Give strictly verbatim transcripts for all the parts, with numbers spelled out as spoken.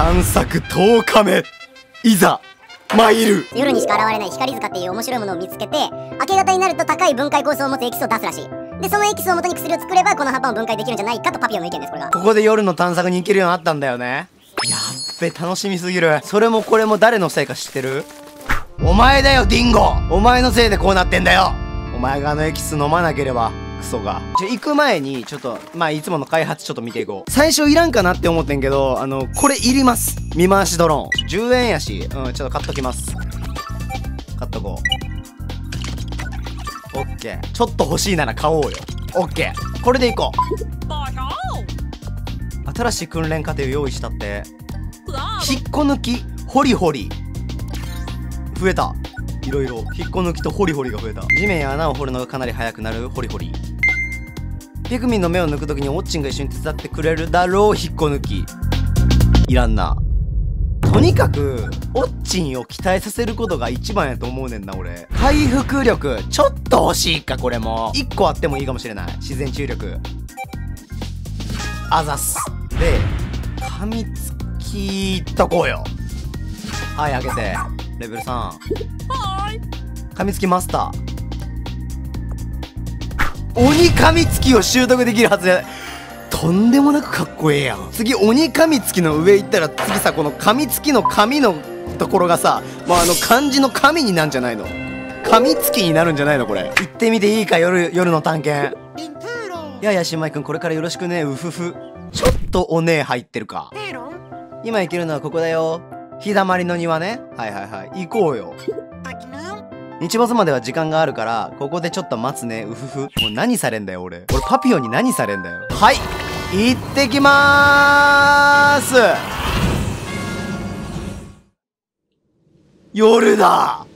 探索とおかめ、いざ参る。夜にしか現れない光塚っていう面白いものを見つけて、明け方になると高い分解酵素を持つエキスを出すらしい。でそのエキスを元に薬を作ればこの葉っぱを分解できるんじゃないかとパピオの意見です。これがここで夜の探索に行けるようになったんだよね。やっべ、楽しみすぎる。それもこれも誰のせいか知ってる？お前だよディンゴ、お前のせいでこうなってんだよ。お前があのエキス飲まなければクソが。じゃ行く前にちょっとまあいつもの開発ちょっと見ていこう。最初いらんかなって思ってんけど、あのこれいります。見回しドローンじゅうえんやし、うん、ちょっと買っときます。買っとこう。オッケー、ちょっと欲しいなら買おうよ。オッケー、これでいこう。新しい訓練過程を用意したって。引っこ抜きホリホリ増えた。いろいろ引っこ抜きとホリホリが増えた。地面や穴を掘るのがかなり速くなるホリホリ。ピクミンの目を抜くときにオッチンが一緒に手伝ってくれるだろう引っこ抜き。いらんな。とにかくオッチンを鍛えさせることが一番やと思うねんな俺。回復力ちょっと欲しいか。これもいっこあってもいいかもしれない。自然治癒力あざす。で噛みつきいっとこうよ。はいあげてレベルさん。噛みつきマスター。鬼噛みつきを習得できるはずや。とんでもなくかっこええやん。次鬼噛みつきの上行ったら次さ、この噛みつきの紙のところがさ、まあ、あの漢字の紙になんじゃないの？噛みつきになるんじゃないのこれ。行ってみていいか 夜, 夜の探検。いやいや新米くんこれからよろしくね。うふふ。ちょっとおねえ入ってるか。今行けるのはここだよ。日だまりの庭ね。はいはいはい行こうよ。日没までは時間があるからここでちょっと待つね。うふふ。もう何されんだよ俺。俺パピオに何されんだよ。はい行ってきまーす。夜だ。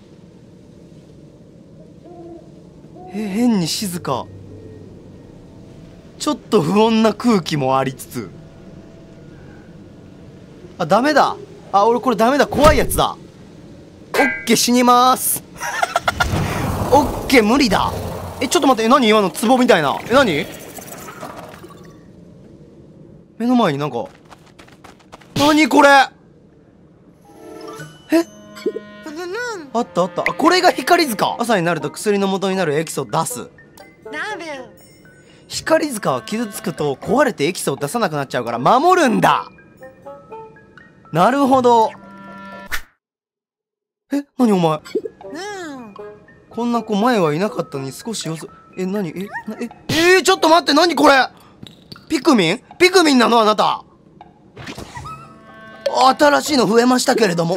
え、変に静か。ちょっと不穏な空気もありつつ。あダメだ。あ俺これダメだ。怖いやつだ。オッケー死にまーす。オッケー無理だ。えちょっと待って、え何今の壺みたいな。え何目の前になんか、何これ。えあったあった。あこれが光塚。朝になると薬の元になるエキスを出す。光塚は傷つくと壊れてエキスを出さなくなっちゃうから守るんだ。なるほど。え何お前こんな子前はいなかったのに少し様子。え、何え、な、え、えー、ちょっと待って、何これピクミンピクミンなのあなた。新しいの増えましたけれども。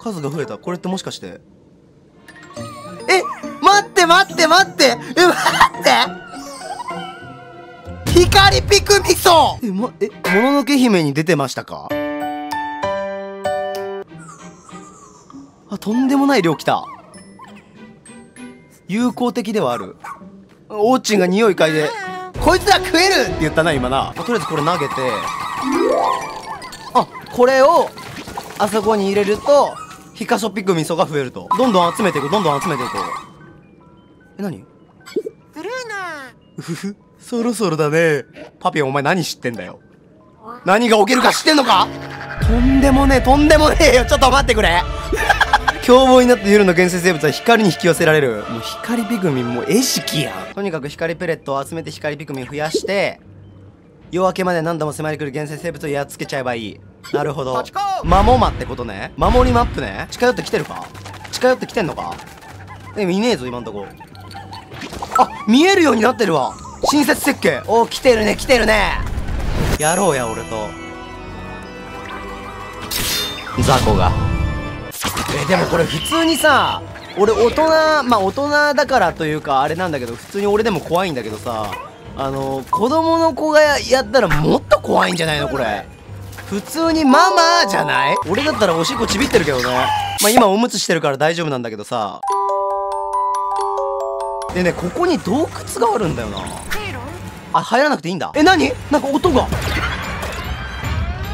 数が増えた。これってもしかして。え、待って待って待ってえ、待って光ピクミソン。え、ま、え、もののけ姫に出てましたか。あ、とんでもない量来た。友好的ではある。オーチンが匂い嗅いで「こいつら食える!」って言ったな今な。とりあえずこれ投げて、あこれをあそこに入れるとヒカショピクミソが増えると。どんどん集めていくどんどん集めていこう。え何うふふそろそろだね。パピオンお前何知ってんだよ。何が起きるか知ってんのか。とんでもねえとんでもねえよ。ちょっと待ってくれ。凶暴になった夜の原生生物は光に引き寄せられる。もう光ピクミンもう絵式やん。とにかく光ペレットを集めて光ピクミン増やして夜明けまで何度も迫り来る原生生物をやっつけちゃえばいい。なるほど。マモマってことね。守りマップね。近寄ってきてるか。近寄ってきてんのか。えいねえぞ今んとこ。あ見えるようになってるわ。新設設計。おお来てるね来てるね。やろうや俺と雑魚が。えでもこれ普通にさ俺大人まあ大人だからというかあれなんだけど、普通に俺でも怖いんだけどさ、あの子供の子が や, やったらもっと怖いんじゃないのこれ。普通にママじゃない。俺だったらおしっこちびってるけどね。まあ今おむつしてるから大丈夫なんだけどさ。でねここに洞窟があるんだよな。あ入らなくていいんだ。え何なんか音が。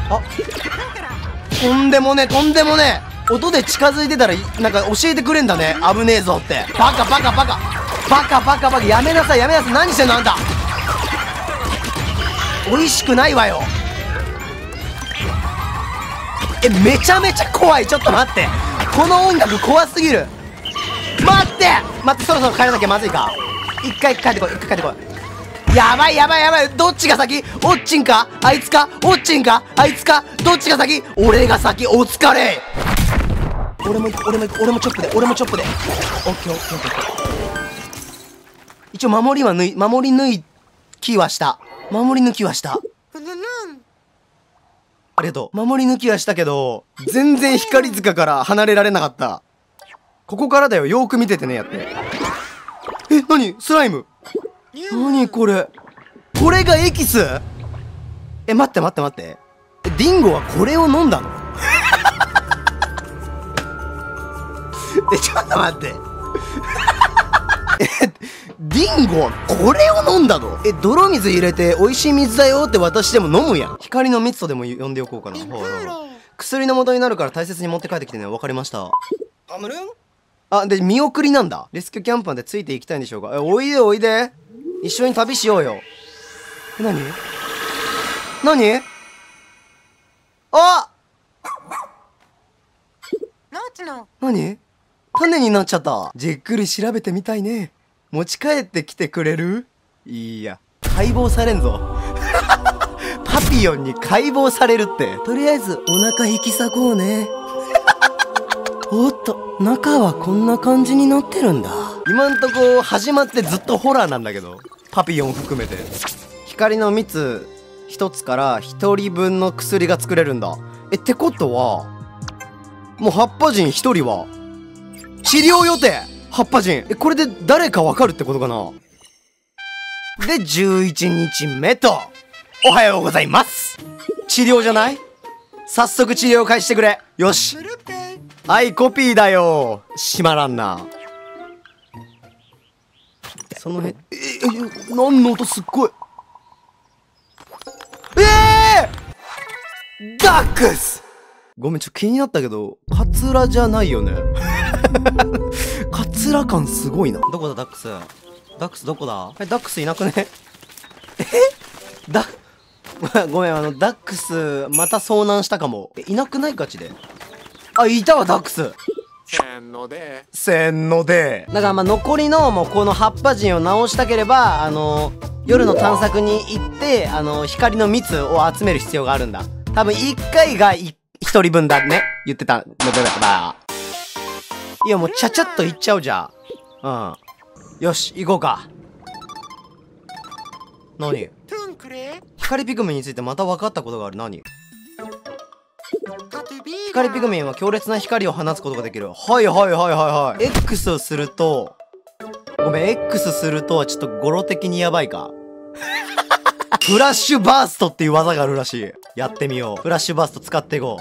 あとんでもねとんでもね。音で近づいてたらなんか教えてくれんだね。危ねえぞって。バカバカバカバカバカバカ。やめなさいやめなさい。何してんのあんた。美味しくないわよ。え、めちゃめちゃ怖い。ちょっと待って、この音楽怖すぎる。待って待って、そろそろ帰らなきゃまずいか。一回帰ってこい、一回帰ってこい。やばいやばいやばい、どっちが先？おっちんかあいつか、おっちんかあいつか、どっちが先？俺が先。お疲れ。俺も行く、俺も行く、俺もチョップで、俺もチョップで。オッケーオッケーオッケー。一応守りは抜い、守り抜いきはした。守り抜きはした。ありがとう。守り抜きはしたけど、全然光塚から離れられなかった。ここからだよ。よーく見ててね、やって。え、なにスライム。なにこれ。これがエキス？え、待って待って待って。え、ディンゴはこれを飲んだの？え、ちょっと待って。え、ディンゴはこれを飲んだの？え、泥水入れて美味しい水だよって私でも飲むやん。光の蜜とでも呼んでおこうかな。薬の元になるから大切に持って帰ってきてね。わかりました。あ、むるん？あ、で、見送りなんだ。レスキューキャンパーでついていきたいんでしょうか。え、おいでおいで。一緒に旅しようよ。なに？なに？あ！なに？種になっちゃった。じっくり調べてみたいね。持ち帰ってきてくれる？いいや。解剖されんぞ。パピヨンに解剖されるって。とりあえずお腹引き裂こうね。おっと、中はこんな感じになってるんだ。今んとこ始まってずっとホラーなんだけど。パピヨン含めて。光の蜜一つから一人分の薬が作れるんだ。え、ってことは、もう葉っぱ人一人は、治療予定葉っぱ人。え、これで誰かわかるってことかな。で、じゅういちにちめと、おはようございます。治療じゃない？早速治療開始してくれ。よし。はい、コピーだよ。閉まらんな。その辺、え、え、何の音すっごい。えぇー！ダックス！ごめん、ちょっと気になったけど、カツラじゃないよね。カツラ感すごいな。どこだ、ダックス。ダックスどこだ？え、ダックスいなくね？え？ダッ、ごめん、あの、ダックス、また遭難したかも。え、いなくないガチで。あ、いたわ、ダックス。せんので。せんので。だから、まあ、残りの、もう、この葉っぱ人を直したければ、あの、夜の探索に行って、あの、光の蜜を集める必要があるんだ。多分、一回が一人分だね。言ってたので、まあ。いや、もうちゃちゃっと行っちゃうじゃん。うん。よし、行こうか。何？光ピグミンについてまた分かったことがある。何？光ピグミンは強烈な光を放つことができる。はいはいはいはいはい。X をすると、ごめん、X するとはちょっと語呂的にやばいか。フラッシュバーストっていう技があるらしい。やってみよう。フラッシュバースト使っていこ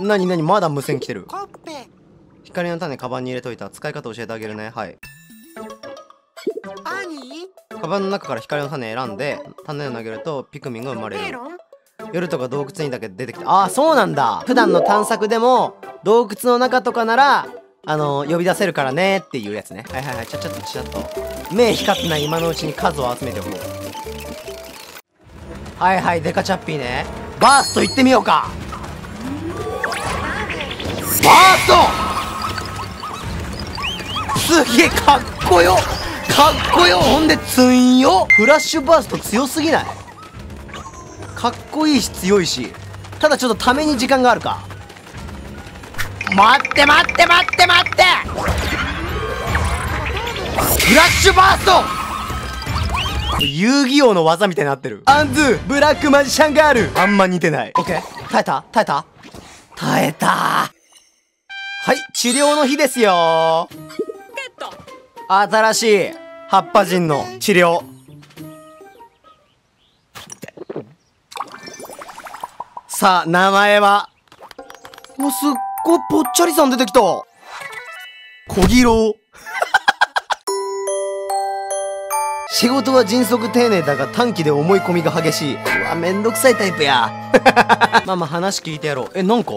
う。なになに、まだ無線来てる。光の種、カバンに入れといた。使い方教えてあげるね。はい。カバンの中から光の種選んで、種を投げるとピクミンが生まれる。夜とか洞窟にだけ出てきた。ああ、そうなんだ。普段の探索でも、洞窟の中とかなら、あの、呼び出せるからねっていうやつね。はいはいはい。ちゃっちゃっとちゃっと。目光ってない今のうちに数を集めておこう。はいはい、デカチャッピーね。バースト行ってみようか。バーストすげえかっこよかっこよ。ほんでツンよ。フラッシュバースト強すぎない？かっこいいし強いし、ただちょっとために時間があるか。待って待って待って待って、フラッシュバースト遊戯王の技みたいになってる。アンドゥブラックマジシャンガール。あんま似てない。オッケー、耐えた耐えた耐えた。はい、治療の日ですよ。新しい葉っぱ人の治療。さあ、名前は。お、すっごいぽっちゃりさん出てきた。小木郎。仕事は迅速丁寧だが短期で思い込みが激しい。うわ、めんどくさいタイプや。まあまあ話聞いてやろう。え、なんか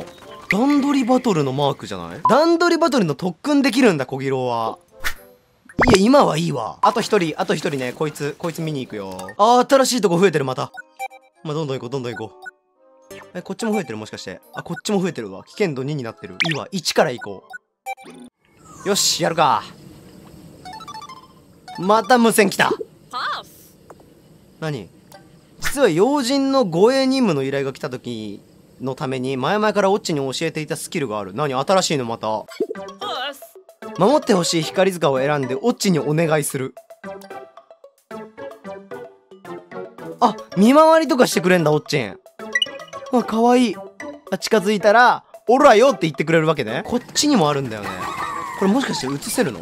段取りバトルのマークじゃない？段取りバトルの特訓できるんだ、小木郎は。いや、今はいいわ。あと一人、あと一人ね、こいつ、こいつ見に行くよ。あー、新しいとこ増えてる、また。まあ、どんどん行こう、どんどん行こう。え、こっちも増えてる、もしかして。あ、こっちも増えてるわ。危険度にになってる。いいわ、いちから行こう。よし、やるか。また無線来た。何？実は要人の護衛任務の依頼が来た時のために前々からオッチに教えていたスキルがある。何？新しいのまた。守ってほしい光塚を選んでオッチにお願いする。あ、見回りとかしてくれんだオッチン。あ、かわいい。あ、近づいたら「オラよ」って言ってくれるわけね。こっちにもあるんだよね。これもしかして映せるの？ん？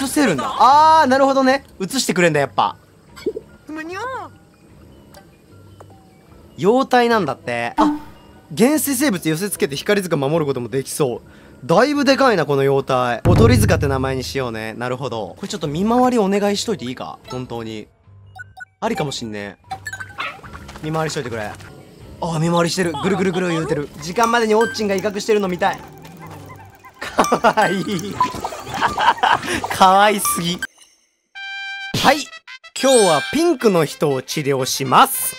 映せるんだ。あー、なるほどね。映してくれんだやっぱ。妖体なんだって。あ、原始生物寄せつけて光塚守ることもできそう。だいぶでかいなこの妖体。踊り塚って名前にしようね。なるほど。これちょっと見回りお願いしといていいか？本当にありかもしんねえ。見回りしといてくれ。ああ、見回りしてる。ぐるぐるぐる言うてる。時間までにオッチンが威嚇してるの見たい。かわいい。かわいすぎ。はい、今日はピンクの人を治療します。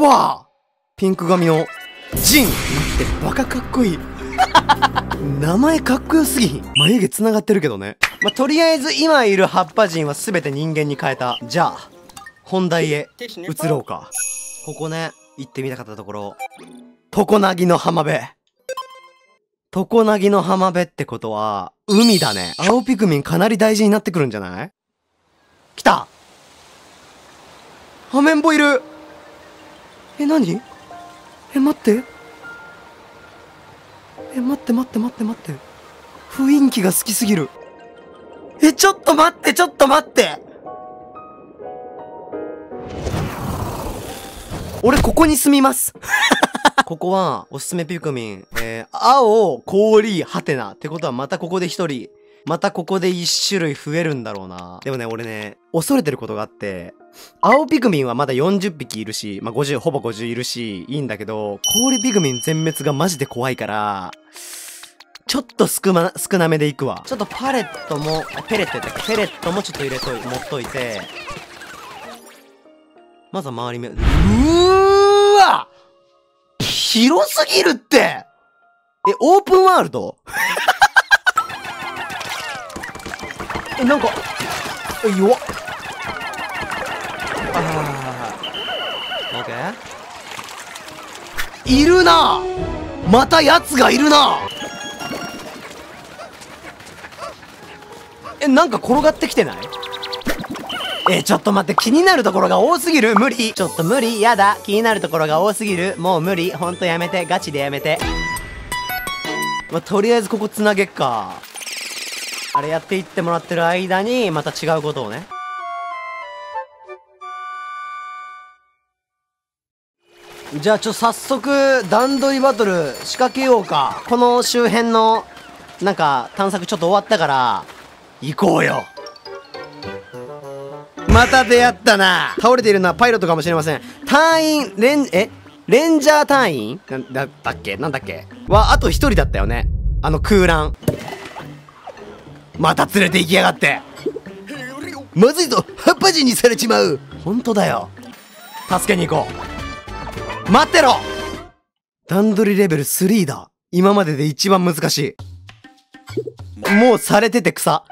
わあ、ピンク髪をジンってバカかっこいい。名前かっこよすぎ。眉毛つながってるけどね。まあ、とりあえず今いる葉っぱ人は全て人間に変えた。じゃあ本題へ移ろうか。ここね、行ってみたかったところ。常凪の浜辺。常凪の浜辺ってことは海だね。青ピクミンかなり大事になってくるんじゃない？来た、アメンボいる。え、何？え、待って。え、待って待って待って待って。雰囲気が好きすぎる。え、ちょっと待って、ちょっと待って。俺、ここに住みます。ここは、おすすめピクミン。えー、青、氷、ハテナ。ってことは、またここで一人。またここで一種類増えるんだろうな。でもね、俺ね、恐れてることがあって、青ピクミンはまだよんじゅっぴきいるし、まあ、ごじゅう、ほぼごじゅういるし、いいんだけど、氷ピクミン全滅がマジで怖いから、ちょっと少な、少なめでいくわ。ちょっとパレットも、ペレットやったっけ？ペレットもちょっと入れとい、持っといて、まずは周り目、うーわ！広すぎるって！え、オープンワールド？え、なんか、弱っ。あー、オッケー。いるな。またやつがいるな。え、なんか転がってきてない？え、ちょっと待って、気になるところが多すぎる。無理。ちょっと無理、やだ。気になるところが多すぎる。もう無理。ほんとやめて、ガチでやめて。まあ、とりあえずここつなげっか。あれやっていってもらってる間にまた違うことをね。じゃあちょっと早速段取りバトル仕掛けようか。この周辺のなんか探索ちょっと終わったから行こうよ。また出会ったな。倒れているのはパイロットかもしれません。隊員レンえレンジャー隊員なんだったっけなんだっけはあと一人だったよね。あの空欄。また連れて行きやがって。まずいぞ、葉っぱ人にされちまう。ほんとだよ。助けに行こう。待ってろ。段取りレベルスリーだ。今までで一番難しい。もうされてて草。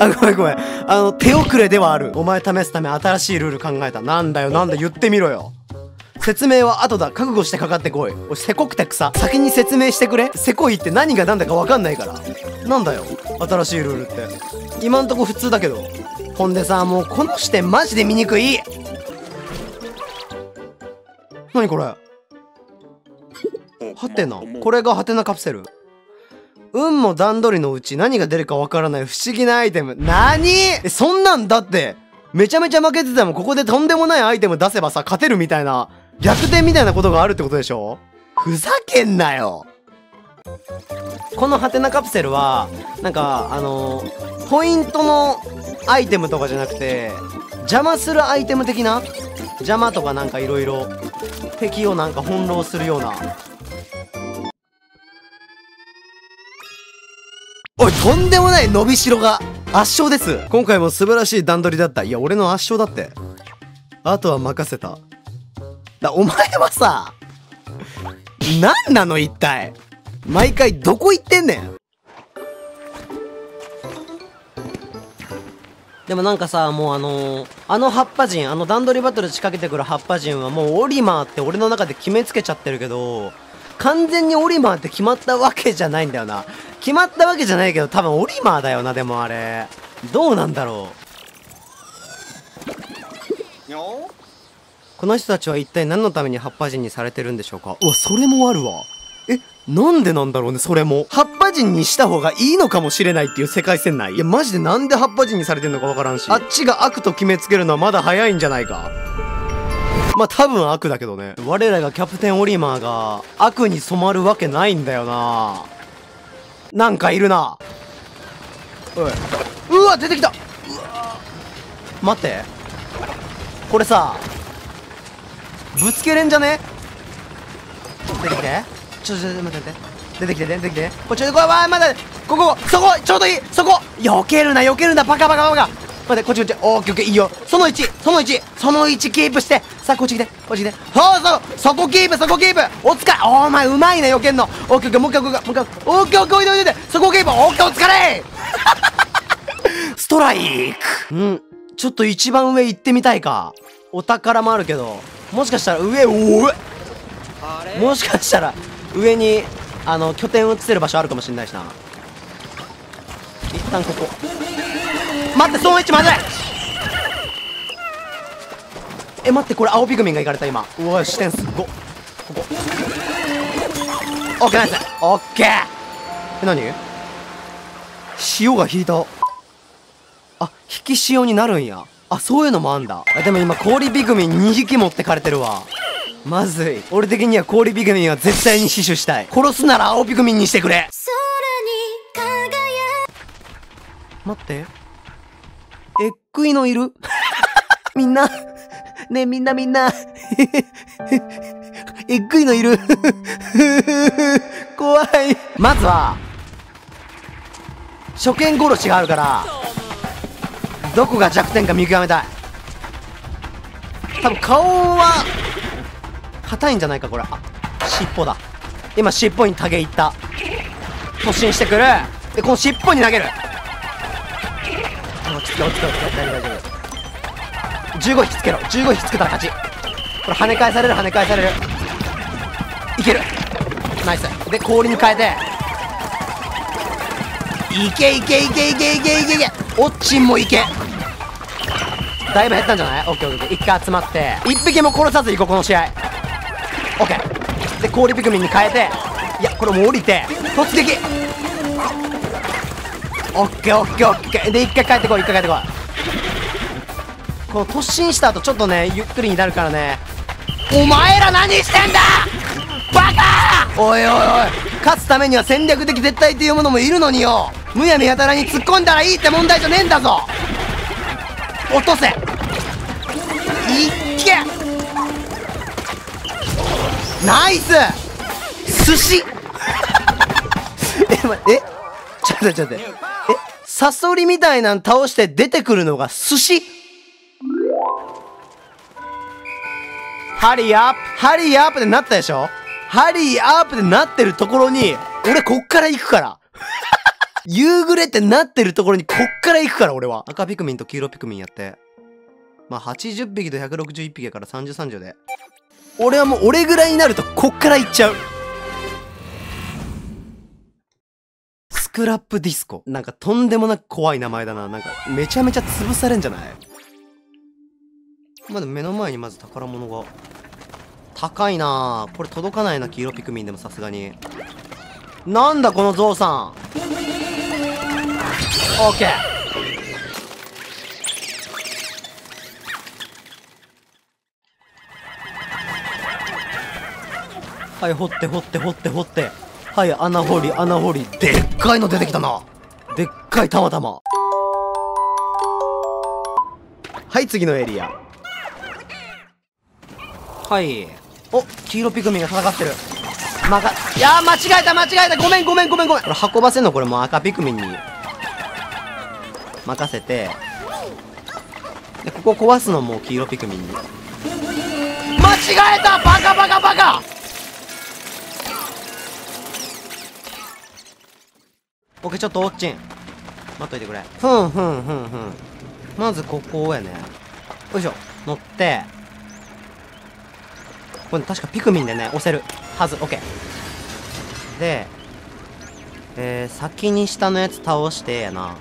あ、ごめんごめん。あの手遅れではある。お前試すため新しいルール考えた。なんだよなんだ、言ってみろよ。説明は後だ。覚悟してかかってこい。おい、せこくて草。先に説明してくれ。せこいって何が何だか分かんないから。なんだよ新しいルールって。今んとこ普通だけど。ほんでさ、もうこの視点マジで醜い。何これ。ハテナ。これがハテナカプセル。運も段取りのうち何が出るか分からない不思議なアイテム。なに？え、そんなんだってめちゃめちゃ負けててもここでとんでもないアイテム出せばさ勝てるみたいな、逆転みたいなことがあるってことでしょ。ふざけんなよ。このハテナカプセルはなんかあのー、ポイントのアイテムとかじゃなくて邪魔するアイテム的な、邪魔とかなんかいろいろ敵をなんか翻弄するような。おい、とんでもない伸びしろが圧勝です。今回も素晴らしい段取りだった。いや、俺の圧勝だって。あとは任せた。だ、お前はさ、何なの一体。毎回どこ行ってんねん。でもなんかさ、もうあのー、あの葉っぱ人、あの段取りバトル仕掛けてくる葉っぱ人はもうオリマーって俺の中で決めつけちゃってるけど、完全にオリマーって決まったわけじゃないんだよな。決まったわけじゃないけど、多分オリマーだよな、でもあれ。どうなんだろう。この人たちは一体何のために葉っぱ人にされてるんでしょうか。うわ、それもあるわ。え、なんでなんだろうね、それも。葉っぱ人にした方がいいのかもしれないっていう世界線ない。いや、マジでなんで葉っぱ人にされてんのかわからんし。あっちが悪と決めつけるのはまだ早いんじゃないか。まあ、多分悪だけどね。我らがキャプテンオリマーが悪に染まるわけないんだよな。なんかいるな。おい。うわ、出てきた。うわ。待って。これさ、ぶつけれんじゃね？出てきて。ちょっと待って待って。出てきて出てきて。こっち、こわわ、まだ、ここ、そこ、ちょうどいい、そこ。避けるな、避けるな、バカバカバカ。待って、こっちこっち。オッケーオッケー、いいよ。そのいち、そのいち、そのいちキープして。さあ、こっち来て、こっち来て。そうそう、そこキープ、そこキープ。お疲れ。お前、うまいな、避けんの。オッケーオッケー、もう一回、もう一回、もう一回。オッケーオッケー、おいでおいで。そこキープ、オッケー、お疲れ。ストライク。うん。ちょっと一番上行ってみたいか。お宝もあるけど。もしかしたら上、おえ。もしかしたら。上にあの拠点を移せる場所あるかもしれないしな。一旦ここ。待って、その位置まずい。え、待って、これ青ピグミンがいかれた今。うわ、視点すっご。ここオッケー、ナイス。オッケー。え、何、潮が引いた。あ、引き潮になるんや。あ、そういうのもあんだ。でも今氷ピグミンにひき持ってかれてるわ。まずい。俺的には氷ピグミンは絶対に死守したい。殺すなら青ピグミンにしてくれ。待って、えっくいのいる。みんなねえ、みんなみんなえっくいのいる。怖い。まずは初見殺しがあるから、どこが弱点か見極めたい。多分顔は硬いんじゃないか、これ。あ、尻尾だ。今尻尾にタゲいった。突進してくる。で、この尻尾に投げる。落ち着け落ち着け落ち着け、大丈夫大丈夫。じゅうごひきつけろ。じゅうごひきつけたら勝ち。これ跳ね返される、跳ね返される。いける、ナイス。で、氷に変えて、いけいけいけいけいけいけいけ。おっちんもいけ。だいぶ減ったんじゃない。オッケーオッケー。一回集まっていっぴきも殺さずいこう、この試合。オッケー。で、氷ピクミンに変えて、いや、これもう降りて突撃。オッケーオッケーオッケー。で、一回帰ってこい、一回帰ってこい。この突進した後ちょっとねゆっくりになるからね。お前ら何してんだ、バカー。おいおいおい、勝つためには戦略的絶対っていうものもいるのによ。むやみやたらに突っ込んだらいいって問題じゃねえんだぞ。落とせ。いっけ、ナイス。寿司。え、ま、え、ちょっと待ってちょっと待って。え、サソリみたいなん倒して出てくるのが寿司。ハリーアップ、ハリーアップってなったでしょ。ハリーアップってなってるところに、俺こっから行くから。夕暮れってなってるところにこっから行くから、俺は。赤ピクミンと黄色ピクミンやって。まあ、はちじゅっぴきとひゃくろくじゅういっぴきやからさんじゅう、さんじゅうで。俺はもう俺ぐらいになるとこっから行っちゃう。スクラップディスコ。なんかとんでもなく怖い名前だな。なんかめちゃめちゃ潰されんじゃない。まあでも目の前にまず宝物が。高いなぁ。これ届かないな、黄色ピクミンでもさすがに。なんだこのゾウさん。オッケー。はい、掘って掘って掘って掘って。はい、穴掘り穴掘り。でっかいの出てきたな。でっかいたまたま。はい、次のエリア。はい、お、黄色ピクミンが戦ってる。まか、いやー間違えた間違えた、ごめんごめんごめんごめん、これ運ばせんの、これもう赤ピクミンに任せて、でここ壊すのもう黄色ピクミンに。間違えた、バカバカバカ。オッケー、ちょっとおっちん待っといてくれ。ふんふんふんふん、まずここやね。よいしょ、乗って、これ確かピクミンでね押せるはず。オッケーで、えー、先に下のやつ倒してやな。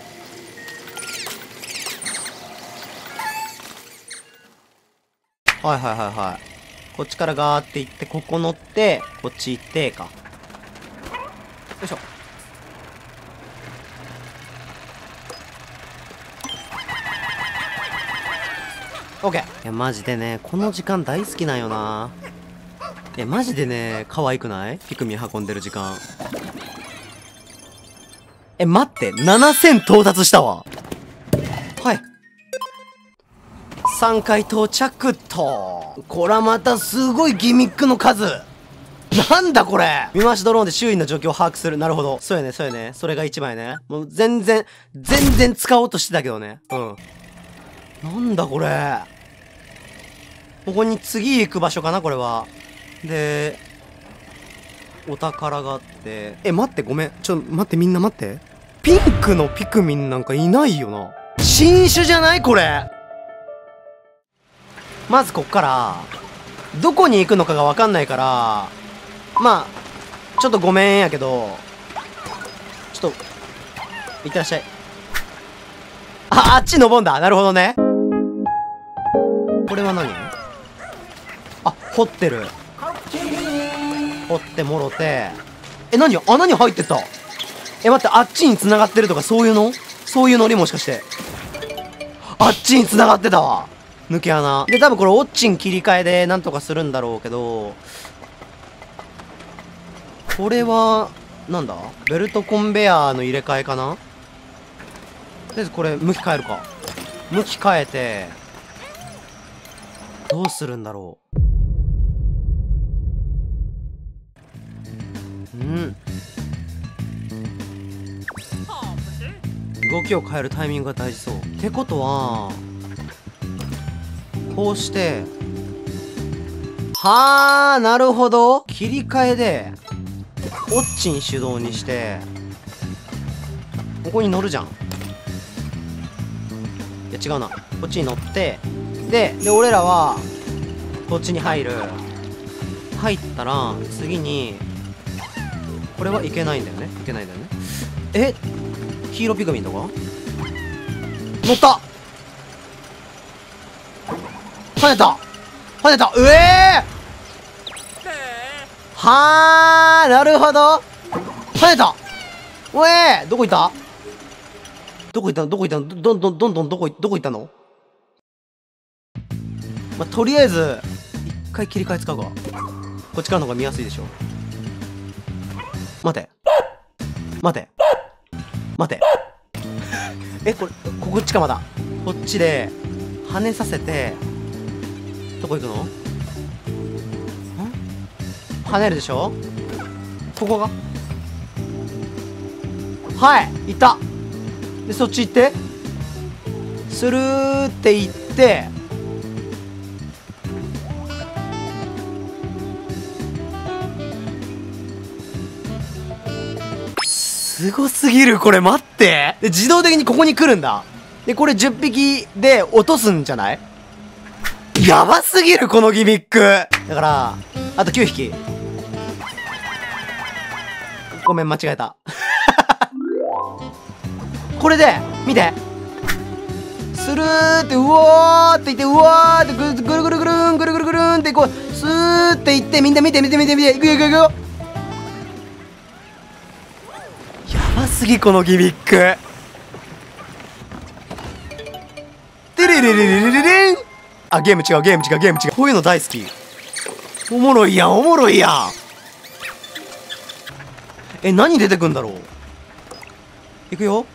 はいはいはいはい、こっちからガーっていって、ここ乗って、こっち行ってか。よいしょ、オッケー。いやマジでね、この時間大好きなんよな。いやマジでね、可愛くない？ピクミン運んでる時間。え、待って、ななせん到達したわ。はい、さんかい到着と。こらまたすごいギミックの数。なんだこれ、見回しドローンで周囲の状況を把握する。なるほど、そうやねそうやね、それが一番やね。もう全然全然使おうとしてたけどね。うん、なんだこれ、ここに次行く場所かな、これは。で、お宝があって。え、待って、ごめん。ちょ、待って、みんな待って。ピンクのピクミンなんかいないよな。新種じゃないこれ。まずこっから、どこに行くのかがわかんないから、まあ、ちょっとごめんやけど、ちょっと、いってらっしゃい。あ、あっち登んだ。なるほどね。これは何？あ、掘ってる。掘ってもろて。え、何？穴に入ってった。え、待って、あっちに繋がってるとかそういうの？そういうノリもしかして。あっちに繋がってたわ。抜け穴。で、多分これ、オッチン切り替えでなんとかするんだろうけど。これは、なんだ？ベルトコンベヤーの入れ替えかな？とりあえずこれ、向き変えるか。向き変えて、どうするんだろう。うん、動きを変えるタイミングが大事そう。ってことはこうして、はあなるほど、切り替えでオッチン手動にして、ここに乗るじゃん。いや違うな、こっちに乗って、で、で、俺らは、こっちに入る。入ったら、次に、これはいけないんだよね。いけないんだよね。え？黄色ピクミンとか？乗った！跳ねた！跳ねた！うえー！はー、なるほど！跳ねた！うえー！どこ行った？どこ行ったの？どこ行ったの？どんどんどんどんどこ行ったの？まあ、とりあえず一回切り替え使うか。こっちからの方が見やすいでしょ。待て待て待てえ、これこっちか。まだこっちで跳ねさせて、どこ行くの？ん？跳ねるでしょ。ここがはいいったで、そっち行ってスルーって行って、すごすぎるこれ。待って、で自動的にここに来るんだ。でこれじゅっぴきで落とすんじゃない？やばすぎるこのギミック。だからあときゅうひき。ごめん間違えたこれで見て、スルーってうわーっていって、うわーってぐるぐるぐるーんぐるぐるぐるーんってこうスーっていって、みんな見て見て見て見て、いくよいくよいくよ、次このギミック。テレレレレレレレン。あ、ゲーム違うゲーム違うゲーム違う。こういうの大好き。おもろいやんおもろいやん。え、何出てくんだろう。いくよ。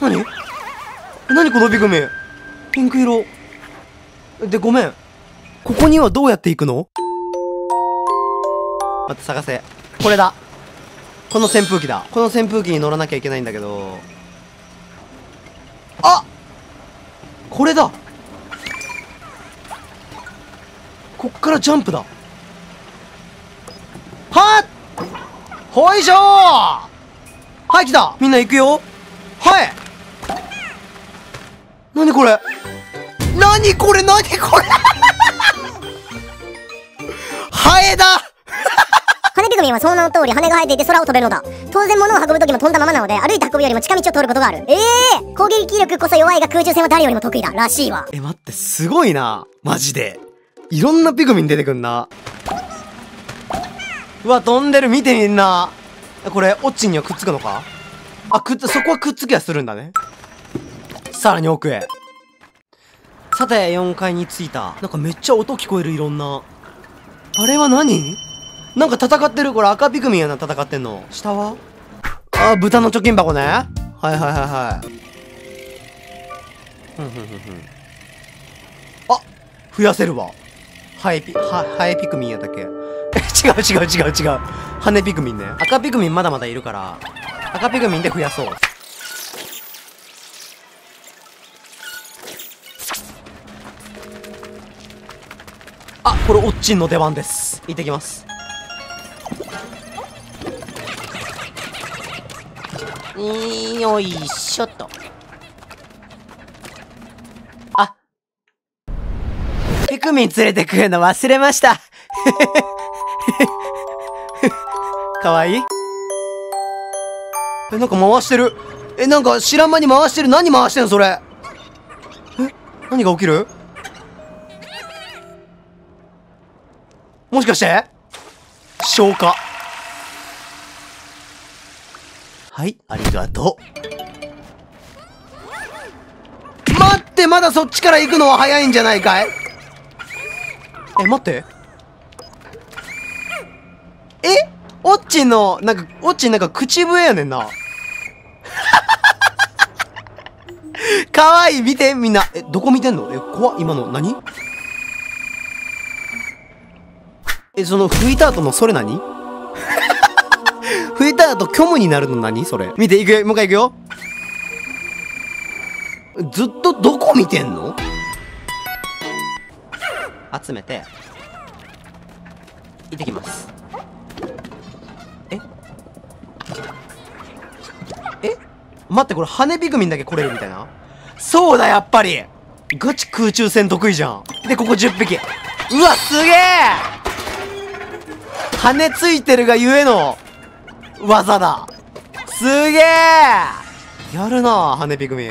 何？何このピクミン。ピンク色。でごめん。ここにはどうやって行くの？待って、探せ。これだ。この扇風機だ。この扇風機に乗らなきゃいけないんだけど。あ！これだ。こっからジャンプだ。はぁ！ほいしょー！はい、来た！みんな行くよ！はい！なにこれ？なにこれ？なにこれ？ハエだ！ハネ手首はその名の通り羽が生えていて空を飛べるのだ。当然物を運ぶときも飛んだままなので、歩いて運ぶよりも近道を通ることがある。ええー！攻撃力こそ弱いが空中戦は誰よりも得意だ。らしいわ。え、待って、すごいな。マジで。いろんなピグミン出てくんな。うわ、飛んでる。見てみんな。これ、オッチンにはくっつくのか？あ、くっつ、そこはくっつきはするんだね。さらに奥へ。さて、よんかいに着いた。なんかめっちゃ音聞こえる、いろんな。あれは何？なんか戦ってる。これ赤ピグミンやな、戦ってんの。下は？あ、豚の貯金箱ね。はいはいはいはい。ふんふんふんふん。あ、増やせるわ。ハエピ、は、ハエピクミンやったっけ？え、違う違う違う違う。羽ピクミンね。赤ピクミンまだまだいるから、赤ピクミンで増やそう。あ、これオッチンの出番です。行ってきます。よいしょっと。ピクミン連れてくるの忘れました。かわいい？え、なんか回してる。え、なんか知らん間に回してる。何回してんのそれ。え、何が起きる？もしかして？消化。はい、ありがとう。待って、まだそっちから行くのは早いんじゃないかい？え、待って。え？オッチンの、なんか、オッチンなんか口笛やねんな。かわいい、見て、みんな。え、どこ見てんの？え、怖っ、今の、何？え、その、拭いた後の、それ何？拭いた後、虚無になるの何それ。見て、いくよ、もう一回いくよ。ずっとどこ見てんの？集めて行ってきます。ええ、待って、これ羽ピグミンだけ来れるみたいな。そうだ、やっぱりガチ空中戦得意じゃん。で、ここじゅっぴき。うわ、すげえ。羽ついてるがゆえの技だ。すげえ、やるな羽ピグミン。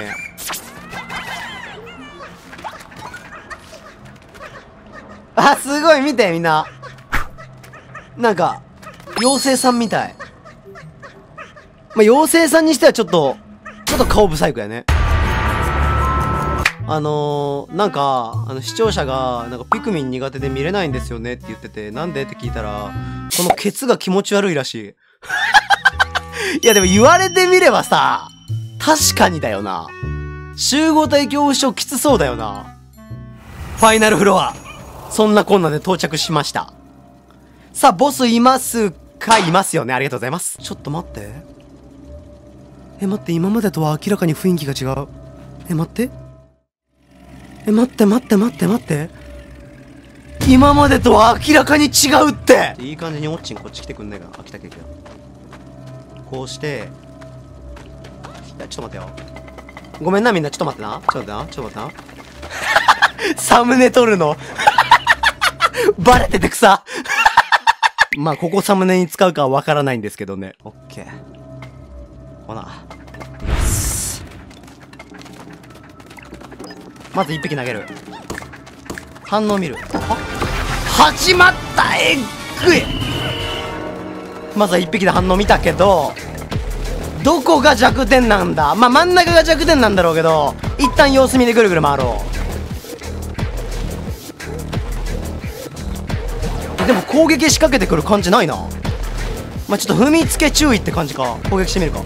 あ、すごい、見てみんな。なんか、妖精さんみたい。まあ、妖精さんにしてはちょっと、ちょっと顔不細工やね。あのー、なんか、あの、視聴者が、なんか、ピクミン苦手で見れないんですよねって言ってて、なんでって聞いたら、このケツが気持ち悪いらしい。いや、でも言われてみればさ、確かにだよな。集合体恐怖症きつそうだよな。ファイナルフロア。そんなこんなで到着しました。さあ、ボスいますか？いますよね。ありがとうございます。ちょっと待って。え、待って、今までとは明らかに雰囲気が違う。え、待って。え、待って待って待って待って。今までとは明らかに違うって。いい感じにオッチンこっち来てくんないかな。あ、来た来た来た。こうして。いや、ちょっと待ってよ。ごめんな、みんな。ちょっと待ってな。ちょっと待ってな。ちょっと待ってな。サムネ撮るの。バレてて草まあ、ここサムネに使うかはわからないんですけどね。オッケー。ほな。いきます。まずいっぴき投げる。反応見る。あ、始まった。えっぐい。まずはいっぴきで反応見たけど、どこが弱点なんだ？まあ、真ん中が弱点なんだろうけど、一旦様子見でぐるぐる回ろう。でも攻撃仕掛けてくる感じないな。まあ、ちょっと踏みつけ注意って感じか。攻撃してみるか。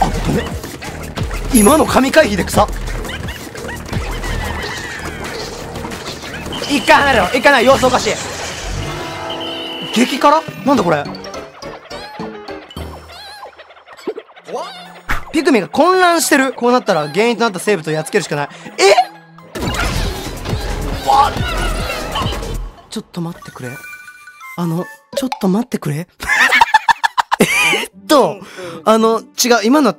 あっ、ごめん。今の神回避で草。一回離れろ、一回離れろ、様子おかしい。激辛なんだこれ。ピクミンが混乱してる。こうなったら原因となった生物をやっつけるしかない。えっ、ちょっと待ってくれ、あのちょっと待ってくれえっとあの違う、今の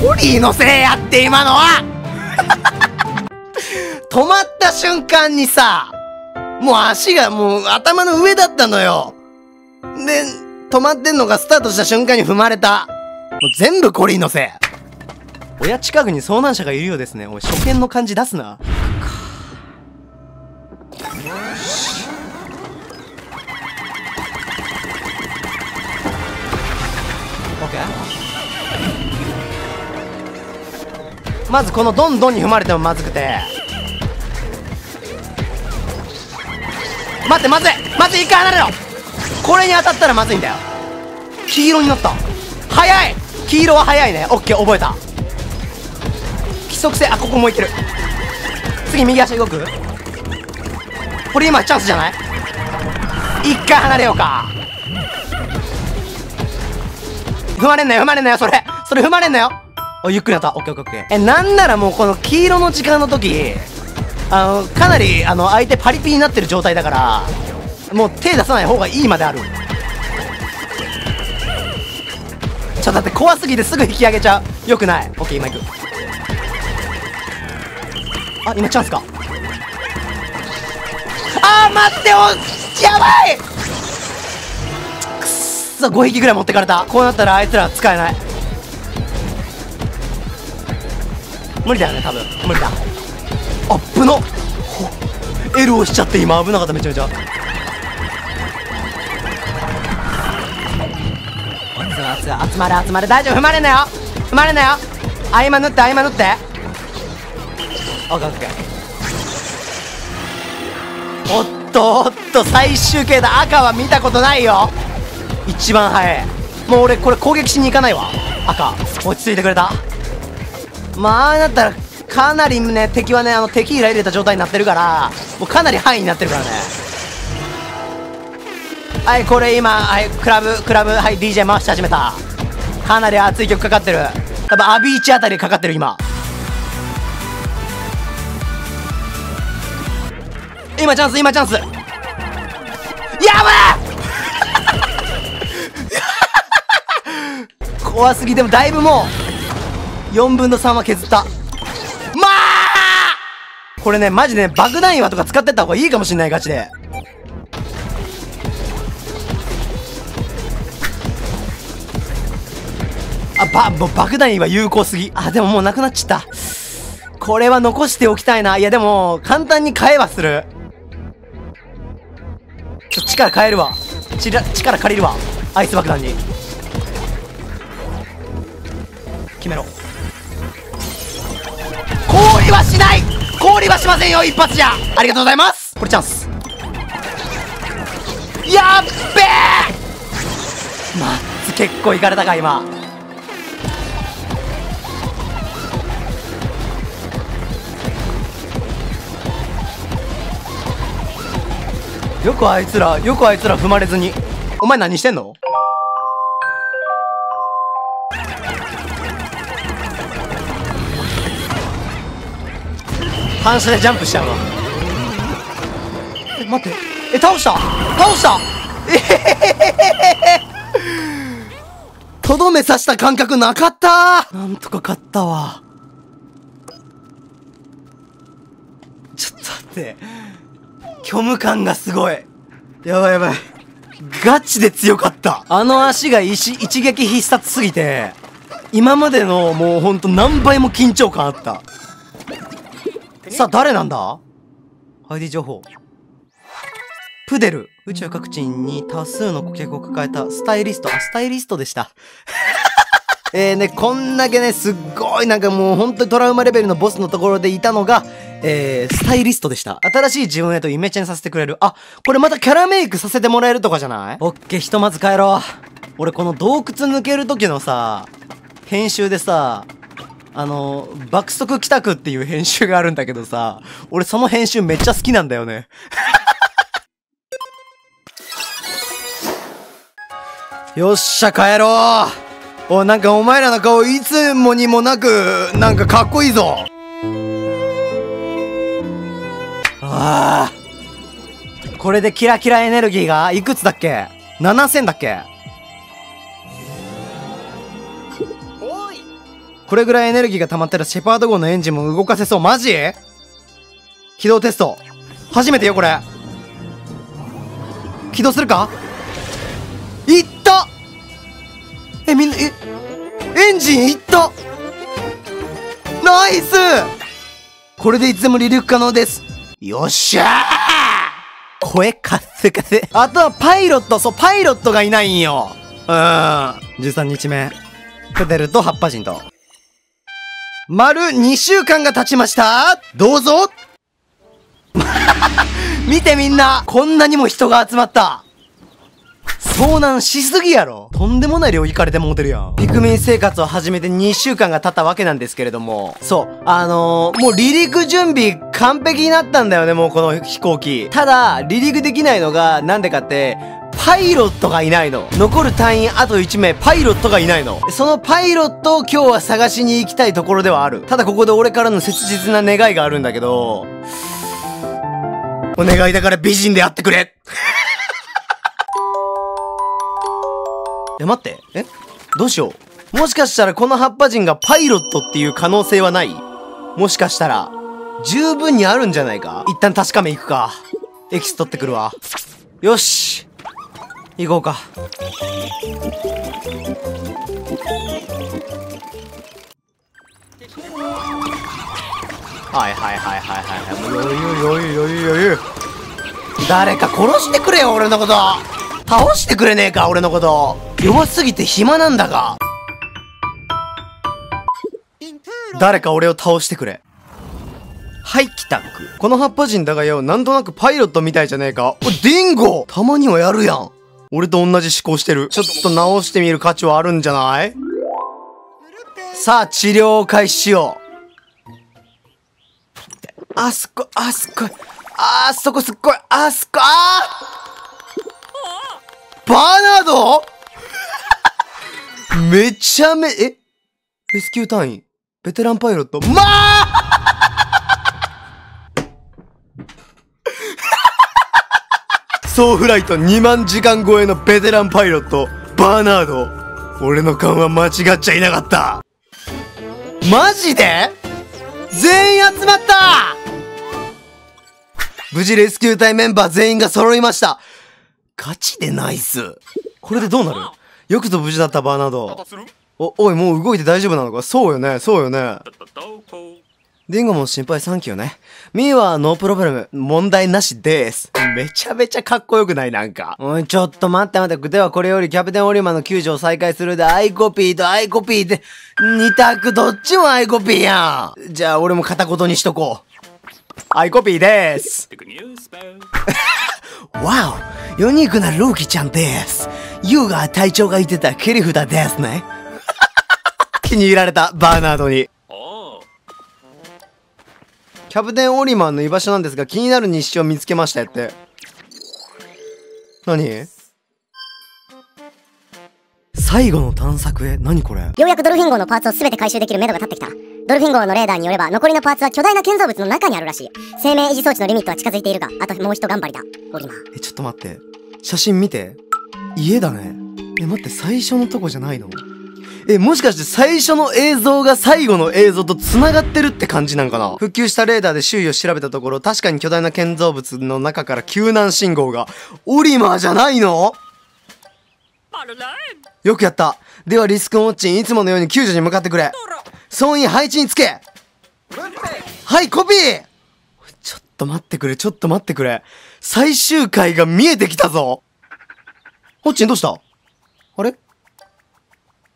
ホリーのせいやって、今のは止まった瞬間にさ、もう足がもう頭の上だったのよ。で止まってんのがスタートした瞬間に踏まれた。もう全部コリーのせい。親近くに遭難者がいるようですね。おい、初見の感じ出すな。まずこのどんどんに踏まれてもまずくて、待ってまずいまずい、一回離れろ。これに当たったらまずいんだよ。黄色になった、早い。黄色は早いね。オッケー、覚えた。規則性、あ、ここもいける。次右足動く。これ今チャンスじゃない？一回離れようか。踏まれんなよ、踏まれんなよ、それそれ踏まれんなよ。お、ゆっくりやった。オッケーオッケーオッケー。え、なんならもうこの黄色の時間の時、あの、かなり、あの、相手パリピになってる状態だから、もう手出さない方がいいまである。ちょ、だって怖すぎてすぐ引き上げちゃう。よくない。オッケー、今行く。あ、今チャンスか。あー、待って、お、やばい！くっそ、ごひきぐらい持ってかれた。こうなったらあいつら使えない。無理だよね、多分無理だ。あっぶの L をしちゃって、今危なかった、めちゃめちゃ。集まれ集まれ、大丈夫、踏まれんなよ踏まれんなよ、合間縫って合間縫って。オッケーオッケー。おっとおっと、最終形だ。赤は見たことないよ、一番早い。もう俺これ攻撃しに行かないわ。赤落ち着いてくれた。まあ、ああなったらかなりね、敵はね、あの敵イラ入れた状態になってるから、もうかなり範囲になってるからね。はい、これ今、はい、クラブクラブ、はい、 ディージェー 回し始めた。かなり熱い曲かかってる。多分アビーチあたりかかってる今。今チャンス、今チャンス、やばい怖すぎ。でもだいぶもうよんぶんのさんは削った。まあこれね、マジでね、爆弾岩とか使ってった方がいいかもしんない、ガチで。あば、もう爆弾岩有効すぎ。あ、でももうなくなっちゃった。これは残しておきたいな。いやでも簡単に買えばする。ちょっと力変えるわ。ちら力借りるわ、アイス爆弾に。決めろ。氷はしない、氷はしませんよ、一発じゃ。ありがとうございます。これチャンス。やっべえ、マッツ結構いかれたか今。よくあいつらよくあいつら踏まれずに。お前何してんの。反射でジャンプしちゃうわ。え、待って、え、倒した倒した、えー、とどめ刺した感覚なかった。なんとか勝ったわ。ちょっと待って、虚無感がすごい。やばいやばい、ガチで強かった。あの足が一撃必殺すぎて、今までのもうほんと何倍も緊張感あった。さあ、誰なんだ？ アイディー 情報。プデル。宇宙各地に多数の顧客を抱えたスタイリスト。あ、スタイリストでした。えーね、こんだけね、すっごいなんかもう本当にトラウマレベルのボスのところでいたのが、えー、スタイリストでした。新しい自分へとイメチェンさせてくれる。あ、これまたキャラメイクさせてもらえるとかじゃない？オッケー、ひとまず帰ろう。俺この洞窟抜ける時のさ、編集でさ、あの爆速帰宅っていう編集があるんだけどさ、俺その編集めっちゃ好きなんだよね。よっしゃ帰ろう。おい、なんかお前らの顔いつもにもなくなんかかっこいいぞ。ああ、これでキラキラエネルギーがいくつだっけ？ ななせん だっけ？これぐらいエネルギーが溜まったらシェパード号のエンジンも動かせそう。マジ？起動テスト。初めてよ、これ。起動するか？いった！え、みんな、え、エンジンいった！ナイス！これでいつでも離陸可能です。よっしゃー！声カスカス。あとはパイロット、そう、パイロットがいないんよ。うーん。じゅうさんにちめ。クデルとハッパ人と。丸にしゅうかんが経ちました。どうぞ。見てみんな、こんなにも人が集まった。遭難しすぎやろ。とんでもない量いかれてもうてるやん。ピクミン生活を始めてにしゅうかんが経ったわけなんですけれども、そう、あのー、もう離陸準備完璧になったんだよね、もうこの飛行機。ただ、離陸できないのがなんでかって、パイロットがいないの。残る隊員あといちめい、パイロットがいないの。そのパイロットを今日は探しに行きたいところではある。ただここで俺からの切実な願いがあるんだけど、お願いだから美人であってくれ。いや待って、え、どうしよう。もしかしたらこの葉っぱ人がパイロットっていう可能性はない？もしかしたら、十分にあるんじゃないか？一旦確かめ行くか。エキス取ってくるわ。よし！行こうか。はいはいはいはいはい。もう余裕余裕余裕余裕。誰か殺してくれよ、俺のこと。倒してくれねえか、俺のこと。弱すぎて暇なんだが。誰か俺を倒してくれ。はい、帰宅。この葉っぱ人だがよ、なんとなくパイロットみたいじゃねえか。お、ディンゴ！たまにはやるやん。俺と同じ思考してる。ちょっと直してみる価値はあるんじゃない？さあ、治療を開始しよう。あすっごい、あすっごい。あそこすっごい、あすっごい、あー！バーナードめちゃめ、え？レスキュー隊員、ベテランパイロット、まあ総フライトにまんじかん超えのベテランパイロット、バーナード。俺の勘は間違っちゃいなかった。マジで？全員集まった！無事レスキュー隊メンバー全員が揃いました。ガチでナイス。これでどうなる？よくぞ無事だった、バーナード。お、おい、もう動いて大丈夫なのか？そうよね、そうよね。ディンゴも心配サンキューね。ミーはノープロブレム、問題なしです。めちゃめちゃかっこよくないなんか。おい、ちょっと待って待って。ではこれよりキャプテンオリマの救助を再開するで、アイコピーとアイコピーで、二択どっちもアイコピーやん。じゃあ俺も片言にしとこう。アイコピーでーす。わお、ユニークなルーキちゃんです。ユーが隊長が言ってた切り札ですね。気に入られた、バーナードに。キャプテンオリマンの居場所なんですが、気になる日誌を見つけましたやって。何？最後の探索へ。何これ？ようやくドルフィン号のパーツを全て回収できる目処が立ってきた。ドルフィン号のレーダーによれば、残りのパーツは巨大な建造物の中にあるらしい。生命維持装置のリミットは近づいているが、あともう一頑張りだ、オリマン。え、ちょっと待って。写真見て。家だね。え、待って、最初のとこじゃないの？え、もしかして最初の映像が最後の映像と繋がってるって感じなんかな？復旧したレーダーで周囲を調べたところ、確かに巨大な建造物の中から救難信号が。オリマーじゃないの？よくやった。ではリスクウォッチン、いつものように救助に向かってくれ。総員配置につけ。はい、コピー！ちょっと待ってくれ、ちょっと待ってくれ。最終回が見えてきたぞ。ウォッチンどうした？あれ？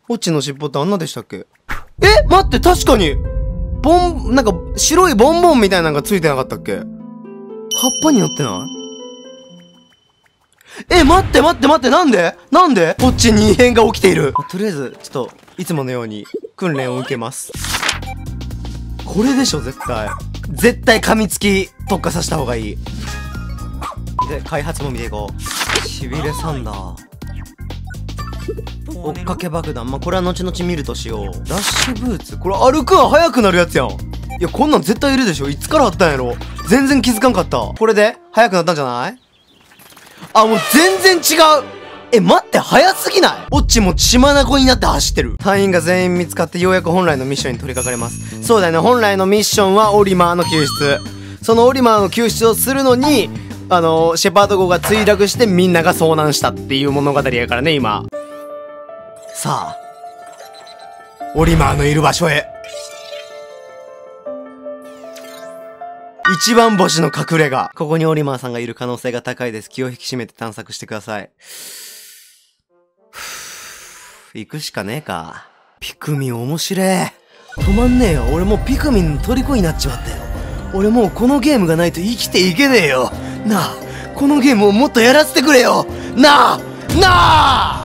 オッチの尻尾ってあんなでしたっけ？え、待って、確かにボン、なんか白いボンボンみたいなのがついてなかったっけ？葉っぱになってない？え、待って待って待って、なんでなんでオッチに異変が起きている。とりあえず、ちょっと、いつものように訓練を受けます。これでしょ、絶対。絶対噛みつき特化させた方がいい。で、開発も見ていこう。しびれサンダー。追っかけ爆弾。まあ、これは後々見るとしよう。ラッシュブーツ。これ歩くは速くなるやつやん。いや、こんなん絶対いるでしょ。いつからあったんやろ。全然気づかんかった。これで速くなったんじゃない？あ、もう全然違う。え、待って、早すぎない？オッチも血まなこになって走ってる。隊員が全員見つかってようやく本来のミッションに取り掛かれます。そうだよね、本来のミッションはオリマーの救出。そのオリマーの救出をするのに、あの、シェパード号が墜落してみんなが遭難したっていう物語やからね、今。さあ、オリマーのいる場所へ。一番星の隠れ家。ここにオリマーさんがいる可能性が高いです。気を引き締めて探索してください。行くしかねえか。ピクミン面白え。止まんねえよ。俺もうピクミンの虜になっちまったよ。俺もうこのゲームがないと生きていけねえよ。なあ、このゲームをもっとやらせてくれよ。なあ、なあ。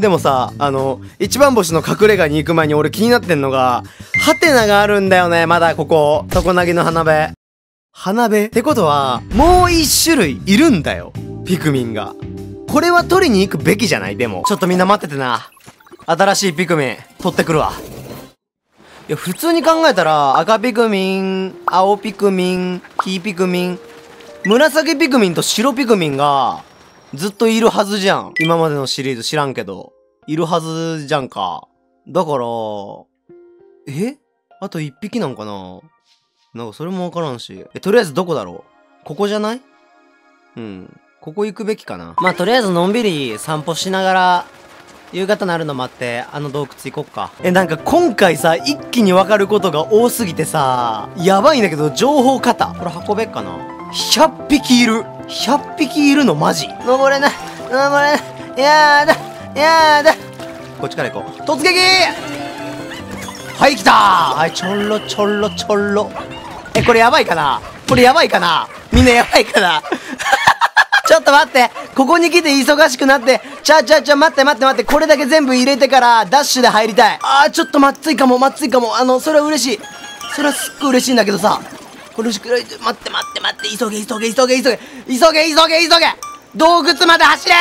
でもさ、あの、一番星の隠れ家に行く前に俺気になってんのが、ハテナがあるんだよね、まだここ。トコナギの花辺。花辺ってことは、もう一種類いるんだよ。ピクミンが。これは取りに行くべきじゃない？でも。ちょっとみんな待っててな。新しいピクミン、取ってくるわ。いや、普通に考えたら、赤ピクミン、青ピクミン、黄ピクミン、紫ピクミンと白ピクミンが、ずっといるはずじゃん。今までのシリーズ知らんけど。いるはずじゃんか。だから、え？あと一匹なんかな？なんかそれもわからんし。え、とりあえずどこだろう？ここじゃない？うん。ここ行くべきかな。まあ、とりあえずのんびり散歩しながら、夕方なるの待って、あの洞窟行こっか。え、なんか今回さ、一気にわかることが多すぎてさ、やばいんだけど、情報過多。これ運べっかな。ひゃっぴきいる。ひゃっぴきいるのマジ。登れない。登れない。やだ。やーだ。こっちから行こう。突撃！はい、来たー！はい、ちょろちょろちょろ。え、これやばいかな？これやばいかな？みんなやばいかな？ちょっと待って。ここに来て忙しくなって。ちゃちゃちゃ、待って待って待って。これだけ全部入れてから、ダッシュで入りたい。あー、ちょっとまっついかも、まっついかも。あの、それは嬉しい。それはすっごい嬉しいんだけどさ。これ、待って待って待って。急げ急げ急げ急げ。急げ急げ急げ。洞窟まで走れ！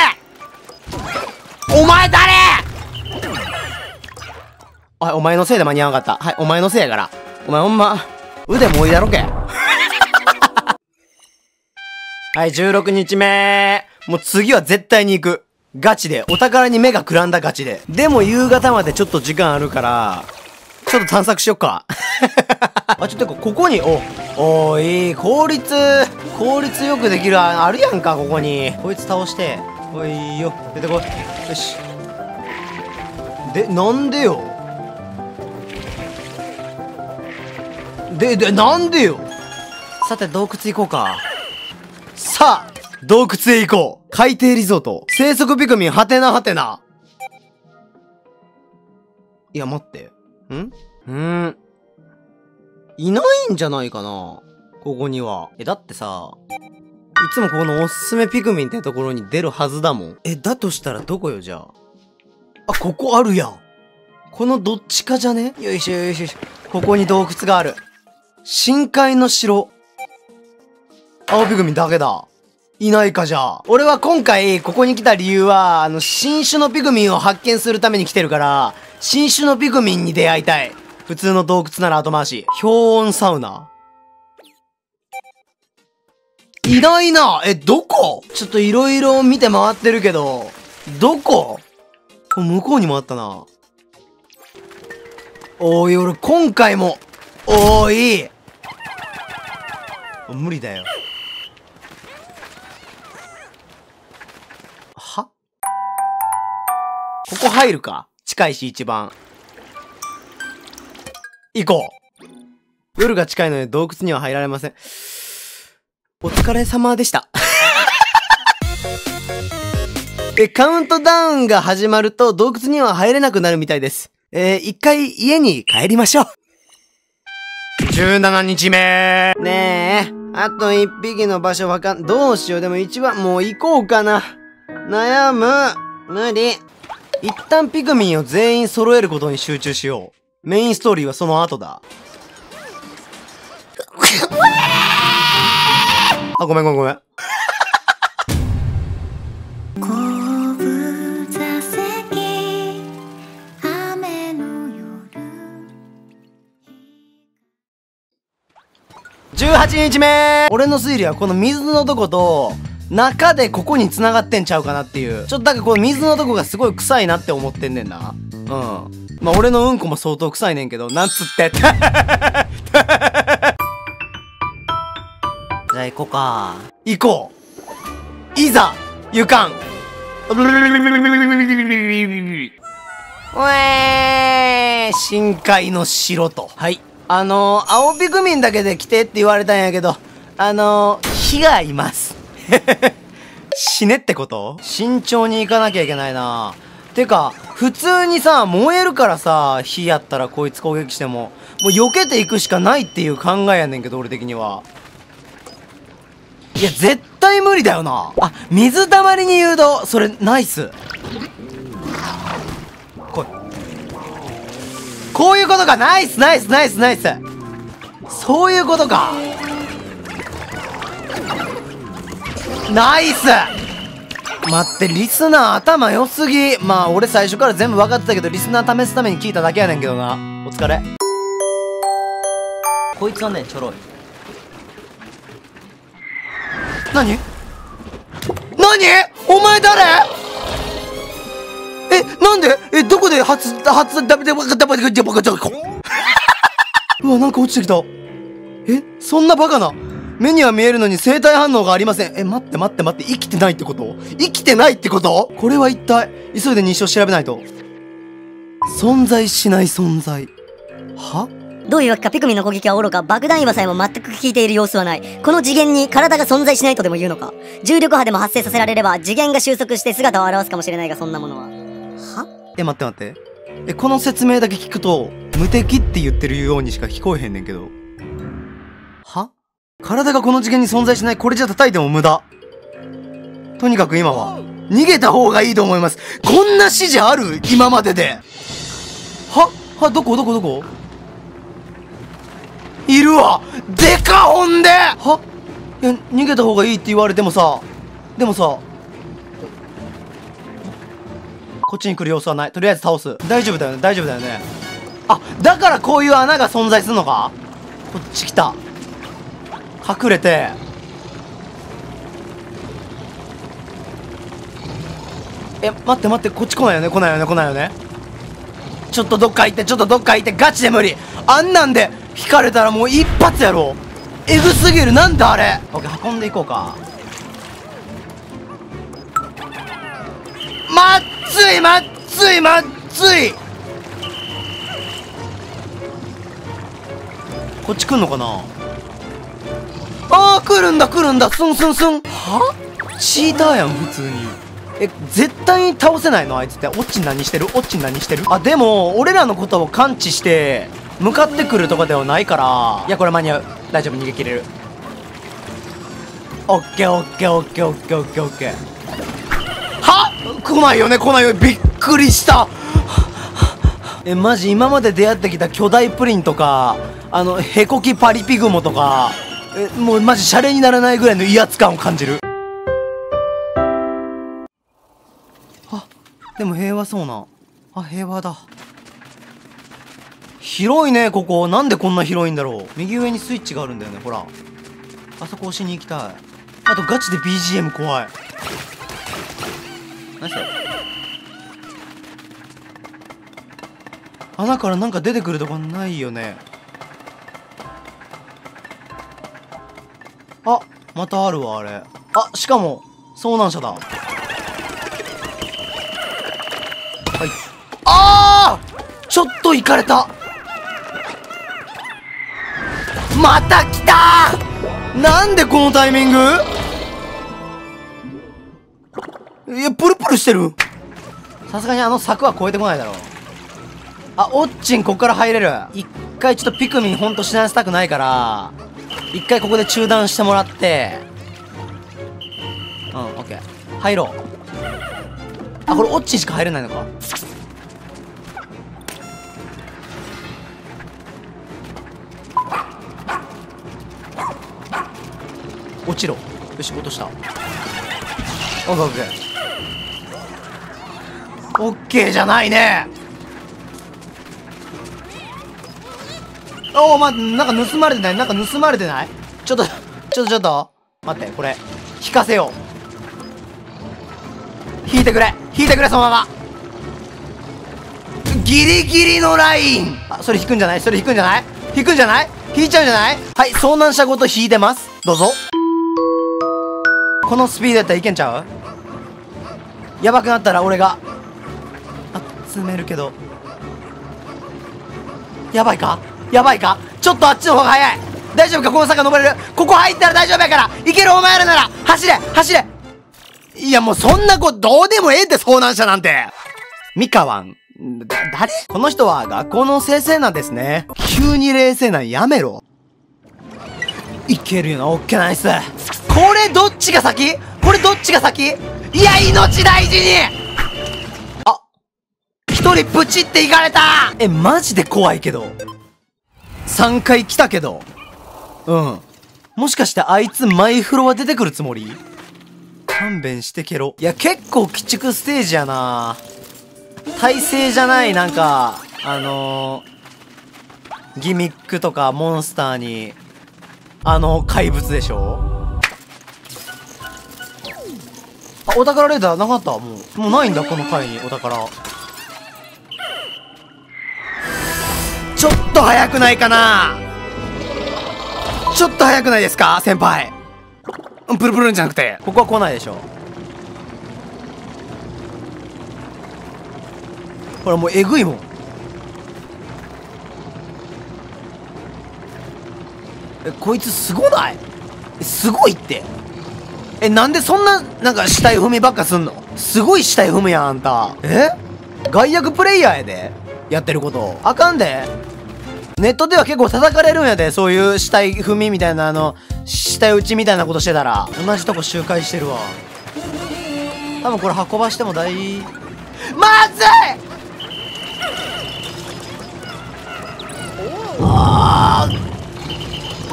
お前誰？おい、お前のせいで間に合わなかった。はい、お前のせいやから。お前ほんま、腕もおいだろけ。はい、じゅうろくにちめ。もう次は絶対に行く。ガチで。お宝に目がくらんだガチで。でも夕方までちょっと時間あるから、ちょっと探索しよっか。あ、ちょっとここに、お、おーいい、効率、効率よくできる、あるやんか、ここに。こいつ倒して、おいよ、出てこい。よし。で、なんでよ。で、で、なんでよ。さて、洞窟行こうか。さあ、洞窟へ行こう。海底リゾート。生息ピクミン、はてなはてな。いや、待って。ん？うん。いないんじゃないかな。ここには。え、だってさ、いつもこのおすすめピクミンってところに出るはずだもん。え、だとしたらどこよ、じゃあ。あ、ここあるやん。このどっちかじゃね？よいしょよいしょよいしょ。ここに洞窟がある。深海の城。青ピクミンだけだ。いないかじゃあ。俺は今回、ここに来た理由は、あの、新種のピクミンを発見するために来てるから、新種のピクミンに出会いたい。普通の洞窟なら後回し。氷温サウナ。いないな。え、どこ？ちょっといろいろ見て回ってるけど、どこ？これ向こうにもあったな。おーい、俺今回も、おーい。無理だよ。は？ここ入るか。近いし、一番。行こう。夜が近いので洞窟には入られません。お疲れ様でした。え、カウントダウンが始まると洞窟には入れなくなるみたいです。えー、一回家に帰りましょう。じゅうしちにちめ。ねえ、あと一匹の場所わかん、どうしよう。でも一番、もう行こうかな。悩む。無理。一旦ピクミンを全員揃えることに集中しよう。メインストーリーはその後だ。あ、ごめんごめんごめん。じゅうはちにちめ、俺の推理はこの水のとこと中でここに繋がってんちゃうかなっていう。ちょっとだからこの水のとこがすごい臭いなって思ってんねんな。うん、まあ俺のうんこも相当臭いねんけど、なんつってじゃあ行こうか。行こう、いざ行かん。うえー、深海の城と。はい、あのー、青ピクミンだけで来てって言われたんやけど、あのー、火がいます。死ねってこと？慎重に行かなきゃいけないな。てか、普通にさ、燃えるからさ、火やったらこいつ攻撃しても、もう避けていくしかないっていう考えやねんけど、俺的には。いや、絶対無理だよな。あ、水たまりに誘導。それ、ナイス。こういうことか。ナイスナイスナイスナイス。そういうことか。ナイス。待って、リスナー頭良すぎ。まあ俺最初から全部分かってたけど、リスナー試すために聞いただけやねんけどな。お疲れ。こいつはね、ちょろい。何何お前誰？え、なんで、え、どこで初、初、ダメで、バカ、ダメで、バカ、バカ。うわ、なんか落ちてきた。え、そんなバカな。目には見えるのに生体反応がありません。え、待って待って待って、生きてないってこと？生きてないってこと？これは一体、急いで日誌を調べないと。存在しない存在。は？どういうわけか、ピクミンの攻撃はおろか、爆弾岩さえも全く効いている様子はない。この次元に体が存在しないとでも言うのか。重力波でも発生させられれば、次元が収束して姿を現すかもしれないが、そんなものは。は？え、待って待って。え、この説明だけ聞くと、無敵って言ってるようにしか聞こえへんねんけど。は？体がこの次元に存在しない。これじゃ叩いても無駄。とにかく今は、逃げた方がいいと思います。こんな指示ある？今までで。は？は、どこどこどこ？いるわ！でか、ほんで！は？いや、逃げた方がいいって言われてもさ、でもさ、こっちに来る様子はない。とりあえず倒す。大丈夫だよね、大丈夫だよね。あ、だからこういう穴が存在するのか。こっち来た。隠れて。え、待って待って、こっち来ないよね、来ないよね、来ないよね。ちょっとどっか行って、ちょっとどっか行って、ガチで無理。あんなんで、引かれたらもう一発やろ。えぐすぎる、なんだあれ。オッケー、運んでいこうか。まっついまっついまっつい。こっち来んのかな。あー、来るんだ来るんだ、スンスンスン。は？チーターやん普通に。え、絶対に倒せないのあいつって。オッチン何してる、オッチン何してる。あ、でも俺らのことを感知して向かってくるとかではないから。いや、これ間に合う、大丈夫、逃げ切れる。オッケーオッケーオッケーオッケーオッケーオッケー。来ないよね、来ないよ。びっくりした。え、マジ今まで出会ってきた巨大プリンとか、あのヘコキパリピグモとか、え、もうマジシャレにならないぐらいの威圧感を感じる。あ、でも平和そうな。あ、平和だ。広いねここ。なんでこんな広いんだろう。右上にスイッチがあるんだよね、ほら。あそこ押しに行きたい。あとガチで ビージーエム 怖い。穴からなんか出てくるとこないよね。あ、またあるわあれ。あ、しかも遭難者だ。はい。あー、ちょっとイカれた。また来たー。なんでこのタイミング。いや、プルプルしてる。さすがにあの柵は越えてこないだろう。あ、オッチンこっから入れる。一回ちょっとピクミンほんと死なせたくないから、一回ここで中断してもらって。うん、オッケー、入ろう。あ、これオッチンしか入れないのか。落ちろ。よし、落とした。オッケーオッケーじゃないね。おお、ま、なんか盗まれてない、なんか盗まれてない。ちょっとちょっとちょっと待って、これ引かせよう。引いてくれ引いてくれ、そのまま。ギリギリのライン。あ、それ引くんじゃない、それ引くんじゃない、引くんじゃない、引いちゃうんじゃない。はい、遭難者ごと引いてます。どうぞ。このスピードやったらいけんちゃう。やばくなったら俺が集めるけど、やばいかやばいか。ちょっとあっちの方が早い。大丈夫か、この坂登れる。ここ入ったら大丈夫やから。いける、お前らなら走れ走れ。いや、もうそんなことどうでもええって、遭難者なんて。ミカワンだ、誰？この人は学校の先生なんですね。急に冷静なんやめろ。いけるよな、オッケーナイス。これどっちが先？これどっちが先？いや、命大事に。あ、一人プチっていかれた。え、マジで怖いけど。さんかい来たけど。うん。もしかしてあいつ毎フロア出てくるつもり？勘弁してけろ。いや、結構鬼畜ステージやな。体勢じゃない、なんか、あのー、ギミックとかモンスターに、あのー、怪物でしょ。あ、お宝レーダーなかった。もう、もうないんだ、この回にお宝。ちょっと早くないかな。ちょっと早くないですか、先輩。プルプルンじゃなくて、ここは来ないでしょ。ほら、もうえぐいもん。え、こいつすごない？すごいって。え、なんでそんな、なんか死体踏みばっかすんの。すごい死体踏むやん、あんた。え、外役プレイヤーやで、やってること。あかんで。ネットでは結構叩かれるんやで、そういう死体踏みみたいな、あの死体打ちみたいなことしてたら。同じとこ周回してるわ。多分これ運ばしても大…まずい。あー、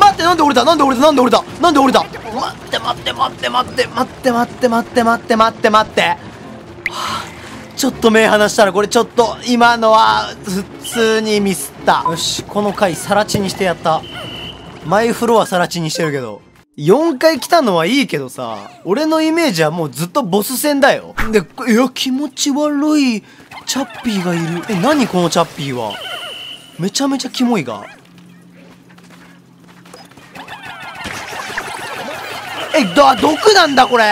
待って、なんで折れたなんで折れたなんで折れたなんで折れた。待って待って待って待って待って待って待って待って待って待って。ちょっと目離したら、これちょっと今のは普通にミスった。よし、この回さらちにしてやった。マイフロアさらちにしてるけど、よんかい来たのはいいけどさ、俺のイメージはもうずっとボス戦だよ。で、いや、気持ち悪いチャッピーがいる。え、何このチャッピーは。めちゃめちゃキモいが。え、だ、毒なんだこれ。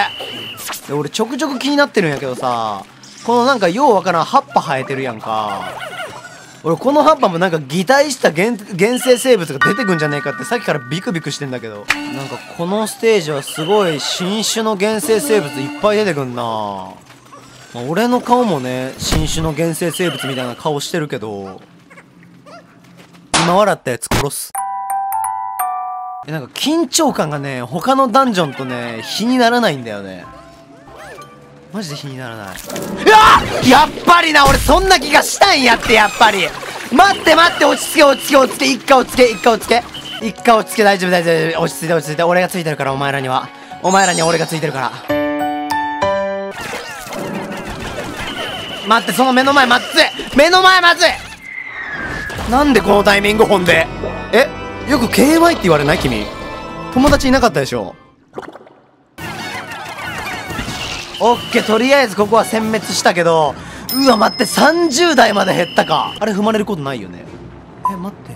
俺ちょくちょく気になってるんやけどさ、このなんかようわからん葉っぱ生えてるやんか。俺この葉っぱもなんか擬態した原生生物が出てくんじゃねえかってさっきからビクビクしてんだけど。なんかこのステージはすごい新種の原生生物いっぱい出てくんな。俺の顔もね、新種の原生生物みたいな顔してるけど、今笑ったやつ殺す。え、なんか緊張感がね、他のダンジョンとね、比にならないんだよね。マジで比にならない。うわっ、やっぱりな、俺そんな気がしたんやって、やっぱり。待って待って、落ち着け落ち着け落ち着け、一回落ち着け、一回落ち着け。一回落ち着け、大丈夫大丈夫。落ち着いて落ち着いて、俺がついてるから、お前らには。お前らには俺がついてるから。待って、その目の前まずい、目の前まずい。なんでこのタイミング、ほんで。え、よく ケーワイ って言われない？君友達いなかったでしょ。オッケー、とりあえずここは殲滅したけど。うわ、待って、さんじゅうだいまで減ったか。あれ踏まれることないよね。え、待って、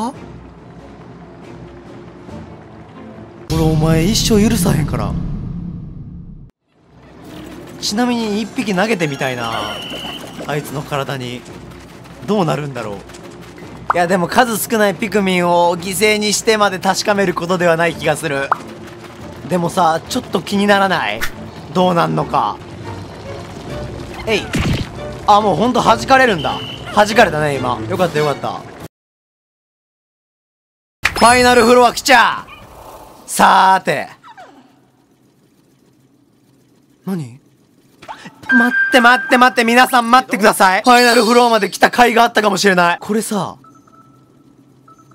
は？俺お前一生許さへんから。ちなみにいっぴき投げてみたいな、あいつの体に。どうなるんだろう。いや、でも数少ないピクミンを犠牲にしてまで確かめることではない気がする。でもさ、ちょっと気にならない？どうなんのか。えい、あ、もうほんと弾かれるんだ。弾かれたね今。よかったよかった。ファイナルフロア来ちゃー。さーて、何？待って待って待って、皆さん待ってください。ファイナルフロアまで来た甲斐があったかもしれない。これさ、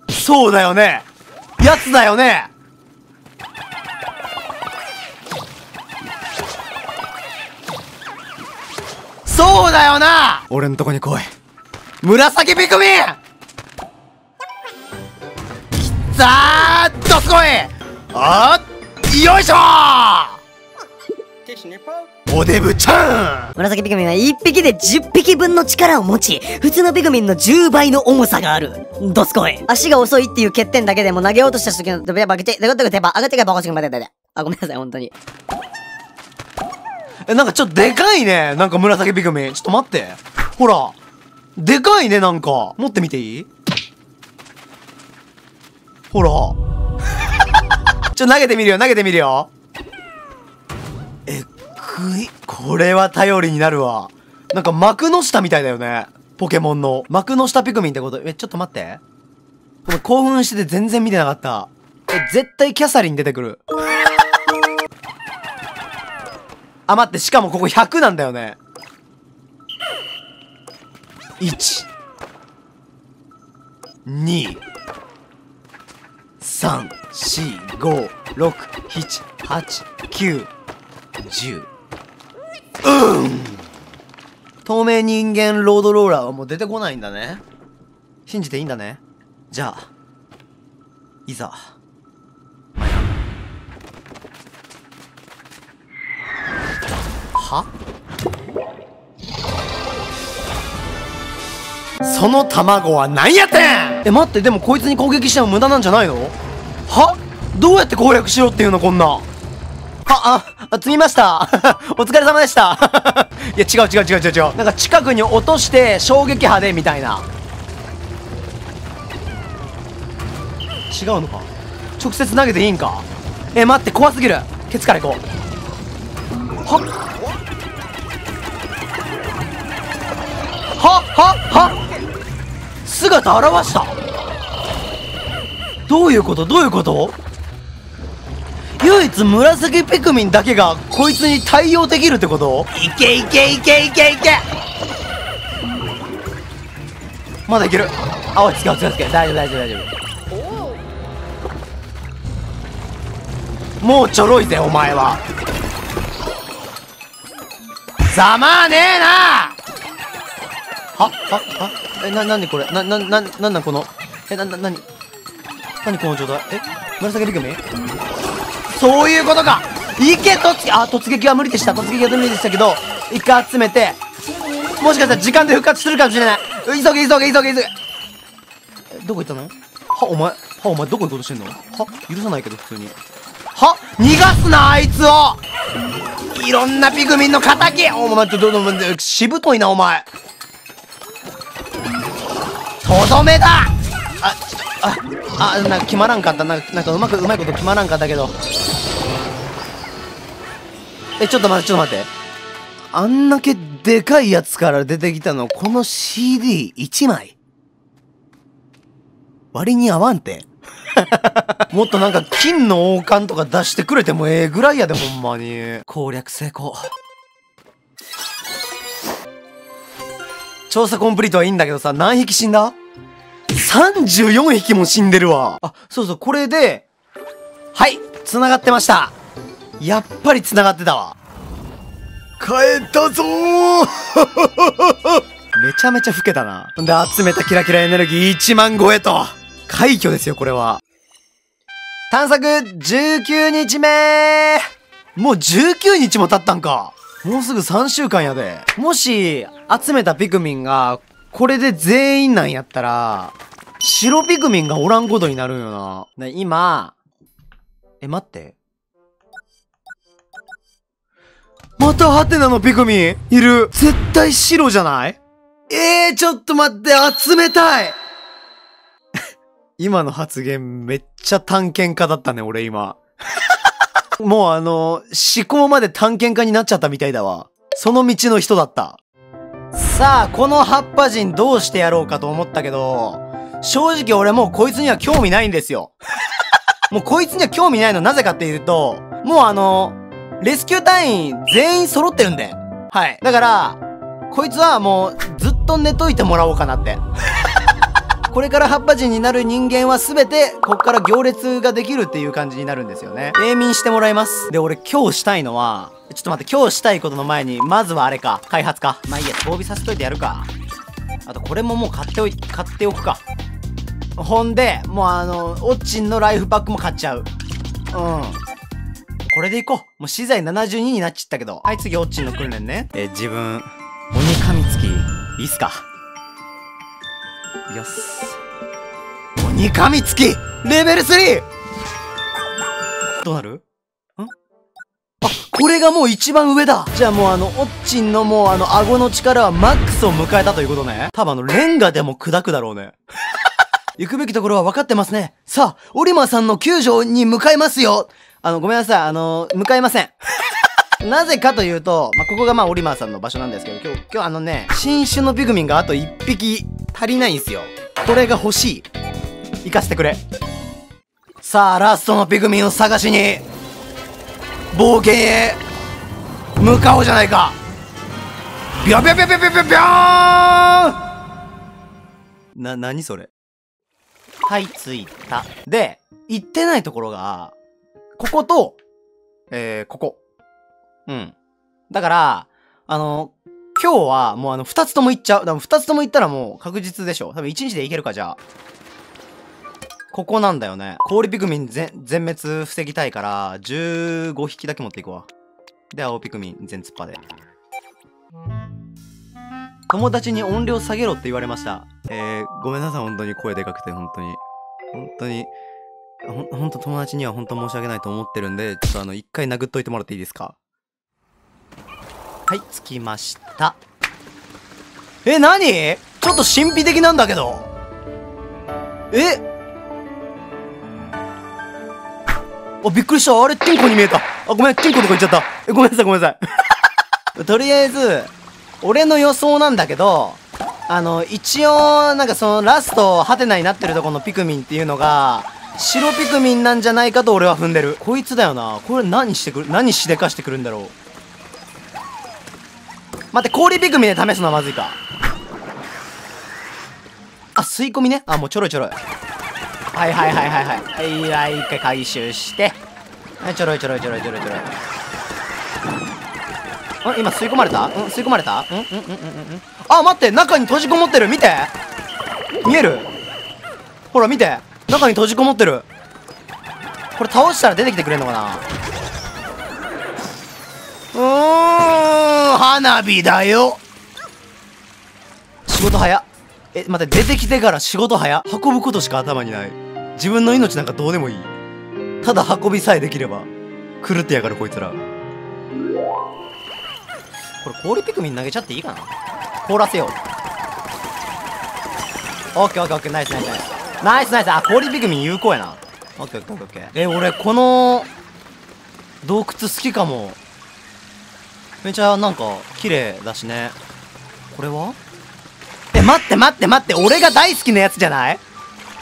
そうだよね。やつだよね。そうだよな。俺んとこに来い、紫ピクミン。きたー、どすこい。あっ、よいしょー。おデブちゃん。紫ピクミンはいっぴきでじゅっぴきぶんの力を持ち、普通のピクミンのじゅうばいの重さがある。どすこい。足が遅いっていう欠点だけでも投げようとした時のドベバケテ、ドベドベテバ、上がってからバカしくまでだね。あ、ごめんなさい、本当に。え、なんかちょっとでかいね。なんか紫ピクミン。ちょっと待って。ほら。でかいね、なんか。持ってみていい？ほら。ちょ、投げてみるよ、投げてみるよ。えっくい。これは頼りになるわ。なんか幕の下みたいだよね。ポケモンの。幕の下ピクミンってこと。え、ちょっと待って。興奮してて全然見てなかった。え、絶対キャサリン出てくる。あ、待って、しかもここひゃくなんだよね。いち、に、さん、よん、ご、ろく、なな、はち、きゅう、じゅう。うん、透明人間ロードローラーはもう出てこないんだね。信じていいんだね。じゃあ、いざ。は？その卵は何やってん。え、待って、でもこいつに攻撃しても無駄なんじゃないの？は？どうやって攻略しろっていうの、こんな。あ、あ、あ、積みました。お疲れ様でした。いや、違う違う違う違う違う。なんか近くに落として衝撃波でみたいな。違うのか。直接投げていいんか。え、待って、怖すぎる。ケツから行こう。はっはっはっ、姿現した。どういうこと、どういうこと。唯一紫ピクミンだけがこいつに対応できるってこと。いけいけいけいけいけ、まだいける。あ、落ち着け落ち着け、大丈夫大丈夫大丈夫。もうちょろいぜお前は。ざまねえな。は、は、は、え、な、なにこれ、な、な、な、なんなんこの、え、な、な、なに、なにこの状態。え、紫ピクミン、そういうことか。いけ、突撃、あ、突撃は無理でした、突撃は無理でしたけど、一回集めて、もしかしたら時間で復活するかもしれない。急げ急げ急げ急げ急げ。どこ行ったの。は、お前、は、お前どこ行こうとしてんの。は、許さないけど普通に。は、逃がすなあいつを。いろんなピクミンの仇。お前、ちょっと、どんどん、しぶといな、お前。とどめだ。あ、ちょっと、あ、あ、なんか決まらんかった。なんか、なんかうまく、うまいこと決まらんかったけど。え、ちょっと待って、ちょっと待って。あんだけでかいやつから出てきたの、この シーディーいちまい。割に合わんて。もっとなんか金の王冠とか出してくれてもええぐらいやで、ほんまに。攻略成功。調査コンプリートはいいんだけどさ、何匹死んだ ?さんじゅうよんひきも死んでるわ。あ、そうそう、これで、はい、繋がってました。やっぱり繋がってたわ。帰ったぞー。めちゃめちゃ老けたな。で、集めたキラキラエネルギーいちまん超えと。快挙ですよ、これは。探索じゅうくにちめ。もうじゅうくにちも経ったんか。もうすぐさんしゅうかんやで。もし集めたピクミンがこれで全員なんやったら、白ピクミンがおらんことになるんよな。ね、今、え、待って。またハテナのピクミンいる。絶対白じゃない？えー、ちょっと待って、集めたい。今の発言めっちゃ探検家だったね、俺今。もうあの、思考まで探検家になっちゃったみたいだわ。その道の人だった。さあ、この葉っぱ人どうしてやろうかと思ったけど、正直俺もうこいつには興味ないんですよ。もうこいつには興味ないのなぜかっていうと、もうあの、レスキュー隊員全員揃ってるんで。はい。だから、こいつはもうずっと寝といてもらおうかなって。これから葉っぱ人になる人間は全てこっから行列ができるっていう感じになるんですよね。永眠してもらいます。で俺今日したいのはちょっと待って、今日したいことの前にまずはあれか、開発か。まあいいや、装備させといてやるか。あとこれももう買っておい買っておくか。ほんでもうあのオッチンのライフパックも買っちゃう。うん、これでいこう。もう資材ななじゅうにになっちゃったけど。はい、次オッチンの訓練ね。えー、自分鬼噛みつきいいっすか。よっす、鬼噛みつきレベル スリー！ どうなるん？あ、これがもう一番上だ。じゃあもうあのオッチンのもうあの顎の力はマックスを迎えたということね。多分あのレンガでも砕くだろうね。行くべきところは分かってますね。さあ、オリマーさんの救助に向かいますよ。あの、ごめんなさい。あの、向かいません。なぜかというと、まあ、ここがまあ、オリマーさんの場所なんですけど、今日、今日あのね、新種のピグミンがあといっぴき足りないんすよ。これが欲しい。行かせてくれ。さあ、ラストのピグミンを探しに、冒険へ、向かおうじゃないか。ビョビョビョビョビョビョビョーン！な、なにそれ？はい、着いた。で、行ってないところが、ここと、えー、ここ。うん。だから、あの、今日はもうあの、二つとも行っちゃう。だから二つとも行ったらもう確実でしょ。多分一日で行けるか、じゃあ。ここなんだよね。氷ピクミン全、全滅防ぎたいから、じゅうごひきだけ持っていくわ。で、青ピクミン全突破で。友達に音量下げろって言われました。えー、ごめんなさい、本当に声でかくて、本当に。本当に、ほ、ほんと友達には本当申し訳ないと思ってるんで、ちょっとあの、一回殴っといてもらっていいですか？はい、着きました。え、なに？ちょっと神秘的なんだけど。え？あ、びっくりした。あれ、チンコに見えた。あ、ごめん、チンコとか言っちゃった。え、ごめんなさい、ごめんなさい。とりあえず、俺の予想なんだけど、あの、一応、なんかそのラスト、ハテナになってるとこのピクミンっていうのが、白ピクミンなんじゃないかと俺は踏んでる。こいつだよな。これ何してくる、何しでかしてくるんだろう。待って、氷ピクミンで試すのはまずいか。あ、吸い込みね。あ、もうちょろいちょろい。はいはいはいはいはい。はいはい、一回回収して。はい、ちょろいちょろいちょろいちょろいちょろい。ん？今吸い込まれた？ん？吸い込まれた？ん？ん？ん？ん？ん？ん？あ、待って、中に閉じこもってる。見て、見える？ほら見て、中に閉じこもってる。これ倒したら出てきてくれんのかな？うーん、花火だよ。仕事早っ。え、待って、出てきてから仕事早っ。運ぶことしか頭にない。自分の命なんかどうでもいい。ただ運びさえできれば。狂ってやがるこいつら。これ氷ピクミン投げちゃっていいかな？凍らせよう。オッケーオッケーオッケー、ナイスナイスナイス。ナイスナイス。あ、氷ピクミン有効やな。オッケーオッケーオッケー。え、俺この洞窟好きかも。めちゃなんか綺麗だしね。これは？え、待って待って待って、俺が大好きなやつじゃない？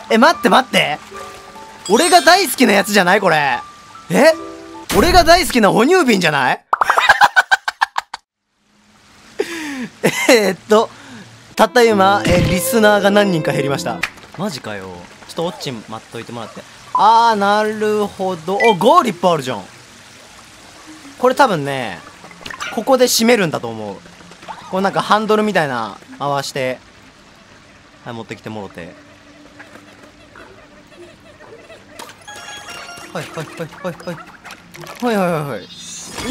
え、待って待って。俺が大好きなやつじゃないこれ。え？俺が大好きな哺乳瓶じゃない？えっと、たった今、えー、リスナーが何人か減りました。マジかよ。ちょっとオッチン待っといてもらって。あー、なるほど。お、ゴールいっぱいあるじゃん。これ多分ね、ここで締めるんだと思う。こうなんかハンドルみたいな、回して。はい、持ってきてもろて。はい、はい、はい、はい、はい。はい、はい、はい、はい。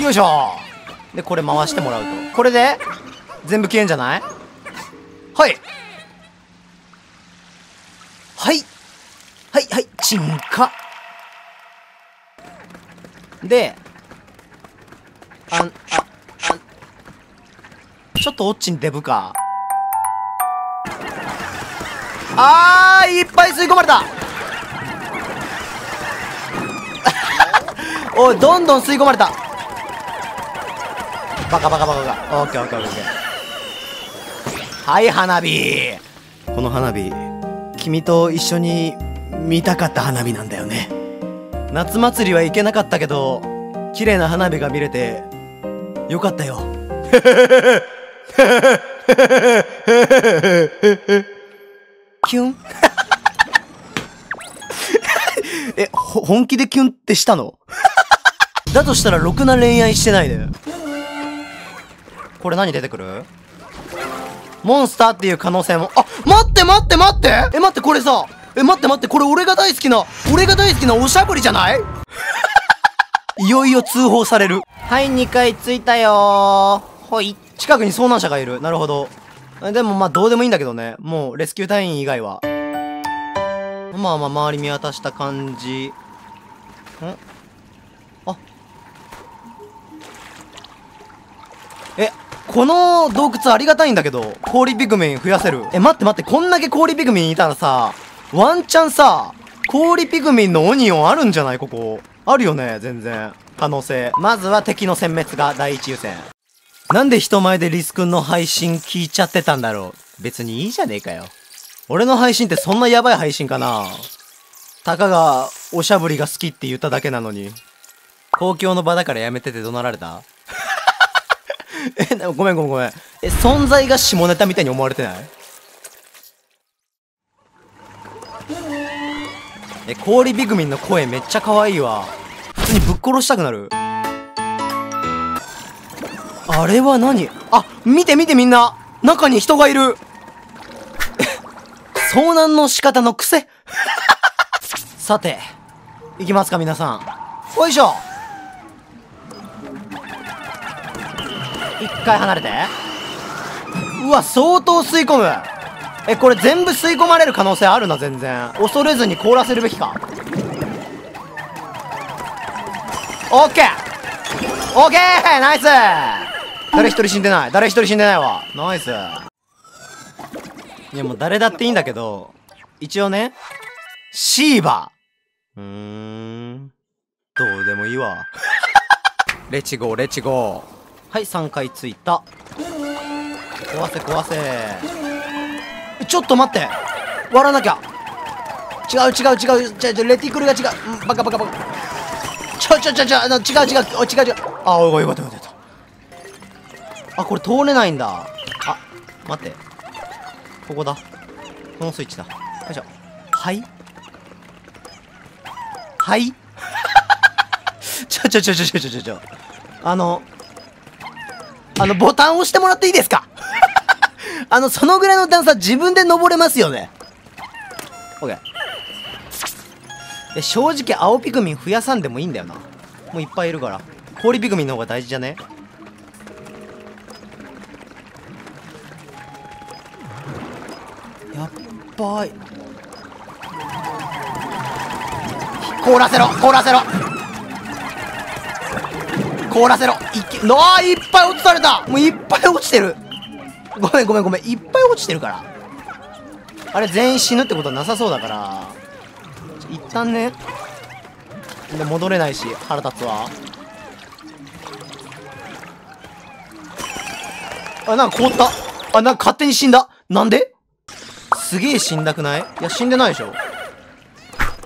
よいしょー。で、これ回してもらうと。これで、全部消えんじゃない？はいはいはいはい、沈下で、あんああ、ちょっとオッチにデブか。あー、いっぱい吸い込まれた。おい、どんどん吸い込まれた。バカバカバカが。オッケーオッケーオッケー。はい、花火。この花火、君と一緒に見たかった花火なんだよね。夏祭りは行けなかったけど、綺麗な花火が見れてよかったよ。キュン。え、ほ、本気でキュンってしたの？だとしたらろくな恋愛してないで。これ何出てくる？モンスターっていう可能性も。あ、待って待って待って、え、待って、これさ、え、待って待って、これ俺が大好きな、俺が大好きなおしゃぶりじゃない？いよいよ通報される。はい、にかい着いたよー。ほい。近くに遭難者がいる。なるほど。でもまあどうでもいいんだけどね。もうレスキュー隊員以外は。まあまあ周り見渡した感じ。ん？あ。え、この洞窟ありがたいんだけど。氷ピグミン増やせる。え、待って待って、こんだけ氷ピグミンいたらさ、ワンチャンさ、氷ピグミンのオニオンあるんじゃない？ここ。あるよね、全然。可能性。まずは敵の殲滅が第一優先。なんで人前でリス君の配信聞いちゃってたんだろう。別にいいじゃねえかよ。俺の配信ってそんなやばい配信かな？たかが、おしゃぶりが好きって言っただけなのに。公共の場だからやめてて怒鳴られた？え、ごめんごめんごめん。え、存在が下ネタみたいに思われてない？え、氷ビグミンの声めっちゃ可愛いわ。普通にぶっ殺したくなる。あれは何？あ、見て見てみんな！中に人がいる！遭難の仕方の癖さて、行きますか皆さん。よいしょ！一回離れて。うわ、相当吸い込む。え、これ全部吸い込まれる可能性あるな、全然。恐れずに凍らせるべきか。オッケー！オッケー！ナイス！誰一人死んでない。誰一人死んでないわ。ナイス。いやもう誰だっていいんだけど、一応ね、シーバー。うーん。どうでもいいわ。レチゴー、レチゴー。はい、さんかい着いた。壊せ、壊せ。ちょっと待って。割らなきゃ。違う、違う、違う。違う、レティクルが違う。バカバカバカ。ちょ、ちょ、ちょ、ちょ、違う、違う、違う、違う。あ、おいおい、よかったよかった。あ、これ通れないんだ。あ、待って。ここだ。このスイッチだ。よいしょ。はいはい。ちょちょちょちょちょちょちょ。あの、あの、ボタン押してもらっていいですか？あの、そのぐらいの段差自分で登れますよね。オッケー。正直、青ピグミン増やさんでもいいんだよな。もういっぱいいるから。氷ピグミンの方が大事じゃね？やっばい。凍らせろ、凍らせろ、凍らせろ。いけ、のあ、いっぱい落とされた。もういっぱい落ちてる。ごめんごめんごめん、いっぱい落ちてるから。あれ全員死ぬってことはなさそうだから、一旦ね。で、戻れないし腹立つわ。あ、なんか凍った。あ、なんか勝手に死んだ。なんですげえ死んだくない？いや、死んでないでしょ。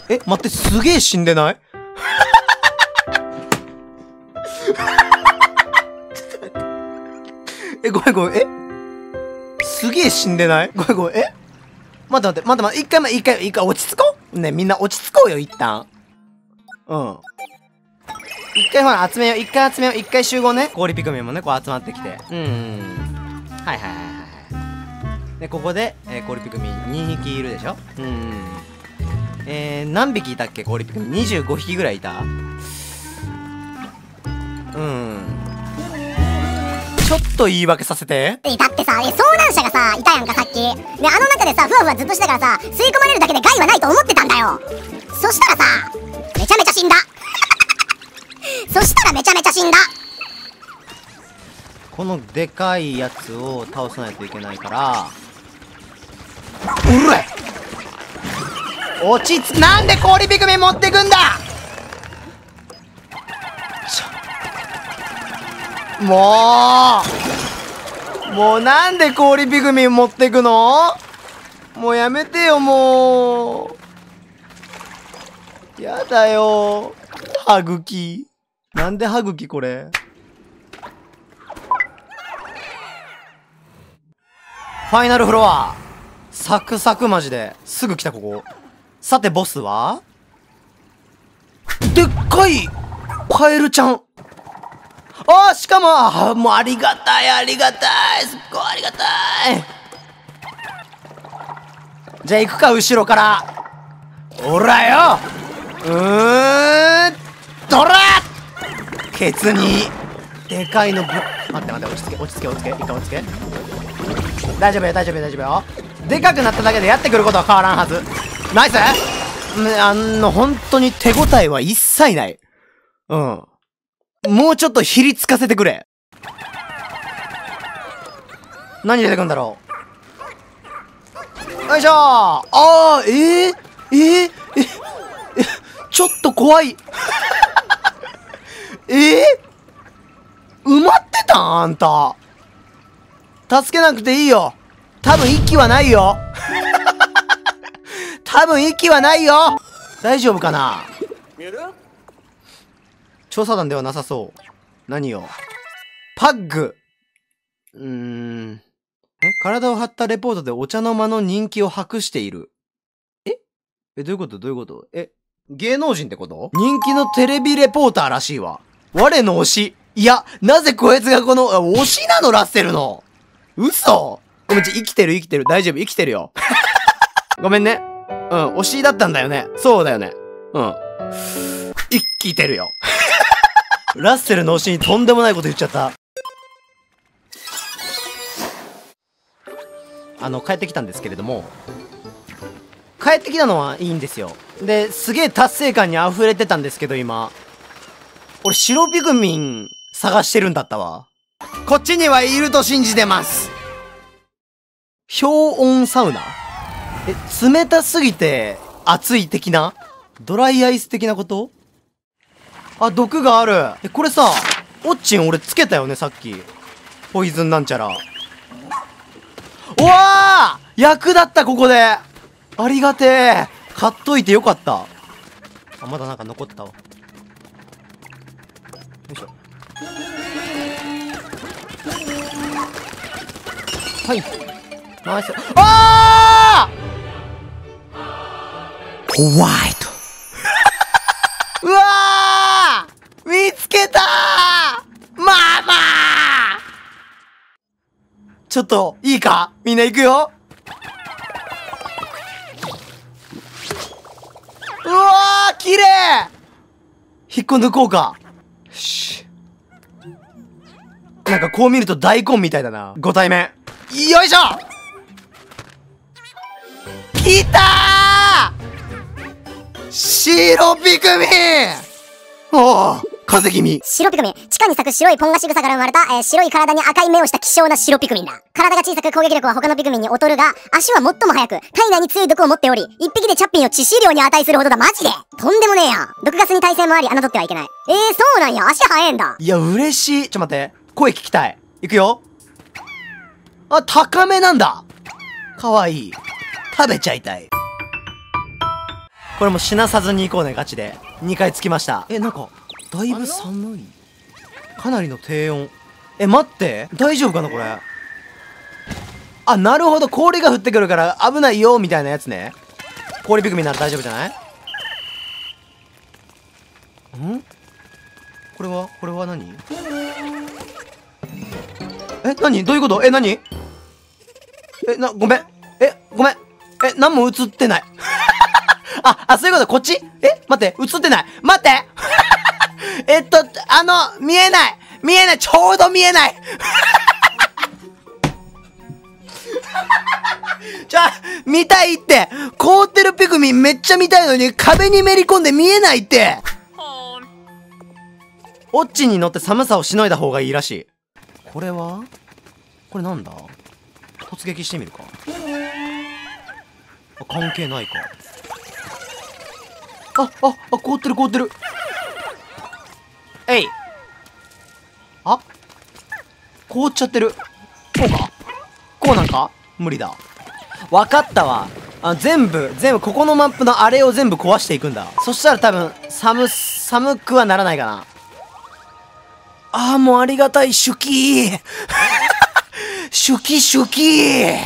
え、待って、すげえ死んでない？え、ごめんごめん、え？すげえ死んでない？ごめんごめん、え？待って待って、待って待って、一回ま、一回、一回落ち着こう？ね、みんな落ち着こうよ、一旦。うん。一回ほら、集めよう、一回集めよう、一回集合ね。氷ピクミンもね、こう集まってきて。うんうん。はいはいはい。で、ここで、えー、氷ピクミンにひきいるでしょ。うん。えー、何匹いたっけ氷ピクミン。にじゅうごひきぐらいいた。うん。ちょっと言い訳させて。だってさ、え、遭難者がさいたやんか、さっき。で、あの中でさふわふわずっとしてたからさ、吸い込まれるだけで害はないと思ってたんだよ。そしたらさ、めちゃめちゃ死んだ。そしたらめちゃめちゃ死んだ。このでかいやつを倒さないといけないから。うれ落ち着、なんで氷ピクミン持ってくんだ。もうもうなんで氷ピクミン持ってくの。もうやめてよ、もうやだよ。歯茎、なんで歯茎これ。ファイナルフロア。サクサクマジで。すぐ来た、ここ。さて、ボスはかいカエルちゃん。ああ、しかも、あもうありがたい、ありがたい、すっごいありがたい。じゃあ行くか、後ろから。おらよ、うーん、とらケツに、でかいのぶ、待って待って、落ち着け、落ち着け、落ち着け、一回落ち着け。大丈夫よ、大丈夫よ、大丈夫よ。でかくなっただけでやってくることは変わらんはず。ナイス、あの、本当に手応えは一切ない。うん。もうちょっとひりつかせてくれ。何出てくんだろう。よいしょー。ああ、えー、えー、えええ、ちょっと怖い。えー、埋まってたんあんた。助けなくていいよ。多分息はないよ。多分息はないよ。大丈夫かな。調査団ではなさそう。何よ。パッグ。うーん。え、体を張ったレポートでお茶の間の人気を博している。ええ、どういうことどういうことえ、芸能人ってこと？人気のテレビレポーターらしいわ。我の推し。いや、なぜこいつがこの、推しなのラッセルの。嘘？ごめんち、生きてる生きてる。大丈夫、生きてるよ。ごめんね。うん、推しだったんだよね。そうだよね。うん。生きてるよ。ラッセルの推しにとんでもないこと言っちゃった。あの、帰ってきたんですけれども、帰ってきたのはいいんですよ。で、すげえ達成感に溢れてたんですけど、今。俺、白ピグミン探してるんだったわ。こっちにはいると信じてます。氷温サウナ？え、冷たすぎて熱い的な？ドライアイス的なこと？あ、毒がある。え、これさ、オッチン俺つけたよね、さっき。ポイズンなんちゃら。うわー！役立った、ここで。ありがてえ。買っといてよかった。あ、まだなんか残ってたわ。よいしょ。はい。ナイス。あー！ホワイト。うわー！見つけたーママー。ちょっと、いいかみんな行くよ。うわー綺麗。引っこ抜こうか。よし。なんかこう見ると大根みたいだな。ご対面。よいしょ来たー白ピクミン。おお風邪気味。白ピクミン。地下に咲く白いポン菓子草から生まれた、えー、白い体に赤い目をした希少な白ピクミンだ。体が小さく攻撃力は他のピクミンに劣るが、足は最も速く、体内に強い毒を持っており、一匹でチャッピンを致死量に値するほどだ。マジでとんでもねえや。毒ガスに耐性もあり、侮ってはいけない。えー、そうなんや。足速えんだ。いや、嬉しい。ちょ、待って。声聞きたい。いくよ。あ、高めなんだ。かわいい。食べちゃいたい。これも死なさずに行こうね、ガチで。にかいつきました。え、なんか、だいぶ寒い。かなりの低温。え、待って。大丈夫かな、これ。あ、なるほど。氷が降ってくるから危ないよ、みたいなやつね。氷ピクミンなら大丈夫じゃない？ん？これはこれは何？え、何？どういうこと？え、何？え、な、ごめん。え、ごめん。え、何も映ってない。あ、あ、そういうこと。こっち？え、待って。映ってない。待ってえっと、あの、見えない見えないちょうど見えないじゃあ、見たいって凍ってるピクミンめっちゃ見たいのに壁にめり込んで見えないってオッチに乗って寒さをしのいだ方がいいらしい。これはこれなんだ突撃してみるか。あ、関係ないか。あ、あ、あ、凍ってる凍ってる。えい。あ凍っちゃってる。こうかこうなんか無理だ。わかったわ。あ、全部、全部、ここのマップのあれを全部壊していくんだ。そしたら多分、寒、寒くはならないかな。ああ、もうありがたい、シュキー。シュキシュキー。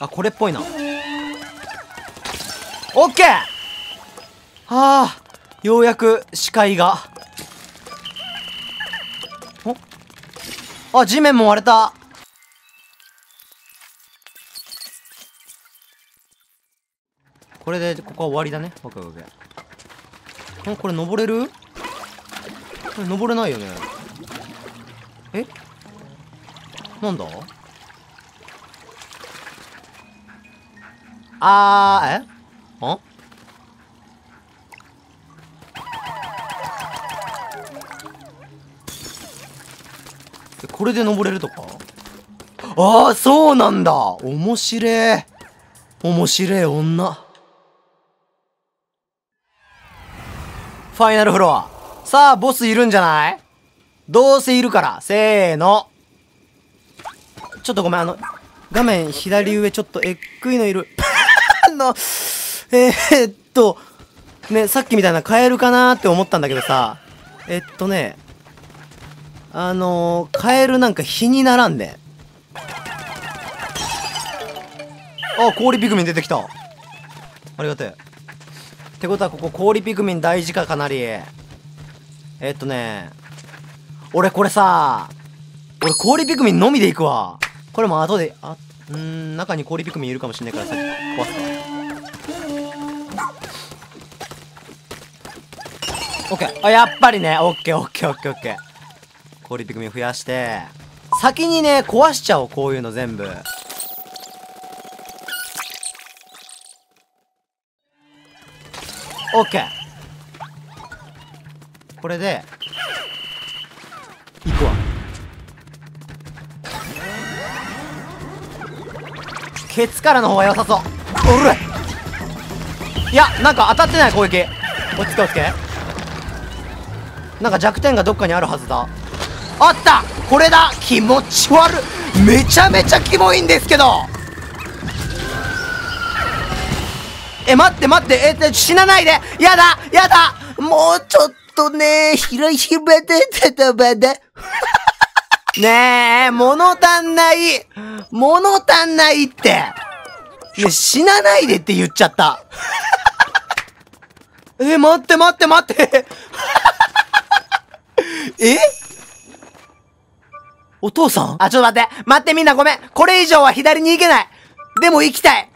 あ、これっぽいな。オッケー。あー、ようやく視界が。お、あ、地面も割れた。これでここは終わりだね。オッケーオッケー。お、これ登れる？これ登れないよね。え？なんだ？あー、え？あ？これで登れるとか？ああ、そうなんだ。面白え。面白え女。ファイナルフロア。さあ、ボスいるんじゃない？どうせいるから。せーの。ちょっとごめん、あの、画面左上ちょっとえっくいのいる。の、えー、っと、ね、さっきみたいなカエルかなーって思ったんだけどさ、えっとね、あのー、カエルなんか火にならんで。あ、氷ピクミン出てきた。ありがてえ。ってことはここ氷ピクミン大事か、かなり。えっとね、俺これさ、俺氷ピクミンのみでいくわ。これも後で、あ、うーん、中に氷ピクミンいるかもしんないからさ、壊すか。オッケー。あ、やっぱりね、オッケーオッケーオッケーオッケー。氷ピクミン増やして、先にね、壊しちゃおう、こういうの全部。オッケー。これで、行くわ。ケツからの方が良さそう。おるい。いや、なんか当たってない攻撃。落ち着け落ち着け。なんか弱点がどっかにあるはずだ。あった！これだ！気持ち悪い！めちゃめちゃキモいんですけど！え、待って待って、え、死なないで！やだ！やだ！もうちょっとね、広島でてたばで。ねえ、物足んない。物足んないって。いや、死なないでって言っちゃった。え、待って待って待って。え？お父さん？あ、ちょっと待って。待ってみんなごめん。これ以上は左に行けない。でも行きたい。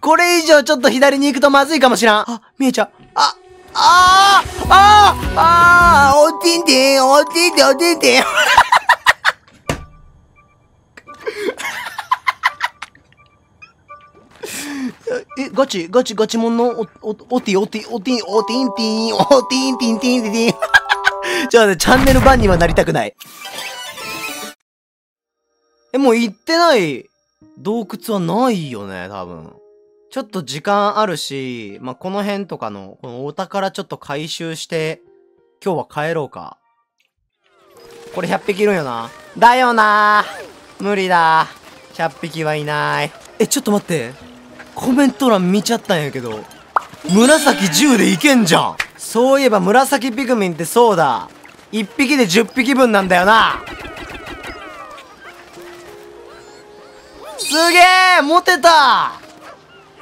これ以上ちょっと左に行くとまずいかもしらん。あ、見えちゃう。あ、あー、あー、あー、おちんちん、おちんちん、おちんちん。え、ガチ、ガチ、ガチもんの、お、お、おて、おて、おて、おてんてん、おてんてんてんてんてん。ちょっとね、チャンネル版にはなりたくない。え、もう行ってない洞窟はないよね、多分。ちょっと時間あるし、まあ、この辺とかの、このお宝ちょっと回収して、今日は帰ろうか。これひゃっぴきいるんよな。だよなー。無理だー。ひゃっぴきはいない。え、ちょっと待って。コメント欄見ちゃったんやけど。紫じゅうでいけんじゃん。そういえば紫ピクミンってそうだ。いっぴきでじゅっぴきぶんなんだよな。すげえ、持てた。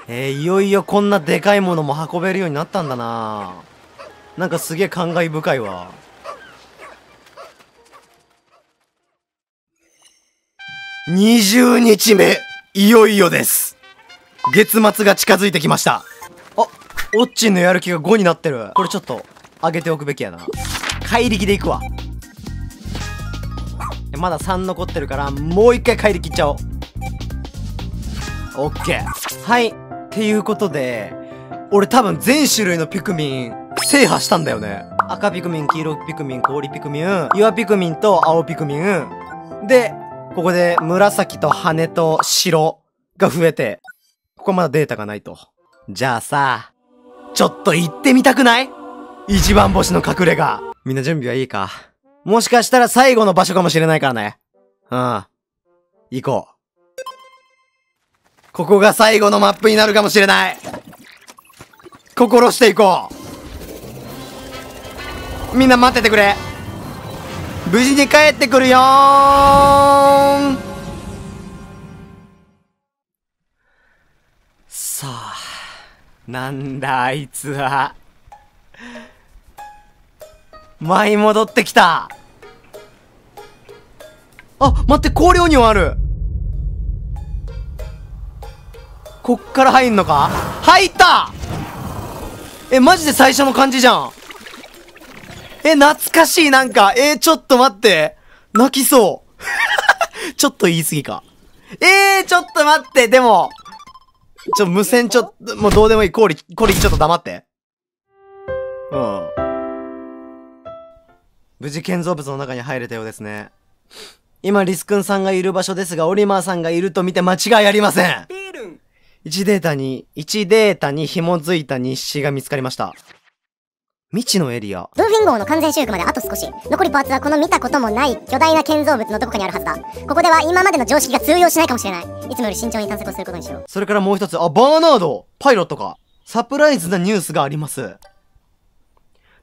えー、いよいよこんなでかいものも運べるようになったんだな。なんかすげえ感慨深いわ。にじゅうにちめ、いよいよです。月末が近づいてきました。あ、オッチンのやる気がごになってる。これちょっと、上げておくべきやな。怪力でいくわ。まださん残ってるから、もう一回怪力いっちゃおう。オッケー。はい。っていうことで、俺多分全種類のピクミン制覇したんだよね。赤ピクミン、黄色ピクミン、氷ピクミン、岩ピクミンと青ピクミン。で、ここで紫と羽と白が増えて、ここはまだデータがないと。じゃあさ、ちょっと行ってみたくない？一番星の隠れ家。みんな準備はいいか？もしかしたら最後の場所かもしれないからね。うん。行こう。ここが最後のマップになるかもしれない。心していこう。みんな待っててくれ。無事に帰ってくるよーん。さあ、なんだあいつは。舞い戻ってきた。あ、待って、香料にもある。こっから入んのか。入った。え、マジで最初の感じじゃん。え、懐かしい、なんか。えー、ちょっと待って。泣きそう。ちょっと言い過ぎか。えー、ちょっと待って、でも。ちょ、無線ちょっと、もうどうでもいい。コーリ、コーリちょっと黙って。うん。無事建造物の中に入れたようですね。今、リス君さんがいる場所ですが、オリマーさんがいると見て間違いありません。いちデータに、いちデータに紐づいた日誌が見つかりました。未知のエリア。ドルフィン号の完全修復まであと少し。残りパーツはこの見たこともない巨大な建造物のどこかにあるはずだ。ここでは今までの常識が通用しないかもしれない。いつもより慎重に探索をすることにしよう。それからもう一つ。あ、バーナードパイロットか。サプライズなニュースがあります。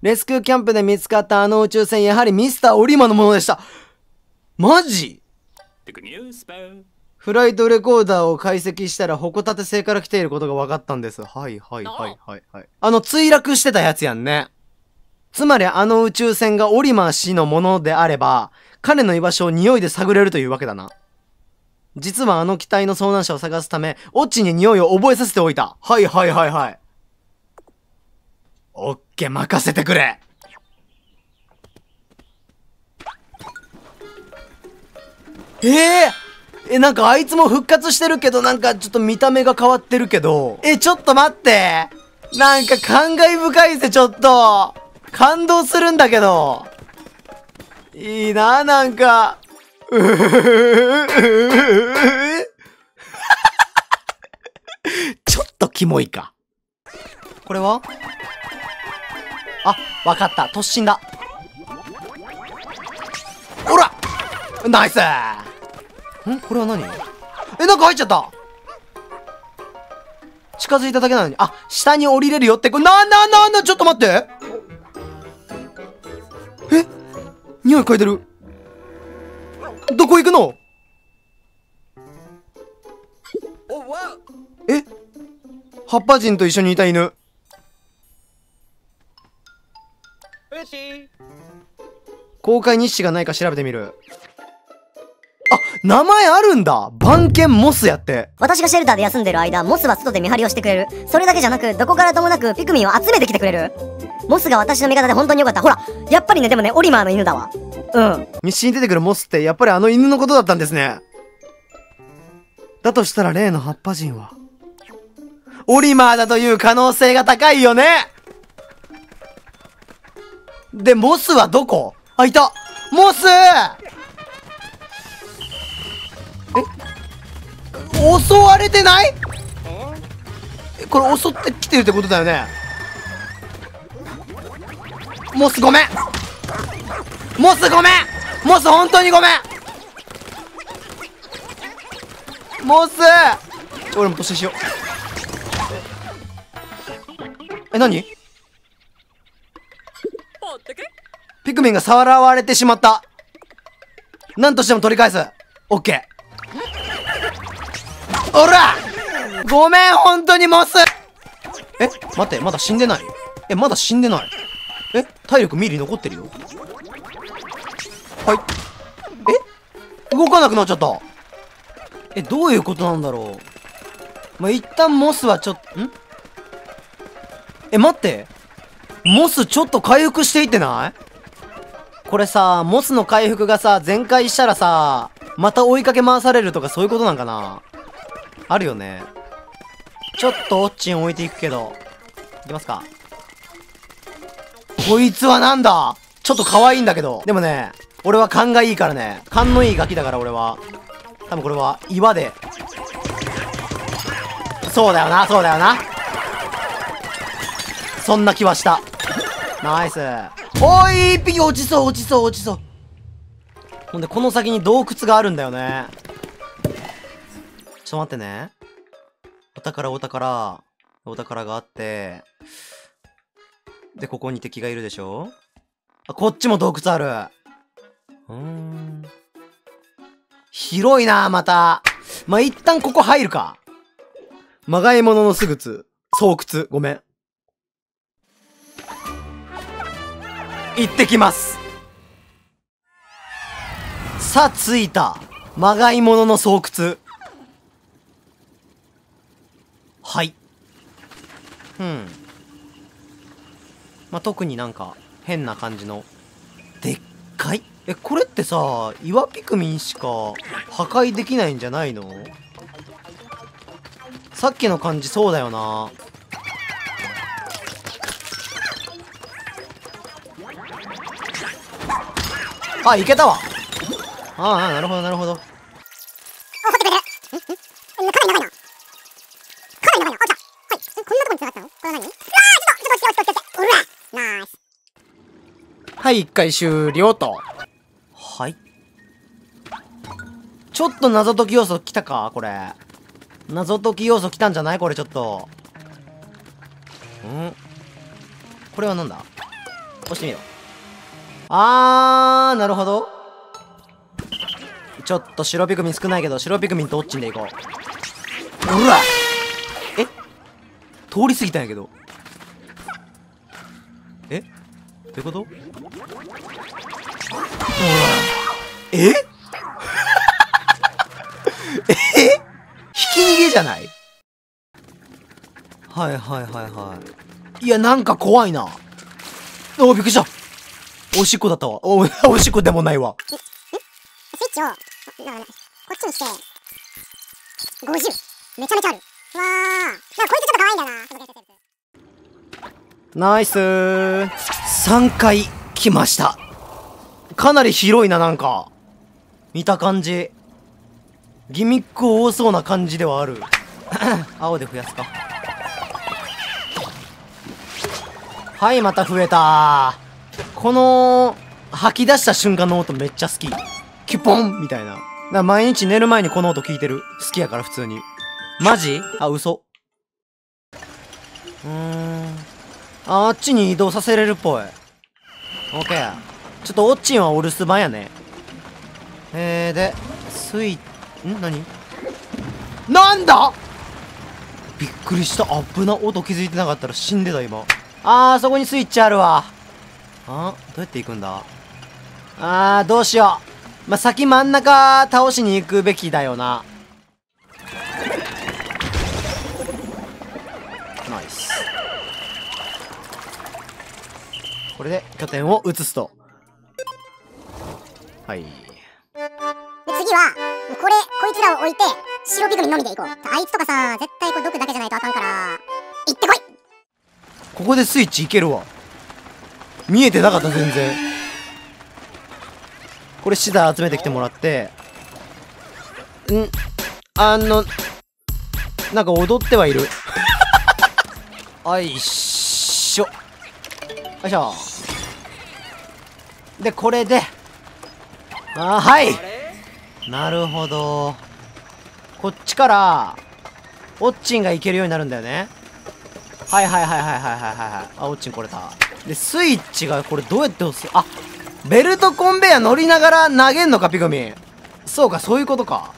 レスキューキャンプで見つかったあの宇宙船、やはりミスターオリマのものでした。マジ？フライトレコーダーを解析したら、ホコタテ星から来ていることが分かったんです。はいはいはいはいはい。あの、墜落してたやつやんね。つまりあの宇宙船がオリマー氏のものであれば、彼の居場所を匂いで探れるというわけだな。実はあの機体の遭難者を探すため、オッチに匂いを覚えさせておいた。はいはいはいはい。オッケー、任せてくれ。ええーえ、なんかあいつも復活してるけど、なんかちょっと見た目が変わってるけど。え、ちょっと待って。なんか感慨深いぜ、ちょっと。感動するんだけど。いいな、なんか。うふふふ。ちょっとキモいか。これは？あ、わかった。突進だ。ほら！ナイス！ん？これは何？え、なんか入っちゃった。近づいただけなのに。あ、下に降りれるよって。これなんなんなんなん。ちょっと待って、え、匂い嗅いでる。どこ行くの？え、葉っぱ人と一緒にいた犬。公開日誌がないか調べてみる。あ、名前あるんだ。番犬モスやって。私がシェルターで休んでる間、モスは外で見張りをしてくれる。それだけじゃなく、どこからともなくピクミンを集めてきてくれる。モスが私の味方で本当によかった。ほら、やっぱりね、でもね、オリマーの犬だわ。うん。日誌に出てくるモスって、やっぱりあの犬のことだったんですね。だとしたら例の葉っぱ人は、オリマーだという可能性が高いよね。で、モスはどこ？あ、いた！モス！襲われてない？え、これ襲ってきてるってことだよね。モスごめん、モスごめん、モス本当にごめん、モス。俺も突進しよう。え、何？ピクミンがさらわれてしまった。なんとしても取り返す。オッケー。おら！ごめん、本当にモス！え、待って、まだ死んでない。え、まだ死んでない。え、体力ミリ残ってるよ。はい。え？動かなくなっちゃった。え、どういうことなんだろう。まあ、一旦モスはちょっと、ん？え、待って。モスちょっと回復していってない？これさ、モスの回復がさ、全開したらさ、また追いかけ回されるとかそういうことなんかな？あるよね。ちょっとオッチン置いていくけど。いきますか。こいつはなんだ？ちょっと可愛いんだけど。でもね、俺は勘がいいからね。勘のいいガキだから俺は。多分これは岩で。そうだよな、そうだよな。そんな気はした。ナイス。おい、一匹落ちそう、落ちそう、落ちそう。ほんで、この先に洞窟があるんだよね。ちょっと待ってね。お宝、お宝。お宝があって。で、ここに敵がいるでしょ？あ、こっちも洞窟ある。うーん。広いな、また。まあ、一旦ここ入るか。まがいもののすぐつ。巣窟、ごめん。行ってきます。さあ、着いた。まがいものの巣窟。はい。うん。まあ、特になんか、変な感じの。でっかい。え、これってさ、岩ピクミンしか破壊できないんじゃないの？さっきの感じそうだよな。あ、いけたわ。ああ、なるほどなるほど。はい、一回終了と。はい。ちょっと謎解き要素来たかこれ。謎解き要素来たんじゃないこれちょっと。ん？これはなんだ？押してみよう。あー、なるほど。ちょっと白ピクミン少ないけど、白ピクミンとオッチンでいこう。うわ！え？通り過ぎたんやけど。え？どういうこと？うわ！え？え？ひき逃げじゃない？はいはいはいはい。いや、なんか怖いな。おー、びっくりした。おしっこだったわ。お、おしっこでもないわ。スイッチを、こっちにして、ごじゅう。めちゃめちゃある。うわー。なんかこいつちょっと可愛いんだよな。ナイスー。さんかい来ました。かなり広いな、なんか。見た感じ。ギミック多そうな感じではある。青で増やすか。はい、また増えたー。この、吐き出した瞬間の音めっちゃ好き。キュポンみたいな。だから毎日寝る前にこの音聞いてる。好きやから普通に。マジ？あ、嘘。うーん。あっちに移動させれるっぽい。オッケー。ちょっとオッチンはお留守番やね。えー、で、スイッ、ん？何？なんだ？びっくりした。危な。音気づいてなかったら死んでた今。あー、そこにスイッチあるわ。あ、どうやって行くんだ？あー、どうしよう。まあ、先真ん中倒しに行くべきだよな。ナイス。これで拠点を移すと。はい。で、次は、これ、こいつらを置いて、白ピクミンのみで行こう。あいつとかさ、絶対これ毒だけじゃないとあかんから、行ってこい！ここでスイッチいけるわ。見えてなかった全然。これシダー集めてきてもらって、んあのなんか踊ってはいる。あいしょあいしょ。でこれで、あ、はい、なるほど。こっちからオッチンがいけるようになるんだよね。はいはいはいはいはいはいはい。あ、オッチン来れた。で、スイッチがこれどうやって押す？あ、ベルトコンベヤ乗りながら投げんのか、ピクミン。そうか、そういうことか。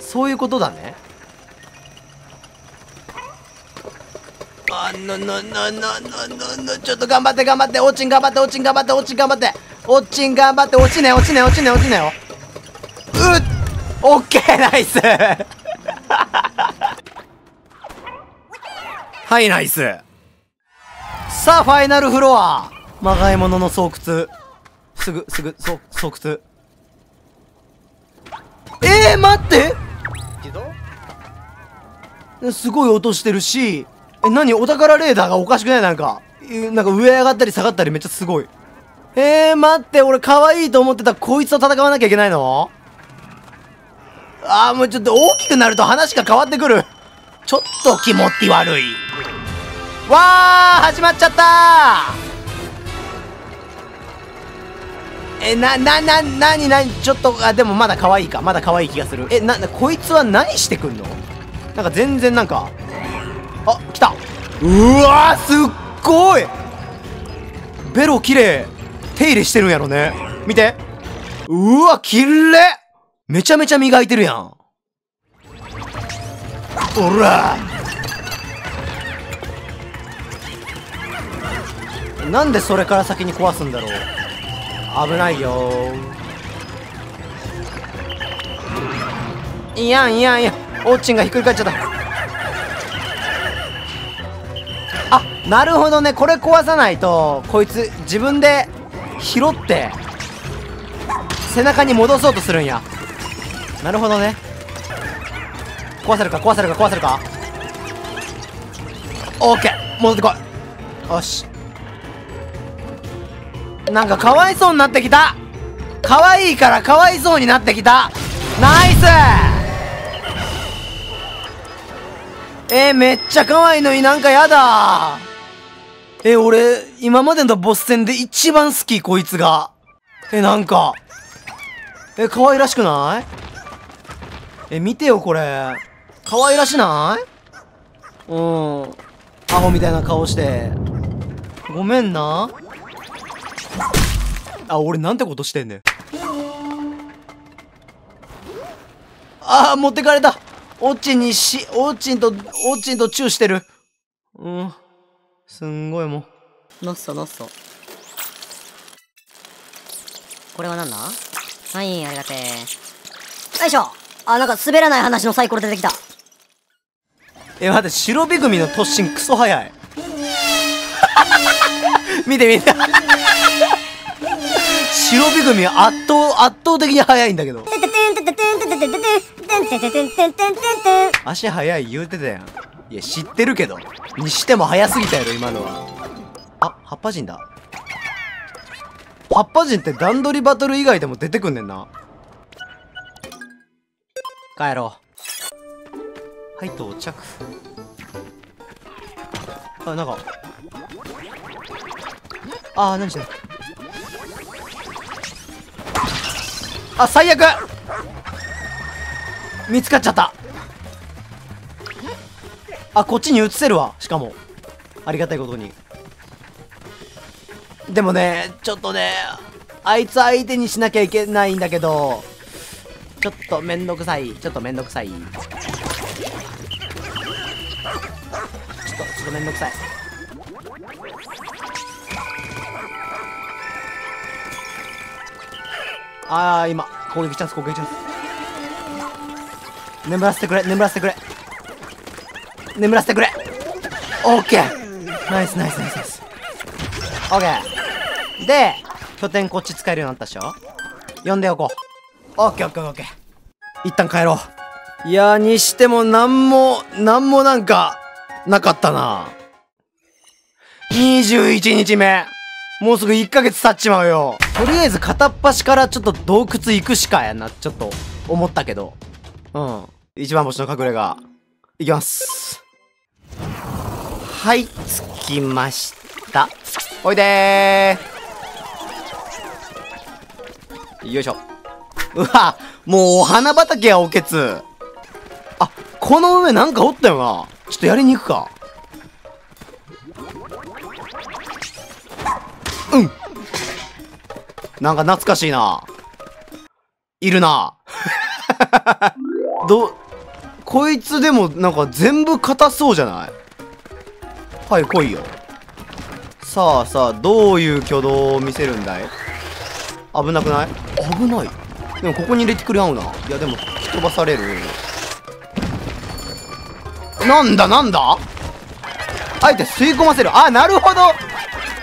そういうことだね。あ、の、の、の、の、の、の、ちょっと頑張って頑張って、落ちん頑張って、落ちん頑張って、落ちん頑張って、落ちん頑張って、落ちね、落ちね、落ちね、落ちねよ。うっ、オッケー、ナイス。はい、ナイス。さあ、ファイナルフロア。まがいものの巣窟。すぐ、すぐ、そ、巣窟。えー、待ってすごい音してるし、え、なに、お宝レーダーがおかしくない？なんか、なんか上上がったり下がったりめっちゃすごい。えー、待って、俺可愛いと思ってたこいつと戦わなきゃいけないの？あー、もうちょっと大きくなると話が変わってくる。ちょっと気持ち悪い。わー、始まっちゃったー。え、な、な、な、なになに、ちょっと、あ、でもまだ可愛いか。まだ可愛い気がする。え、な、な、こいつは何してくんの？なんか全然なんか。あ、来た。うわー、すっごいベロ綺麗。手入れしてるんやろね。見て。うわ、綺麗。めちゃめちゃ磨いてるやん。おらなんでそれから先に壊すんだろう。危ないよー。いやいやいや、オッチンがひっくり返っちゃった。あ、なるほどね。これ壊さないとこいつ自分で拾って背中に戻そうとするんや。なるほどね。壊せるか壊せるか壊せるか。オッケー、戻ってこい。よし、なんかかわいそうになってきた。かわいいからかわいそうになってきた。ナイス。えー、めっちゃかわいいのになんかやだ。えー、俺今までのボス戦で一番好きこいつが。えー、なんかえー、かわいらしくない？えー、見てよこれ。かわいらしない？うん、アホみたいな顔してごめんな。あ、俺なんてことしてんねん。あー、持ってかれた。オッチンにし、オッチンと、オッチンとチューしてる。うん。すんごいもう。のっそのっそ。これはなんだ？はい、ありがてー。よいしょ。あ、なんか滑らない話のサイコロ出てきた。え、待って、白ビグミの突進クソ早い。見て見て。白ビグミは圧倒、圧倒的に速いんだけど。足速い言うてたやん。いや、知ってるけど。にしても速すぎたやろ、今のは。あ、葉っぱ人だ。葉っぱ人って段取りバトル以外でも出てくんねんな。帰ろう。はい、到着。あ、なんか。あー、何してんの。あ、最悪。見つかっちゃった。あ、こっちに移せるわ。しかもありがたいことに。でもね、ちょっとね、あいつ相手にしなきゃいけないんだけど、ちょっとめんどくさい。ちょっとめんどくさい。ちょっとちょっとめんどくさい。あー、今攻撃チャンス、攻撃チャンス。眠らせてくれ、眠らせてくれ、眠らせてくれ。オッケー、ナイスナイスナイスナイス。オッケーで、拠点こっち使えるようになったでしょ。呼んでおこう。オッケーオッケーオッケー。一旦帰ろう。いやー、にしてもなんもなんもなんかなかったな。にじゅういちにちめ、もうすぐいっかげつ経っちまうよ。とりあえず片っ端からちょっと洞窟行くしかやな、ちょっと思ったけど。うん。一番星の隠れ家。行きます。はい、着きました。おいでー。よいしょ。うわ、もうお花畑やおけつ。あ、この上なんかおったよな。ちょっとやりに行くか。うん。なんか懐かしいな。いるな。ど、こいつでもなんか全部硬そうじゃない？はい、来いよ。さあさあ、どういう挙動を見せるんだい？危なくない？危ない。でもここにレティクル合うな。いや、でも吹き飛ばされる。なんだなんだ？あえて吸い込ませる。あ、なるほど。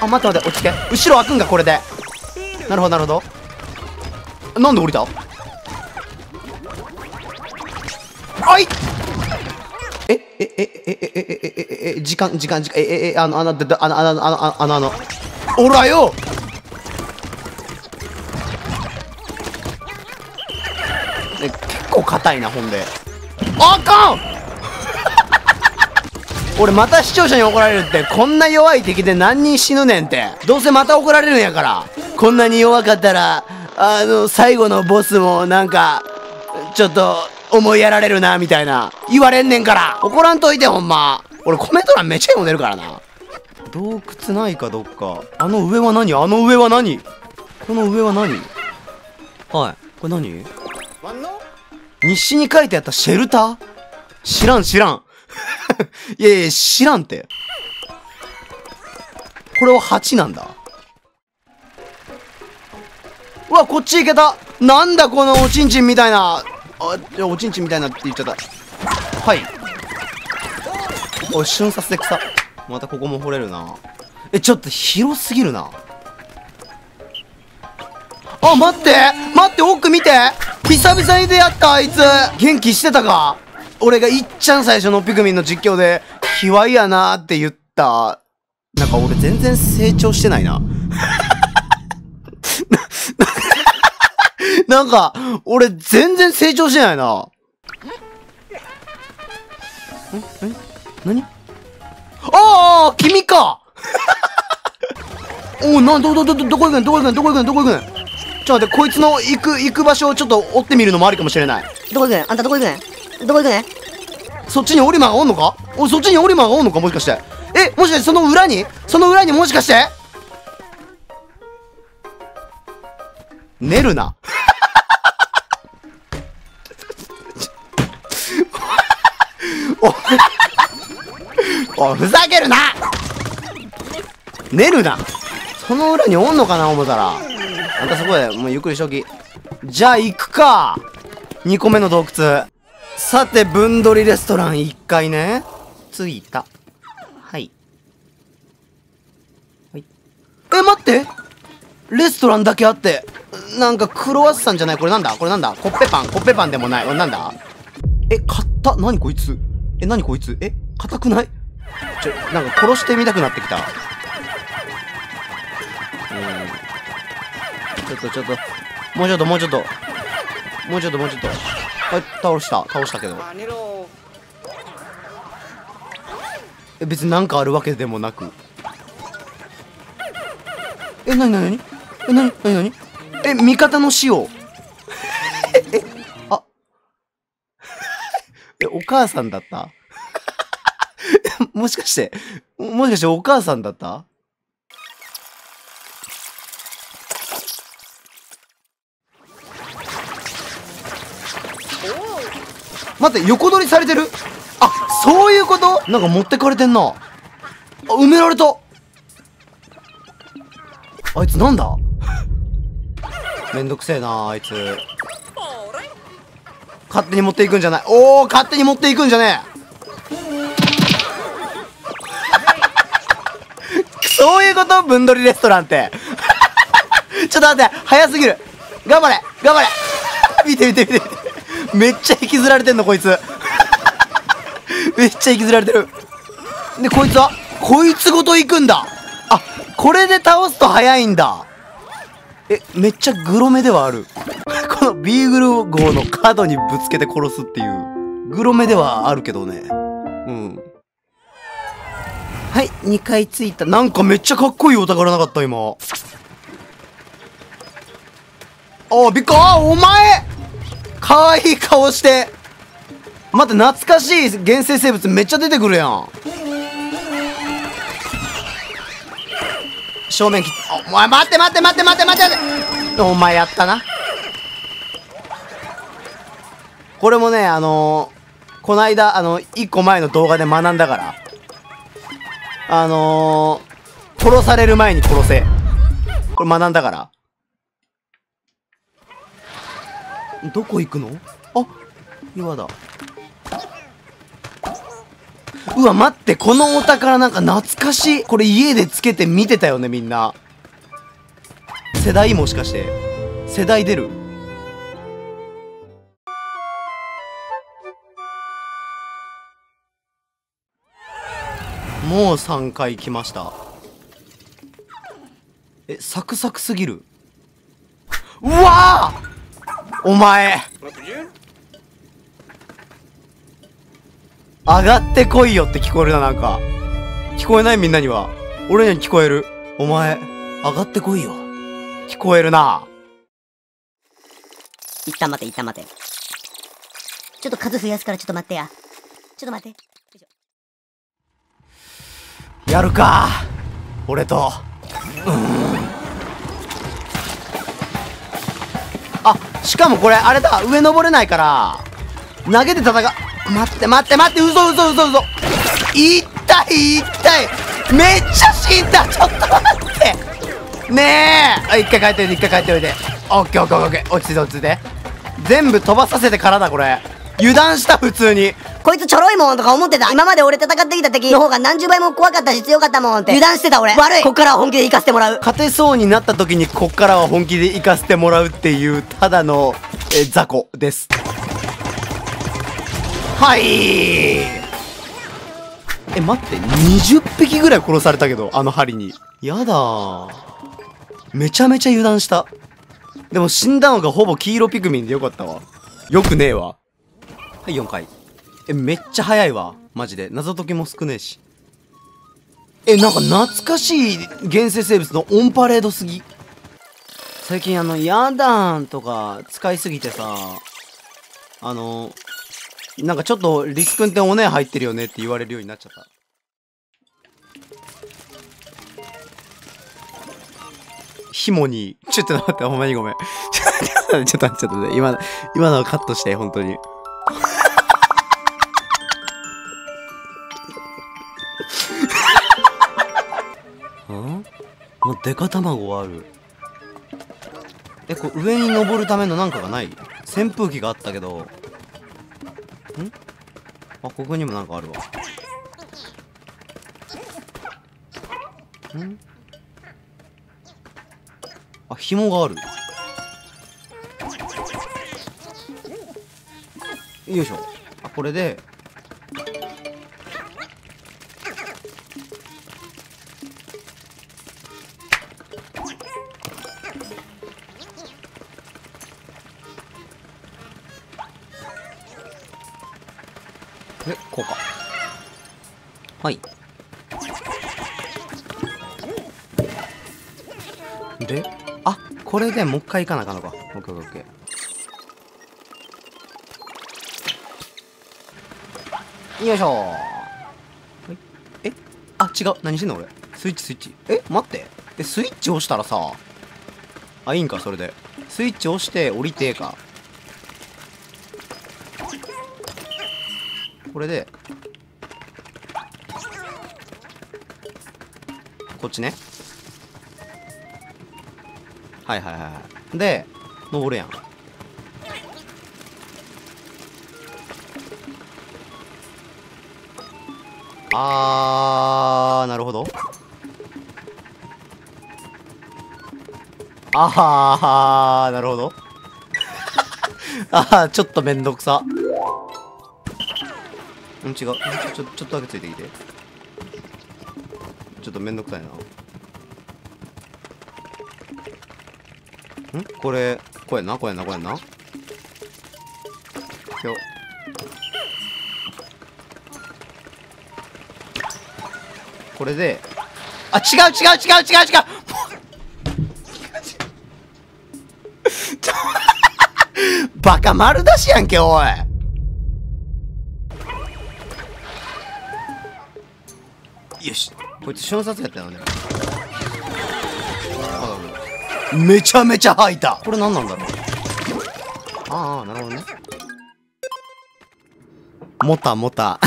あ、待って待って、落ち着け。後ろ開くんか、これで。なるほど、なるほど。なんで降りた？あい！え、え、え、え、え、え、え、え、え、え、時間、時間、時間、え、え、え、あの、あの、あの、あの、あの、あの、あの、あの、おらよ！え、結構硬いな、ほんで。あかん！俺また視聴者に怒られるって。こんな弱い敵で何人死ぬねんって。どうせまた怒られるんやから。こんなに弱かったらあの最後のボスもなんかちょっと思いやられるなみたいな言われんねんから、怒らんといてほんま。俺コメント欄めっちゃ読んでるからな。洞窟ないかどっか。あの上は何？あの上は何？この上は何？はい、これ何？西に書いてあったシェルター？知らん知らん。いやいや、知らんって。これははちなんだ。うわ、こっち行けた。なんだこのおちんちんみたいな。あ、おちんちんみたいなって言っちゃった。はい。おい、瞬殺で草。またここも掘れるな。え、ちょっと広すぎるな。あ、待って待って奥見て、久々に出会ったあいつ元気してたか。俺がいっちゃん最初のピクミンの実況で、卑猥やなーって言った。なんか俺全然成長してないな。なんか、俺全然成長してないな。んん何？ああ君か。おお、なん、ど、ど、ど、どこ行くんどこ行くんどこ行くんどこ行くん、ちょっと待って、こいつの行く、行く場所をちょっと追ってみるのもありかもしれない。どこ行くねあんた、どこ行くねどこ行くねそっちにオリマーがおんのか、おそっちにオリマーがおんのか、もしかして。え、もしかしてその裏にその裏にもしかして寝るな。お、おふざけるな寝るな、その裏におんのかな思ったら。あんたそこで、もうゆっくりしとき。じゃあ行くか。にこめの洞窟。さて、ぶんどりレストランいっかいね。着いた。はい。はい。え、待ってレストランだけあって。なんかクロワッサンじゃないこれなんだこれなんだコッペパンコッペパンでもない。これなんだえ、買ったなにこいつえ、なにこいつえ、硬くないちょ、なんか殺してみたくなってきた。ちょっとちょっともうちょっともうちょっともうちょっともうちょっとはい倒した倒したけどえ別に何かあるわけでもなくえなになにえなになになにえ味方の死をええあえお母さんだったもしかしてもしかしてお母さんだった待って、横取りされてる？あ、そういうこと？なんか持ってかれてんな。あ、埋められた。あいつなんだ？めんどくせえな、あいつ。勝手に持っていくんじゃない。おー、勝手に持っていくんじゃねえ。そういうこと？ぶんどりレストランって。ちょっと待って、早すぎる。頑張れ、頑張れ。見て見て見て見て。めっちゃ引きずられてんのこいつめっちゃ引きずられてるでこいつはこいつごと行くんだあこれで倒すと早いんだえめっちゃグロ目ではあるこのビーグル号の角にぶつけて殺すっていうグロ目ではあるけどねうんはいにかい着いたなんかめっちゃかっこいいお宝なかった今ああびっくりああお前可愛い顔して待って懐かしい原生生物めっちゃ出てくるやん正面切ってお前待って待って待って待って待ってお前やったなこれもねあのー、この間あのいっこまえの動画で学んだからあのー、殺される前に殺せこれ学んだからどこ行くのあ岩だうわ待ってこのお宝なんか懐かしいこれ家でつけて見てたよねみんな世代もしかして世代出るもうさんかい来ましたえサクサクすぎるうわーお前上がってこいよって聞こえるななんか聞こえないみんなには俺には聞こえるお前上がってこいよ聞こえるな一旦待て一旦待てちょっと数増やすからちょっと待ってやちょっと待てやるか俺とうんあ、しかもこれ、あれだ、上登れないから、投げて戦う。待って待って待って、嘘嘘嘘嘘。痛い痛い。めっちゃ死んだ。ちょっと待って。ねえ。一回帰っておいで、一回帰っておいで。オッケーオッケーオッケー。落ち着いて落ち着いて。全部飛ばさせてからだ、これ。油断した、普通に。こいつちょろいもんとか思ってた。今まで俺戦ってきた敵の方が何十倍も怖かったし強かったもんって油断してた俺。悪い。こっからは本気で行かせてもらう。勝てそうになった時にこっからは本気で行かせてもらうっていう、ただの、え、雑魚です。はいー。え、待って、にじゅっぴきぐらい殺されたけど、あの針に。やだー。めちゃめちゃ油断した。でも死んだのがほぼ黄色ピクミンでよかったわ。よくねえわ。はい、よんかい。え、めっちゃ早いわ。マジで。謎解きも少ねえし。え、なんか懐かしい原生生物のオンパレードすぎ。最近あの、ヤダーンとか使いすぎてさ、あの、なんかちょっとリス君っておねえ入ってるよねって言われるようになっちゃった。紐に、ちょっと待って、ほんまにごめん。ちょっと待って、ちょっと待って、ちょっと待って、今、今のはカットして、本当に。もうデカ卵ある。え、こう上に登るためのなんかがない？扇風機があったけど。ん？あ、ここにもなんかあるわ。ん？あ、紐がある。よいしょ。あ、これで。え、こうか。はい。で、あ、これでもう一回行かなあかんのか。オッケーオッケー。よいしょー。はい、え、あ、違う。何してんの俺。スイッチスイッチ。え、待って。え、スイッチ押したらさ。あ、いいんか、それで。スイッチ押して降りてか。これでこっちね。はいはいはいで登るやん。あー、なるほど。あー、なるほど。あー、ちょっとめんどくさ。うん、違う。ちょ、ちょ、ちょっとだけついてきて。ちょっとめんどくさいな。ん？これ、これな、これな、これな。よ。これで、あ、違う違う違う違う違う！バカ丸出しやんけ、おい！よし、こいつ瞬殺やったよね。めちゃめちゃ吐いた。これ何なんだろう。ああ、なるほどね。もたもた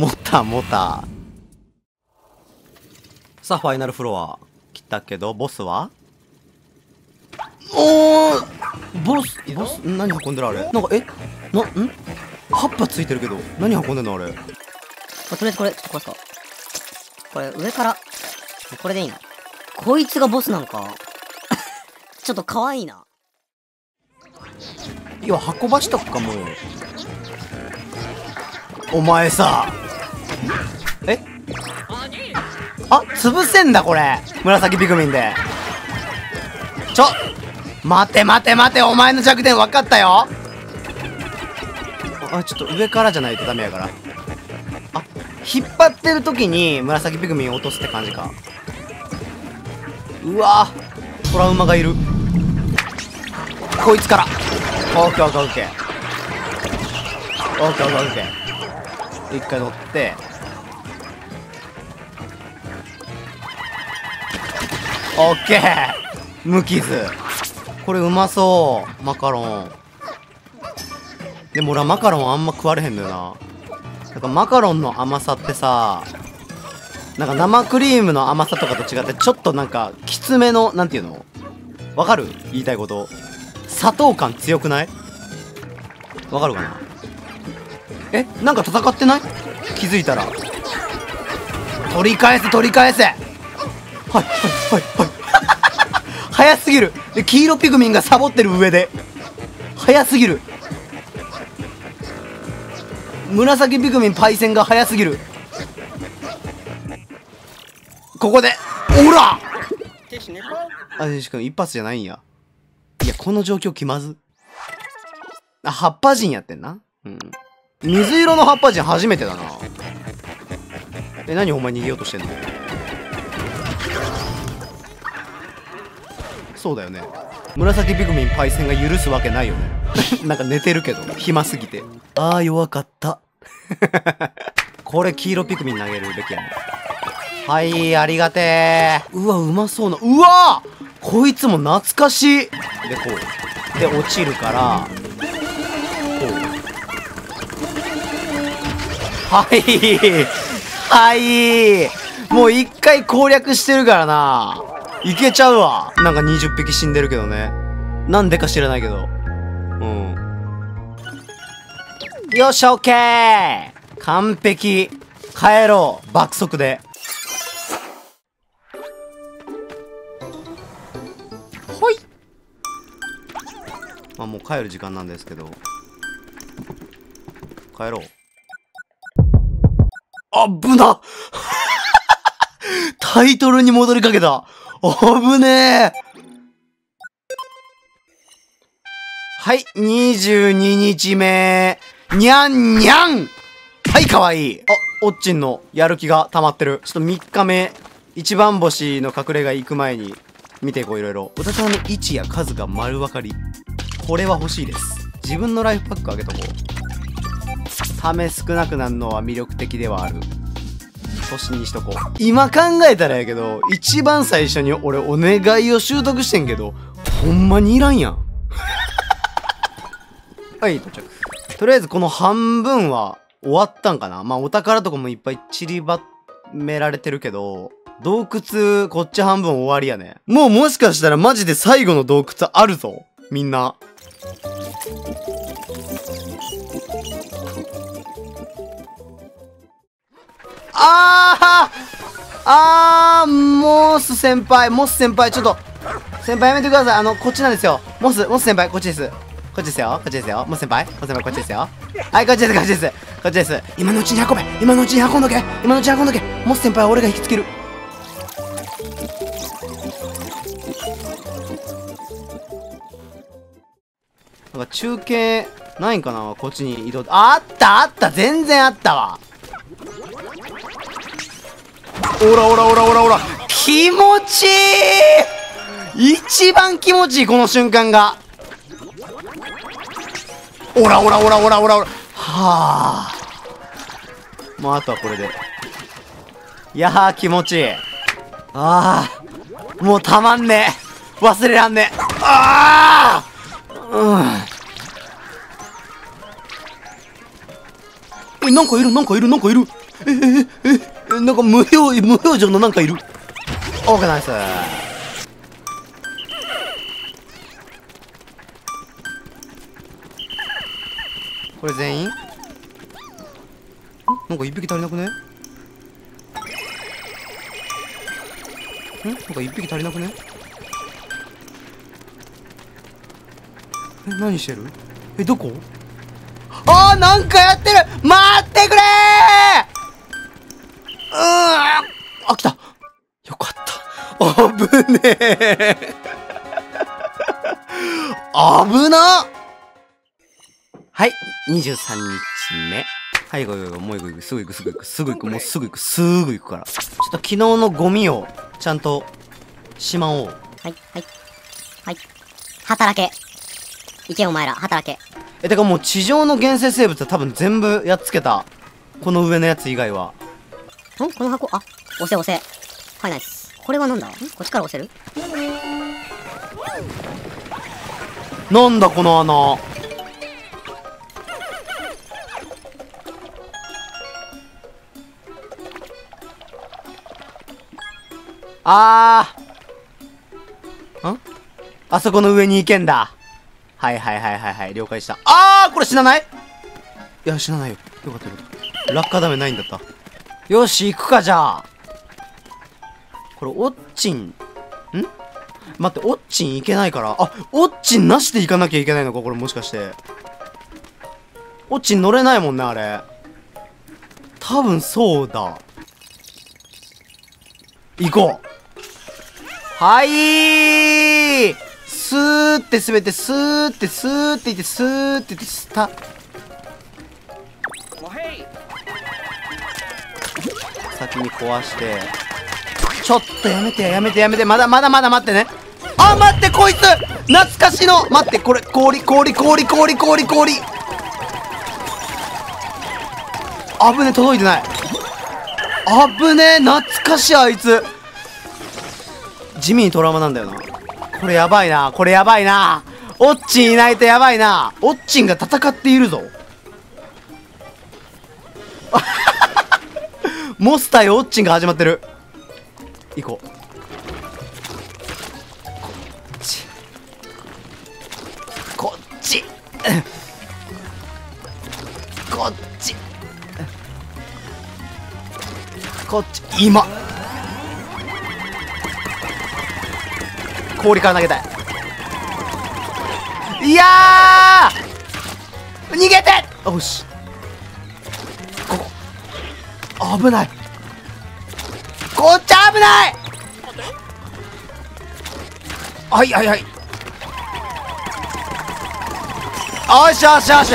もたもた。さあ、ファイナルフロア来たけど、ボスはおー、ボスボス何運んでるあれ。なんか、え、な、ん、葉っぱついてるけど何運んでんのあれ。とりあえずこれ、ちょっと壊すか。これ、上から。これでいいな。こいつがボスなんか。ちょっと可愛いな。いや、運ばしとくか、もう。お前さ。え？あ、潰せんだ、これ。紫ピクミンで。ちょ！待て待て待て、お前の弱点分かったよ！あ、ちょっと上からじゃないとダメやから。引っ張ってる時に紫ピクミンを落とすって感じか。うわー、トラウマがいるこいつから。オッケーオッケーオッケーオッケーオッケーオッケー。一回乗ってオッケー、無傷。これうまそう、マカロン。でも俺はマカロンあんま食われへんのよな。なんかマカロンの甘さってさ、なんか生クリームの甘さとかと違ってちょっとなんかきつめの、なんていうのわかる？言いたいこと。砂糖感強くない？わかるかな？え、なんか戦ってない？気づいたら取り返せ取り返せ。はいはいはいはい。早すぎる。で黄色ピグミンがサボってる上で早すぎる。紫ピグミンパイセンが早すぎる。ここでオラあっ西君一発じゃないんや。いやこの状況気まず。あ、葉っぱ人やってんな。うん、水色の葉っぱ人初めてだな。え、何お前逃げようとしてんの？そうだよね、紫ピグミンパイセンが許すわけないよね。なんか寝てるけど暇すぎて。ああ弱かった。これ黄色ピグミン投げるべきやね。はい、ありがてー。うわうまそうな。うわこいつも懐かしい。でこうで落ちるからこう。はいはい、もう一回攻略してるからないけちゃうわ。なんかにじゅっぴき死んでるけどね、なんでか知らないけど。うんよっしゃオッケー、完璧。帰ろう爆速で。ほい、まあもう帰る時間なんですけど帰ろう。あぶな。タイトルに戻りかけた。あぶねえ。はい、にじゅうににちめ。にゃんにゃん。はい、かわいい。あ、おっちんのやる気が溜まってる。ちょっとみっかめ、一番星の隠れ家行く前に見ていこう、いろいろ。お宝の位置や数が丸分かり。これは欲しいです。自分のライフパックあげとこう。ため少なくなるのは魅力的ではある。年にしとこう。今考えたらやけど、一番最初に俺お願いを習得してんけど、ほんまにいらんやん。はい、到着。とりあえずこの半分は終わったんかな。まあお宝とかもいっぱい散りばめられてるけど、洞窟こっち半分終わりやね。もうもしかしたらマジで最後の洞窟あるぞ、みんな。あーあー、モス先輩、モス先輩、ちょっと、先輩やめてください。あの、こっちなんですよ。モス、モス先輩、こっちです。こっちですよ、こっちですよ。モス先輩、モス先輩、こっちですよ。はい、こっちです、こっちです。こっちです。今のうちに運べ、今のうちに運んどけ、今のうちに運んどけ。モス先輩は俺が引きつける。なんか中継、ないんかな、こっちに移動。あった、あった、全然あったわ。オラオラオラオラオラ、気持ちいい。一番気持ちいいこの瞬間が。オラオラオラオラオラオラ。はあ、もうあとはこれで。いやー気持ちいい。ああもうたまんねえ、忘れらんねえ。ああうん、おい、なんかいるなんかいるなんかいる。ええええ、なんか無表、無表情のなんかいる。オーケーナイス。これ全員？なんか一匹足りなくね？ん？なんか一匹足りなくね？え、何してる？え、どこ？あー、なんかやってる！待ってくれー！うーん、あ、来た。よかった。あぶねえ。あぶな。はい、にじゅうさんにちめ。はい、ごよご、もういくいく、すぐいく、すぐいく、すぐいく、もうすぐいく、すぐいくから。ちょっと昨日のゴミを、ちゃんと、しまおう。はい、はい。はい。働け。行けお前ら、働け。え、てかもう地上の原生生物は多分全部やっつけた。この上のやつ以外は。ん？この箱、あ、押せ押せ。はい、ナイス。これはなんだ？ん？こっちから押せる？なんだこの穴。あーんあそこの上に行けんだ。はいはいはいはいはい、了解した。あーこれ死なない？いや死なないよ。よかったよかった。落下ダメないんだった。よし行くか。じゃあこれオッチンん待って、オッチン行けないから、あオッチンなしで行かなきゃいけないのかこれ、もしかしてオッチン乗れないもんねあれ。多分そうだ。行こう。はいー。スーって滑って、スーって、スーっていって、スーっていって、スタ。先に壊して。ちょっとやめて、やめて、やめて。まだまだまだ待ってね。あ、待って、こいつ懐かしの。待って、これ、氷、氷、氷、氷、氷、氷。あぶね、届いてない。あぶねえ、懐かしい、あいつ。地味にトラウマなんだよな。これやばいな、これやばいな。オッチンいないとやばいな。オッチンが戦っているぞ。モス対オッチンが始まってる。行こう。こっち。こっち。こっち。こっち、今氷から投げたい。いやー逃げて、おしここ危ない、こっち危ない。はいはいはい、よしよしよし、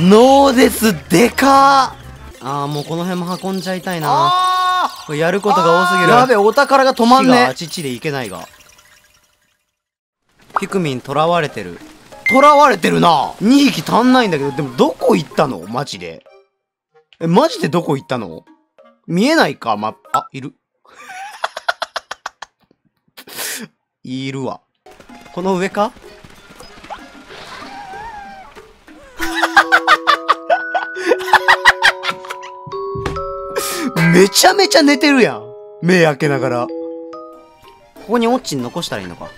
ノーデスでかー。ああもうこの辺も運んじゃいたいな。これやることが多すぎる。やべえ、お宝が止まんね。あちちでいけないが。ピクミン捕らわれてる。捕らわれてるな。にひき足んないんだけど、でもどこ行ったのマジで。え、マジでどこ行ったの？見えないか、ま、あ、いる。いるわ。この上か？めちゃめちゃ寝てるやん。目開けながら。ここにオッチン残したらいいのか。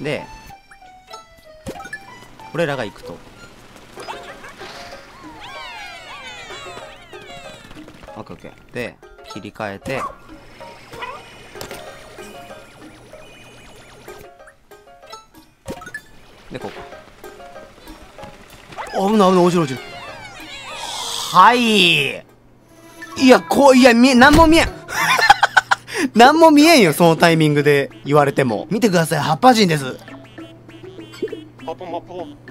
で、俺らが行くと。オッケーオッケー。で、切り替えて。で、ここ。危ない危ない、落ちる落ちる。はい。いや、こう、いや、見え、なんも見えん。なんも見えんよ、そのタイミングで言われても。見てください、葉っぱ人です。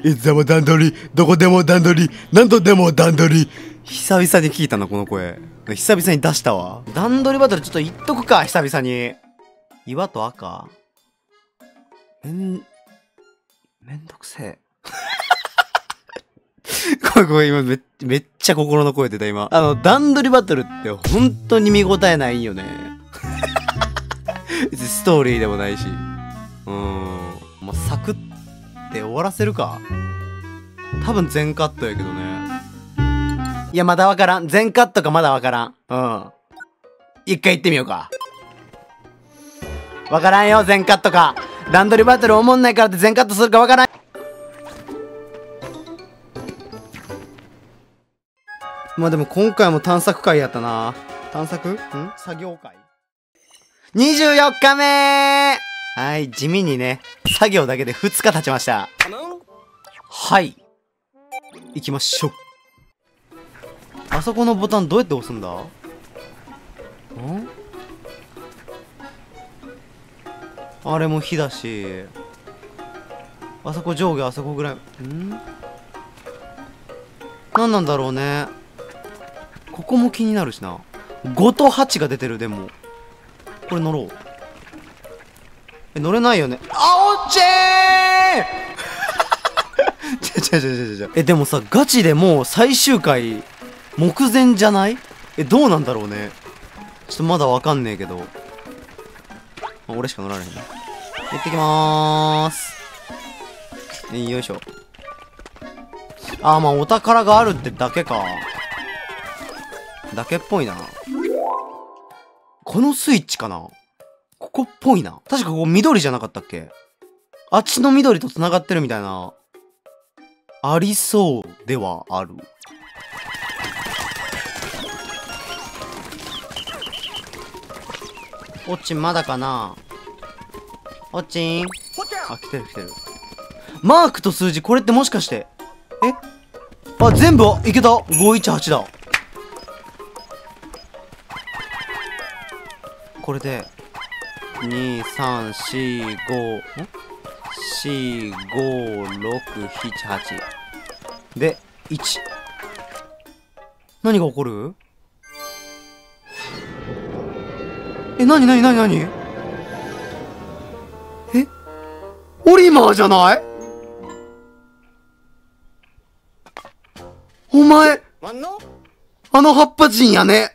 いつでも段取り、どこでも段取り、何度でも段取り。久々に聞いたな、この声。久々に出したわ。段取りバトルちょっと言っとくか、久々に。岩と赤。めん、めんどくせえ。これこれ今め、めっちゃ心の声出た今。あの、段取りバトルって本当に見応えないよね。ストーリーでもないし。うーん。まあ、サクって終わらせるか。多分全カットやけどね。いや、まだわからん。全カットかまだわからん。うん。一回行ってみようか。わからんよ、全カットか。段取りバトルおもんないからって全カットするかわからん。まあでも今回も探索会やったな。探索？ん？作業会？ にじゅうよっかめ 日目はい、地味にね、作業だけでふつか経ちました。はい。行きましょう。あそこのボタンどうやって押すんだ？ん？あれも火だし。あそこ上下、あそこぐらい。ん？何なんだろうね。ここも気になるしな。ごとはちが出てる。でもこれ乗ろう。え、乗れないよね。あ、オッチーン。違う違う違う違う。え、でもさ、ガチでもう最終回目前じゃない？え、どうなんだろうね。ちょっとまだわかんねえけど、俺しか乗られへん。行ってきまーす。よいしょ。あー、まあお宝があるってだけか。だけっぽいな。このスイッチかな。こっぽいな。確かここ緑じゃなかったっけ？あっちの緑と繋がってるみたいな。ありそうではある。おっちんまだかな？おっちん。あ、来てる来てる。マークと数字、これってもしかして。え？あ、全部いけた !ごひゃくじゅうはち だ。これで、に、さん、よん、ご、ん？ よん、ご、ろく、なな、はち。で、いち。何が起こる？え、なになになになに？え？オリマーじゃない？お前、あの葉っぱ人やね。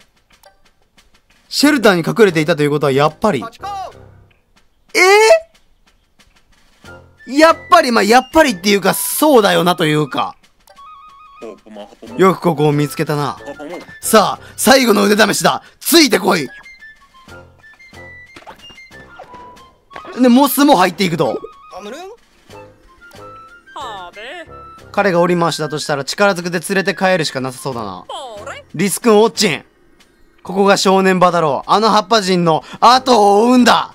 シェルターに隠れていたということはやっぱり。えー、やっぱり、まあ、やっぱりっていうか、そうだよなというか。よくここを見つけたな。さあ、最後の腕試しだ。ついてこい。で、モスも入っていくと。彼が折り回しだとしたら力ずくで連れて帰るしかなさそうだな。リス君、オッチン。ここが正念場だろう。あの葉っぱ人の後を追うんだ。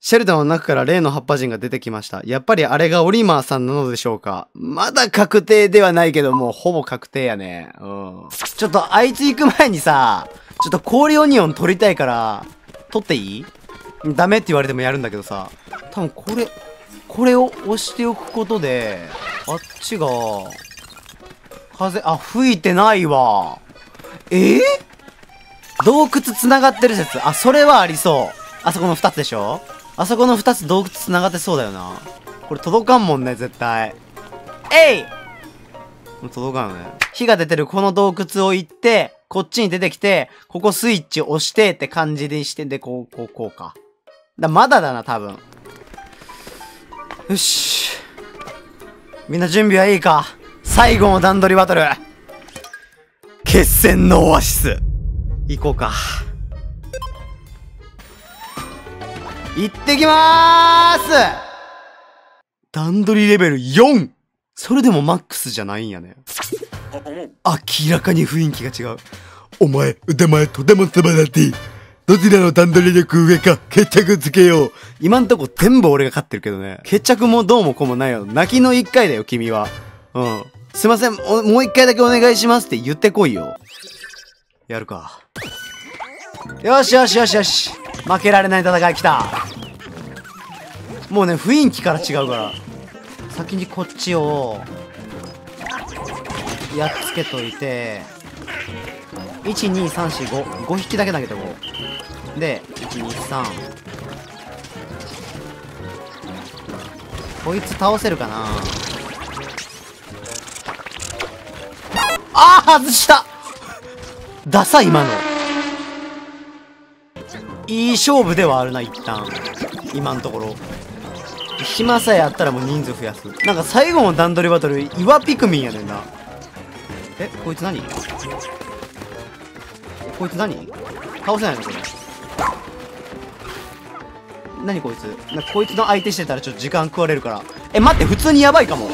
シェルターの中から例の葉っぱ人が出てきました。やっぱりあれがオリマーさんなのでしょうか。まだ確定ではないけど、もうほぼ確定やね。うん。ちょっとあいつ行く前にさ、ちょっと氷オニオン取りたいから、取っていい？ダメって言われてもやるんだけどさ。多分これ、これを押しておくことで、あっちが、風、あ、吹いてないわ。ええ？洞窟繋がってる説。あ、それはありそう。あそこの二つでしょ？あそこの二つ洞窟繋がってそうだよな。これ届かんもんね、絶対。えい！もう届かんよね。火が出てるこの洞窟を行って、こっちに出てきて、ここスイッチ押してって感じでして、で、こう、こう、こうか。だ、まだだな、多分。よし。みんな準備はいいか？最後の段取りバトル。決戦のオアシス。行こうか。行ってきまーす！段取りレベル よん！ それでもマックスじゃないんやね。明らかに雰囲気が違う。お前、腕前とても素晴らしい。どちらの段取り力上か決着つけよう。今んとこ全部俺が勝ってるけどね。決着もどうもこうもないよ。泣きの一回だよ、君は。うん。すいません、もう一回だけお願いしますって言ってこいよ。やるか。よしよしよしよし。負けられない戦い来た。もうね、雰囲気から違うから。先にこっちを、やっつけといて、いち、に、さん、よん、ご。ご匹だけ投げてこう。で、いち、に、さん。こいつ倒せるかな？あー、外した！ダサい、今の。いい勝負ではあるな、一旦。今のところ。暇さえあったらもう人数増やす。なんか最後の段取りバトル、岩ピクミンやねんな。え、こいつ何？こいつ何？倒せないのこれ。何こいつ？なんかこいつの相手してたらちょっと時間食われるから。え、待って、普通にやばいかも。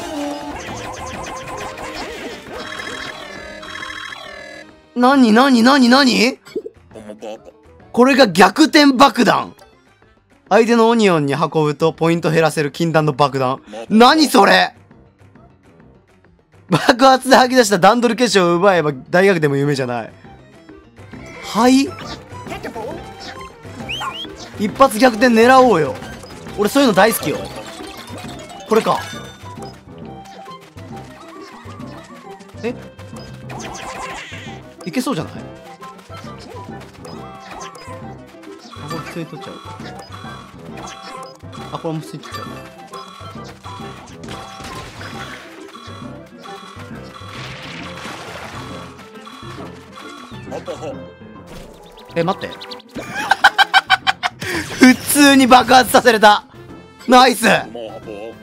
何何何何？これが逆転爆弾。相手のオニオンに運ぶとポイント減らせる禁断の爆弾。何それ？爆発で吐き出した段取り結晶を奪えば大学でも夢じゃない。はい。一発逆転狙おうよ。俺そういうの大好きよ。これか。え？いけそうじゃない？あ、これ吸い取っちゃう。あ、これも吸い取っちゃう。え、待って。普通に爆発させれた。ナイス。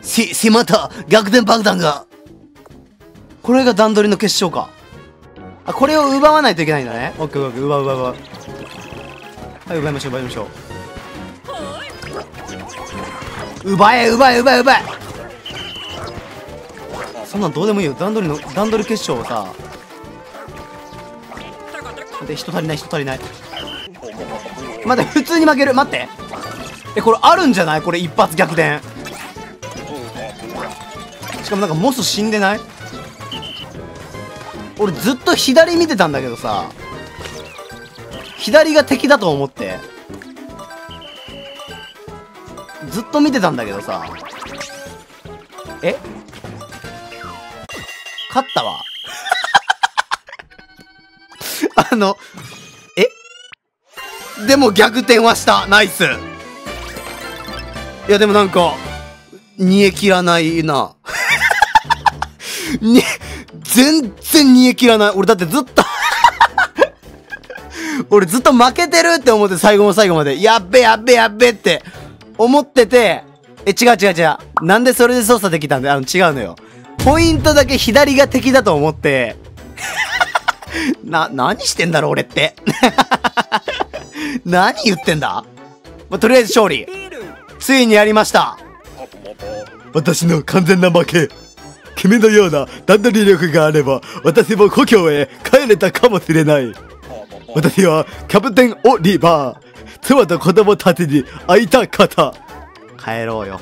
し、しまった。逆転爆弾が。これが段取りの結晶か。あ、これを奪わないといけないんだね。オッケーオッケー、奪う奪う奪う。はい、奪いましょう奪いましょう。奪え奪え奪え奪え。そんなんどうでもいいよ。段取りの段取り決勝をさ。で、人足りない人足りない。待って、普通に負ける。待って、え、これあるんじゃない？これ一発逆転。しかもなんかモス死んでない？俺ずっと左見てたんだけどさ、左が敵だと思ってずっと見てたんだけどさ、え、勝ったわ。あの、え、でも逆転はした。ナイス。いやでもなんか煮え切らないな。に全然煮え切らない。俺だってずっと俺ずっと負けてるって思って最後の最後までやっべやっべやっべって思ってて、え、違う違う違う。なんでそれで操作できたんだよ。あの、違うのよ。ポイントだけ左が敵だと思って、な、何してんだろう俺って。何言ってんだ、まあ、とりあえず勝利。ついにやりました。私の完全な負け。君のような段取り力があれば、私も故郷へ帰れたかもしれない。私はキャプテンオリバー。妻と子供たちに会いたかった。帰ろうよ。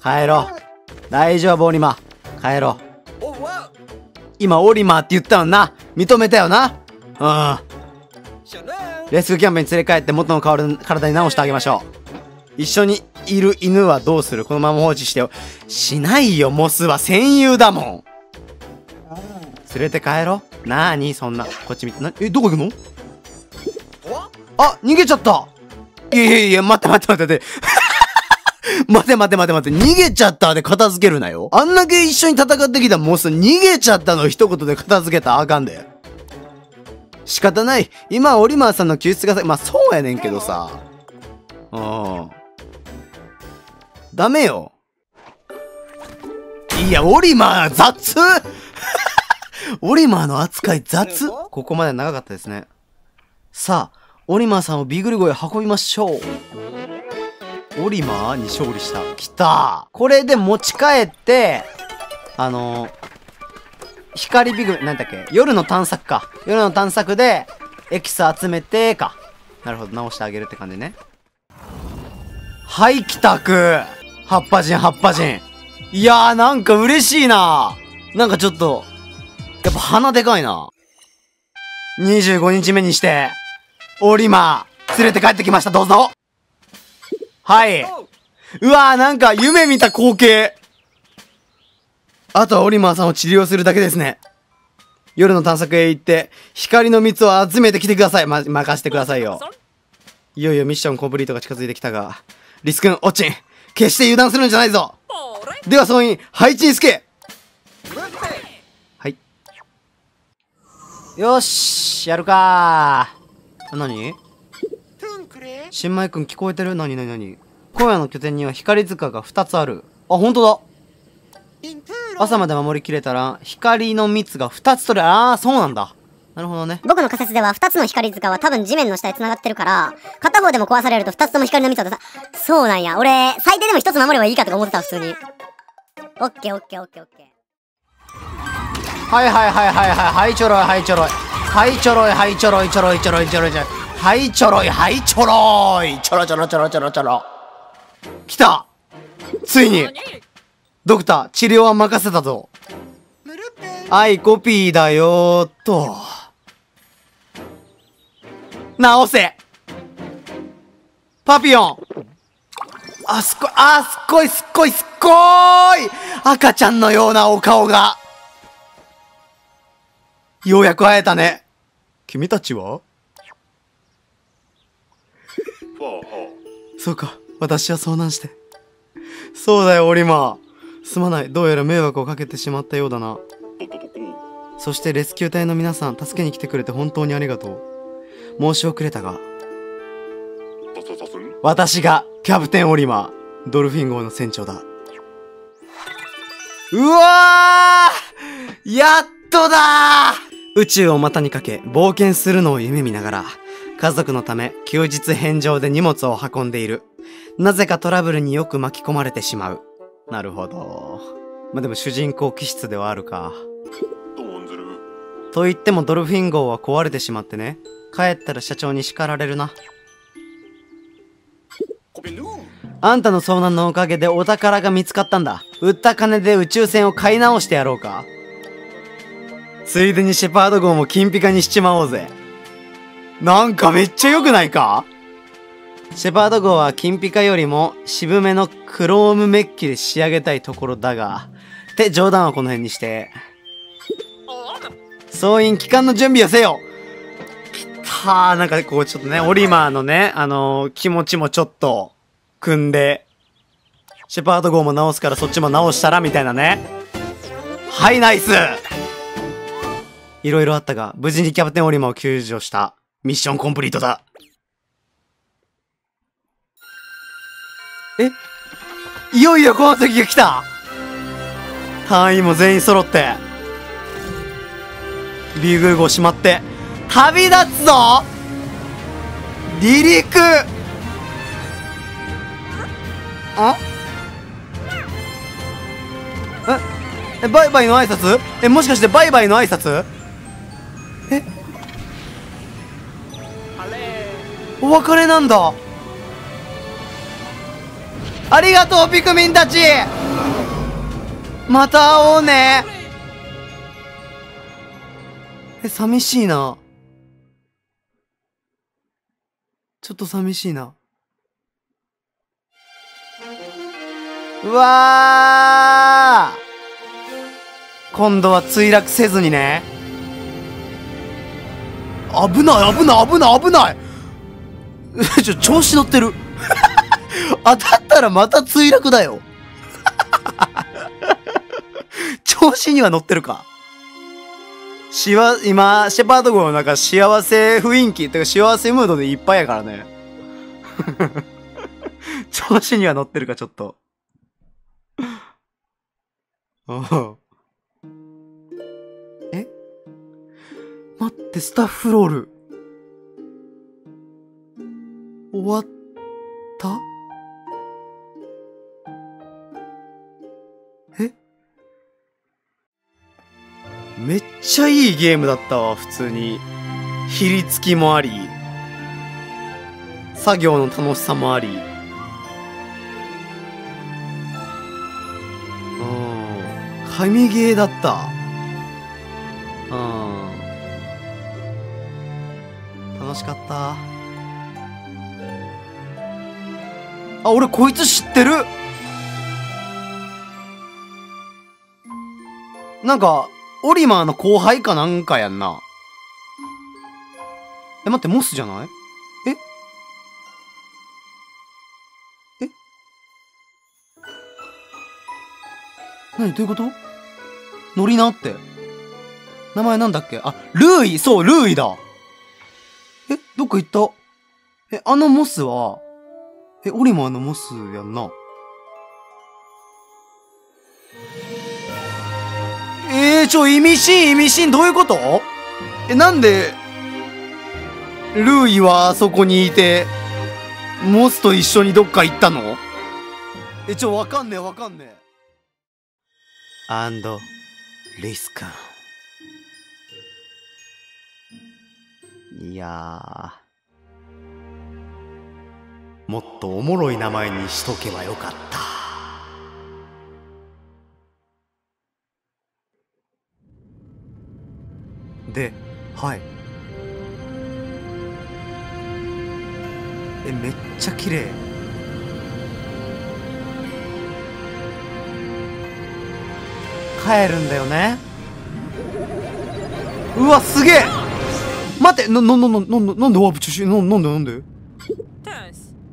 帰ろう。大丈夫、オリマ。帰ろう。今、オリマーって言ったよな。認めたよな。うん。レスキューキャンプに連れ帰って元の体に直してあげましょう。一緒にいる犬はどうする？このまま放置してよ。しないよ、モスは戦友だもん。連れて帰ろう。なーにそんな、こっち見て。な、え、どこ行くの？あ、逃げちゃった。いやいやいや、待って待って待って待って待て待て待て待て、逃げちゃったで片付けるなよ。あんだけ一緒に戦ってきたモス、逃げちゃったの一言で片付けたらあかんで。仕方ない。今オリマーさんの救出が、まあそうやねんけどさ、うん、ダメよ。いや、オリマー雑オリマーの扱い雑。ここまで長かったですね。さあ、オリマーさんをビグル号へ運びましょう。オリマーに勝利した。きたー。これで持ち帰って、あのー、光ビグ、なんだっけ、夜の探索か。夜の探索で、エキス集めてか。なるほど、直してあげるって感じね。はい、帰宅。葉っぱ人、葉っぱ人。いやー、なんか嬉しいな。なんかちょっと、やっぱ鼻でかいな。にじゅうごにちめにして、オリマー、連れて帰ってきました、どうぞ。はい。うわー、なんか夢見た光景。あとはオリマーさんを治療するだけですね。夜の探索へ行って、光の蜜を集めてきてください。ま、任してくださいよ。いよいよミッションコンプリートが近づいてきたが、リス君、オッチン、決して油断するんじゃないぞ。では、総員、配置につけ。よーし、やるかー。なに？新米くん聞こえてる？なになになに？今夜の拠点には光塚がふたつある。あ、ほんとだ。朝まで守りきれたら、光の蜜がふたつ取れる。あー、そうなんだ。なるほどね。僕の仮説ではふたつの光塚は多分地面の下へ繋がってるから、片方でも壊されるとふたつとも光の蜜を出さ、そうなんや。俺、最低でもひとつ守ればいいかとか思ってた、普通に。オッケーオッケーオッケーオッケー。はいはいはいはいはいはいちょろいはいちょろいはいちょろいはいちょろいちょろいちょろいちょろいちょろいはいちょろいはいちょろいちょろちょろちょろちょろちょろ。来た。ついにドクター、治療は任せたぞ。はい、コピーだよーと。直せパピヨン。あ、すっごい、あ、すっごいすっごいすっごーい。赤ちゃんのようなお顔が。ようやく会えたね。君たちは？そうか、私は遭難して。そうだよ、オリマー。すまない、どうやら迷惑をかけてしまったようだな。そしてレスキュー隊の皆さん、助けに来てくれて本当にありがとう。申し遅れたが、私がキャプテンオリマー、ドルフィン号の船長だ。うわー、やっとだー。宇宙を股にかけ、冒険するのを夢見ながら、家族のため休日返上で荷物を運んでいる。なぜかトラブルによく巻き込まれてしまう。なるほど。まあ、でも主人公気質ではあるか。と言ってもドルフィン号は壊れてしまってね。帰ったら社長に叱られるな。あんたの遭難のおかげでお宝が見つかったんだ。売った金で宇宙船を買い直してやろうか。ついでにシェパード号も金ピカにしちまおうぜ。なんかめっちゃ良くないか？シェパード号は金ピカよりも渋めのクロームメッキで仕上げたいところだが。って冗談はこの辺にして。総員帰還の準備をせよ。きたー、なんかこうちょっとね、オリマーのね、あのー、気持ちもちょっと、組んで、シェパード号も直すからそっちも直したら、みたいなね。はい、ナイス！いろいろあったが、無事にキャプテンオリマーを救助した。ミッションコンプリートだ。え？いよいよこの時が来た！隊員も全員揃って、ビーグル号しまって、旅立つぞ！離陸！あ？え？バイバイの挨拶？え、もしかしてバイバイの挨拶？え？お別れなんだ。ありがとうピクミンたち、また会おうね。え、寂しいな。ちょっと寂しいな。うわー、今度は墜落せずにね。危ない危ない危ない危ないちょ、調子乗ってる当たったらまた墜落だよ調子には乗ってるか。しわ、今、シェパード号の中、幸せ雰囲気、てか幸せムードでいっぱいやからね。調子には乗ってるか、ちょっと。おえ？待って、スタッフロール。終わった？え？めっちゃいいゲームだったわ、普通に。ひりつきもあり、作業の楽しさもあり。うん。神ゲーだった。うん。楽しかった。あ、俺こいつ知ってる。なんか、オリマーの後輩かなんかやんな。え、待って、モスじゃない？え？え？なに、どういうこと？ノリナって。名前なんだっけ？あ、ルーイ！そう、ルーイだ！え、どっか行った。え、あのモスは、え、オリマーのモスやんな。えー、ちょ、意味深、意味深、どういうこと？え、なんで、ルーイはあそこにいて、モスと一緒にどっか行ったの？え、ちょ、わかんねえ、わかんねえ。アンド、リスカン。いやー。もっとおもろい名前にしとけばよかった。で、はい。え、めっちゃ綺麗。帰るんだよね。うわ、すげえ。待って、な、な、な、な、な、なんでワープ中止？な、なんでなんで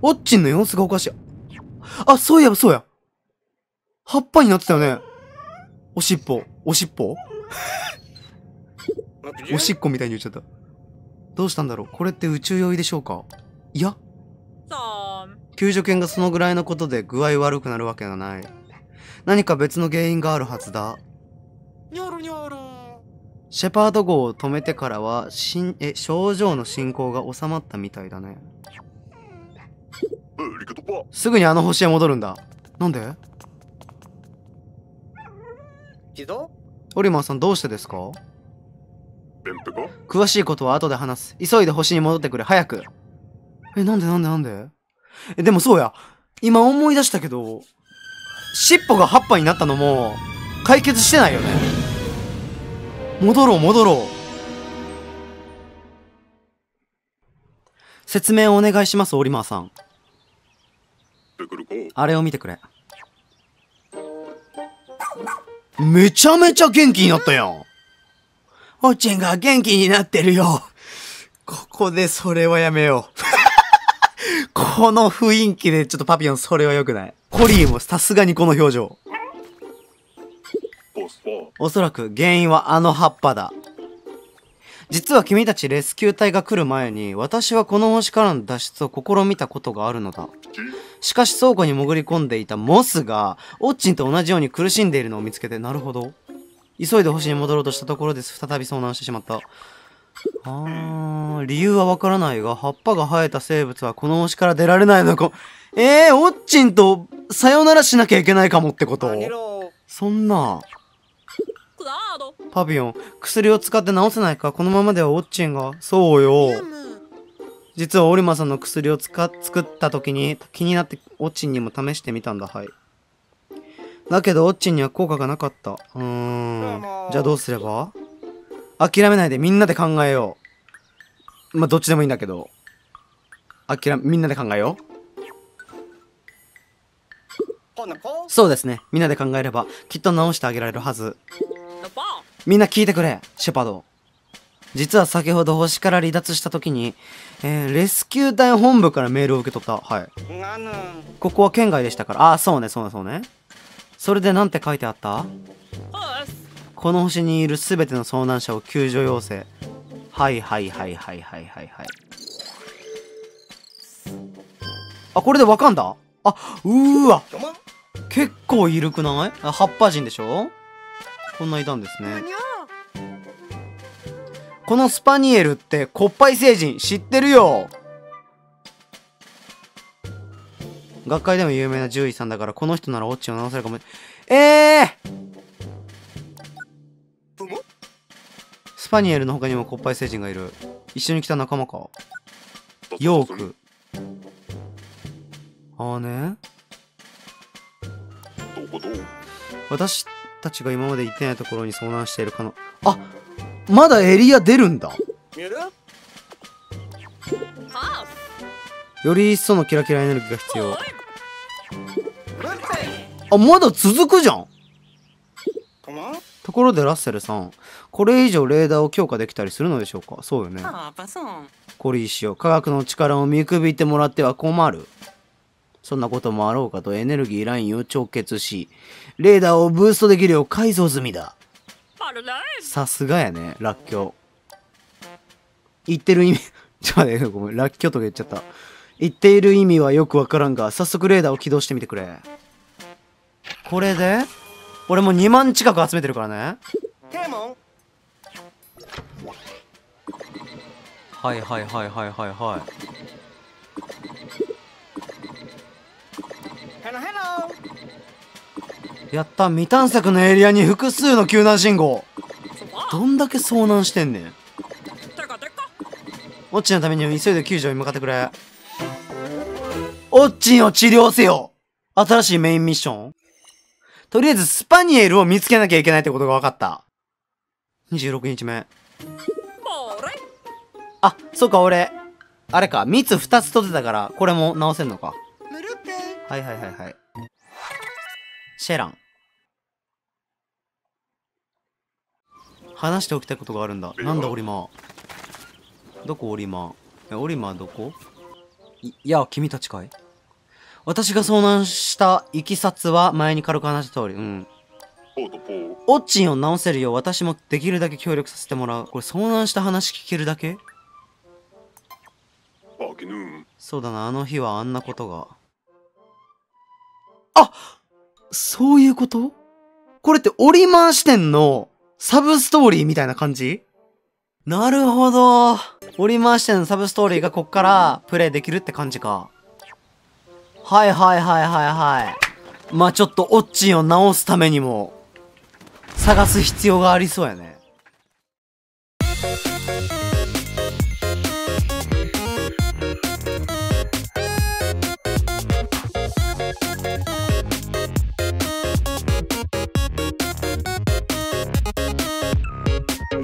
オッチンの様子がおかしい。あ、そういえばそうや。葉っぱになってたよね。おしっぽ、おしっぽおしっこみたいに言っちゃった。どうしたんだろう。これって宇宙酔いでしょうか。いや。救助犬がそのぐらいのことで具合悪くなるわけがない。何か別の原因があるはずだ。シェパード号を止めてからはしんえ症状の進行が収まったみたいだね。すぐにあの星へ戻るんだ。なんで？オリマンさん、どうしてですか？詳しいことは後で話す。急いで星に戻ってくれ、早く。え、なんでなんでなんで？え、でもそうや。今思い出したけど、尻尾が葉っぱになったのも解決してないよね。戻ろう戻ろう。説明をお願いします、オリマーさん。あれを見てくれ。めちゃめちゃ元気になったやん。オッチェンが元気になってるよ。ここでそれはやめよう。この雰囲気でちょっとパピヨン、それは良くない。コリーもさすがにこの表情。おそらく原因はあの葉っぱだ。実は君たちレスキュー隊が来る前に、私はこの星からの脱出を試みたことがあるのだ。しかし倉庫に潜り込んでいたモスが、オッチンと同じように苦しんでいるのを見つけて、なるほど。急いで星に戻ろうとしたところで再び遭難してしまった。あー、理由はわからないが、葉っぱが生えた生物はこの星から出られないのか。えー、オッチンとさよならしなきゃいけないかもってこと。そんな。パビヨン、薬を使って治せないか。このままではオッチンが。そうよ。実はオリマさんの薬を使っ作った時に気になってオッチンにも試してみたんだ。はい。だけどオッチンには効果がなかった。うーん、じゃあどうすれば？諦めないで、みんなで考えよう。まあ、どっちでもいいんだけど。諦め、みんなで考えよう。そうですね。みんなで考えれば、きっと直してあげられるはず。みんな聞いてくれ、シェパード。実は先ほど星から離脱した時に、えー、レスキュー隊本部からメールを受け取った。はい。ここは県外でしたから。ああ、そうね、そうね、そうね。それでなんて書いてあった？この星にいるすべての遭難者を救助要請。はいはいはいはいはいはいはい。あ、これでわかんだ。あ、うーわ。結構いるくない？あ、葉っぱ人でしょ？こんないたんですね。このスパニエルってコッパイ星人、知ってるよ。学会でも有名な獣医さんだから、この人ならオッチンを直せるかも。えースパニエルの他にもコッパイ星人がいる。一緒に来た仲間か。ヨーク。ああね。私たちが今まで行ってないところに遭難しているかの。あ、まだエリア出るんだ。より一層のキラキラエネルギーが必要。あ、まだ続くじゃん。ところでラッセルさん、これ以上レーダーを強化できたりするのでしょうか？そうよね。コリー氏よ、科学の力を見くびってもらっては困る。そんなこともあろうかとエネルギーラインを調節し、レーダーをブーストできるよう改造済みだ。さすがやね、ラッキョ。言ってる意味、ちょっと待って、ごめん、ラッキョとか言っちゃった。言っている意味はよくわからんが、早速レーダーを起動してみてくれ。これで俺もにまん近く集めてるからね。はいはいはいはいはいはい。やった、未探索のエリアに複数の救難信号。どんだけ遭難してんねん。オッチンのためにも急いで救助に向かってくれ。オッチンを治療せよ。新しいメインミッション。とりあえずスパニエルを見つけなきゃいけないってことが分かった。にじゅうろくにちめ。あ、そうか、俺、あれか、蜜ふたつ取ってたから、これも直せんのか。はいはいはいはい。シェラン。話しておきたいことがあるんだ。なんだオリマー。どこオリマー。え、オリマーどこ？い、いや、君たちかい？私が遭難したいきさつは前に軽く話した通り、うん。オッチンを直せるよう私もできるだけ協力させてもらう。これ遭難した話聞けるだけ？そうだな、あの日はあんなことが。あ、そういうこと？これってオリマー視点のサブストーリーみたいな感じ？なるほど。折り回してのサブストーリーがこっからプレイできるって感じか。はいはいはいはいはい。まあちょっとオッチンを直すためにも探す必要がありそうやね。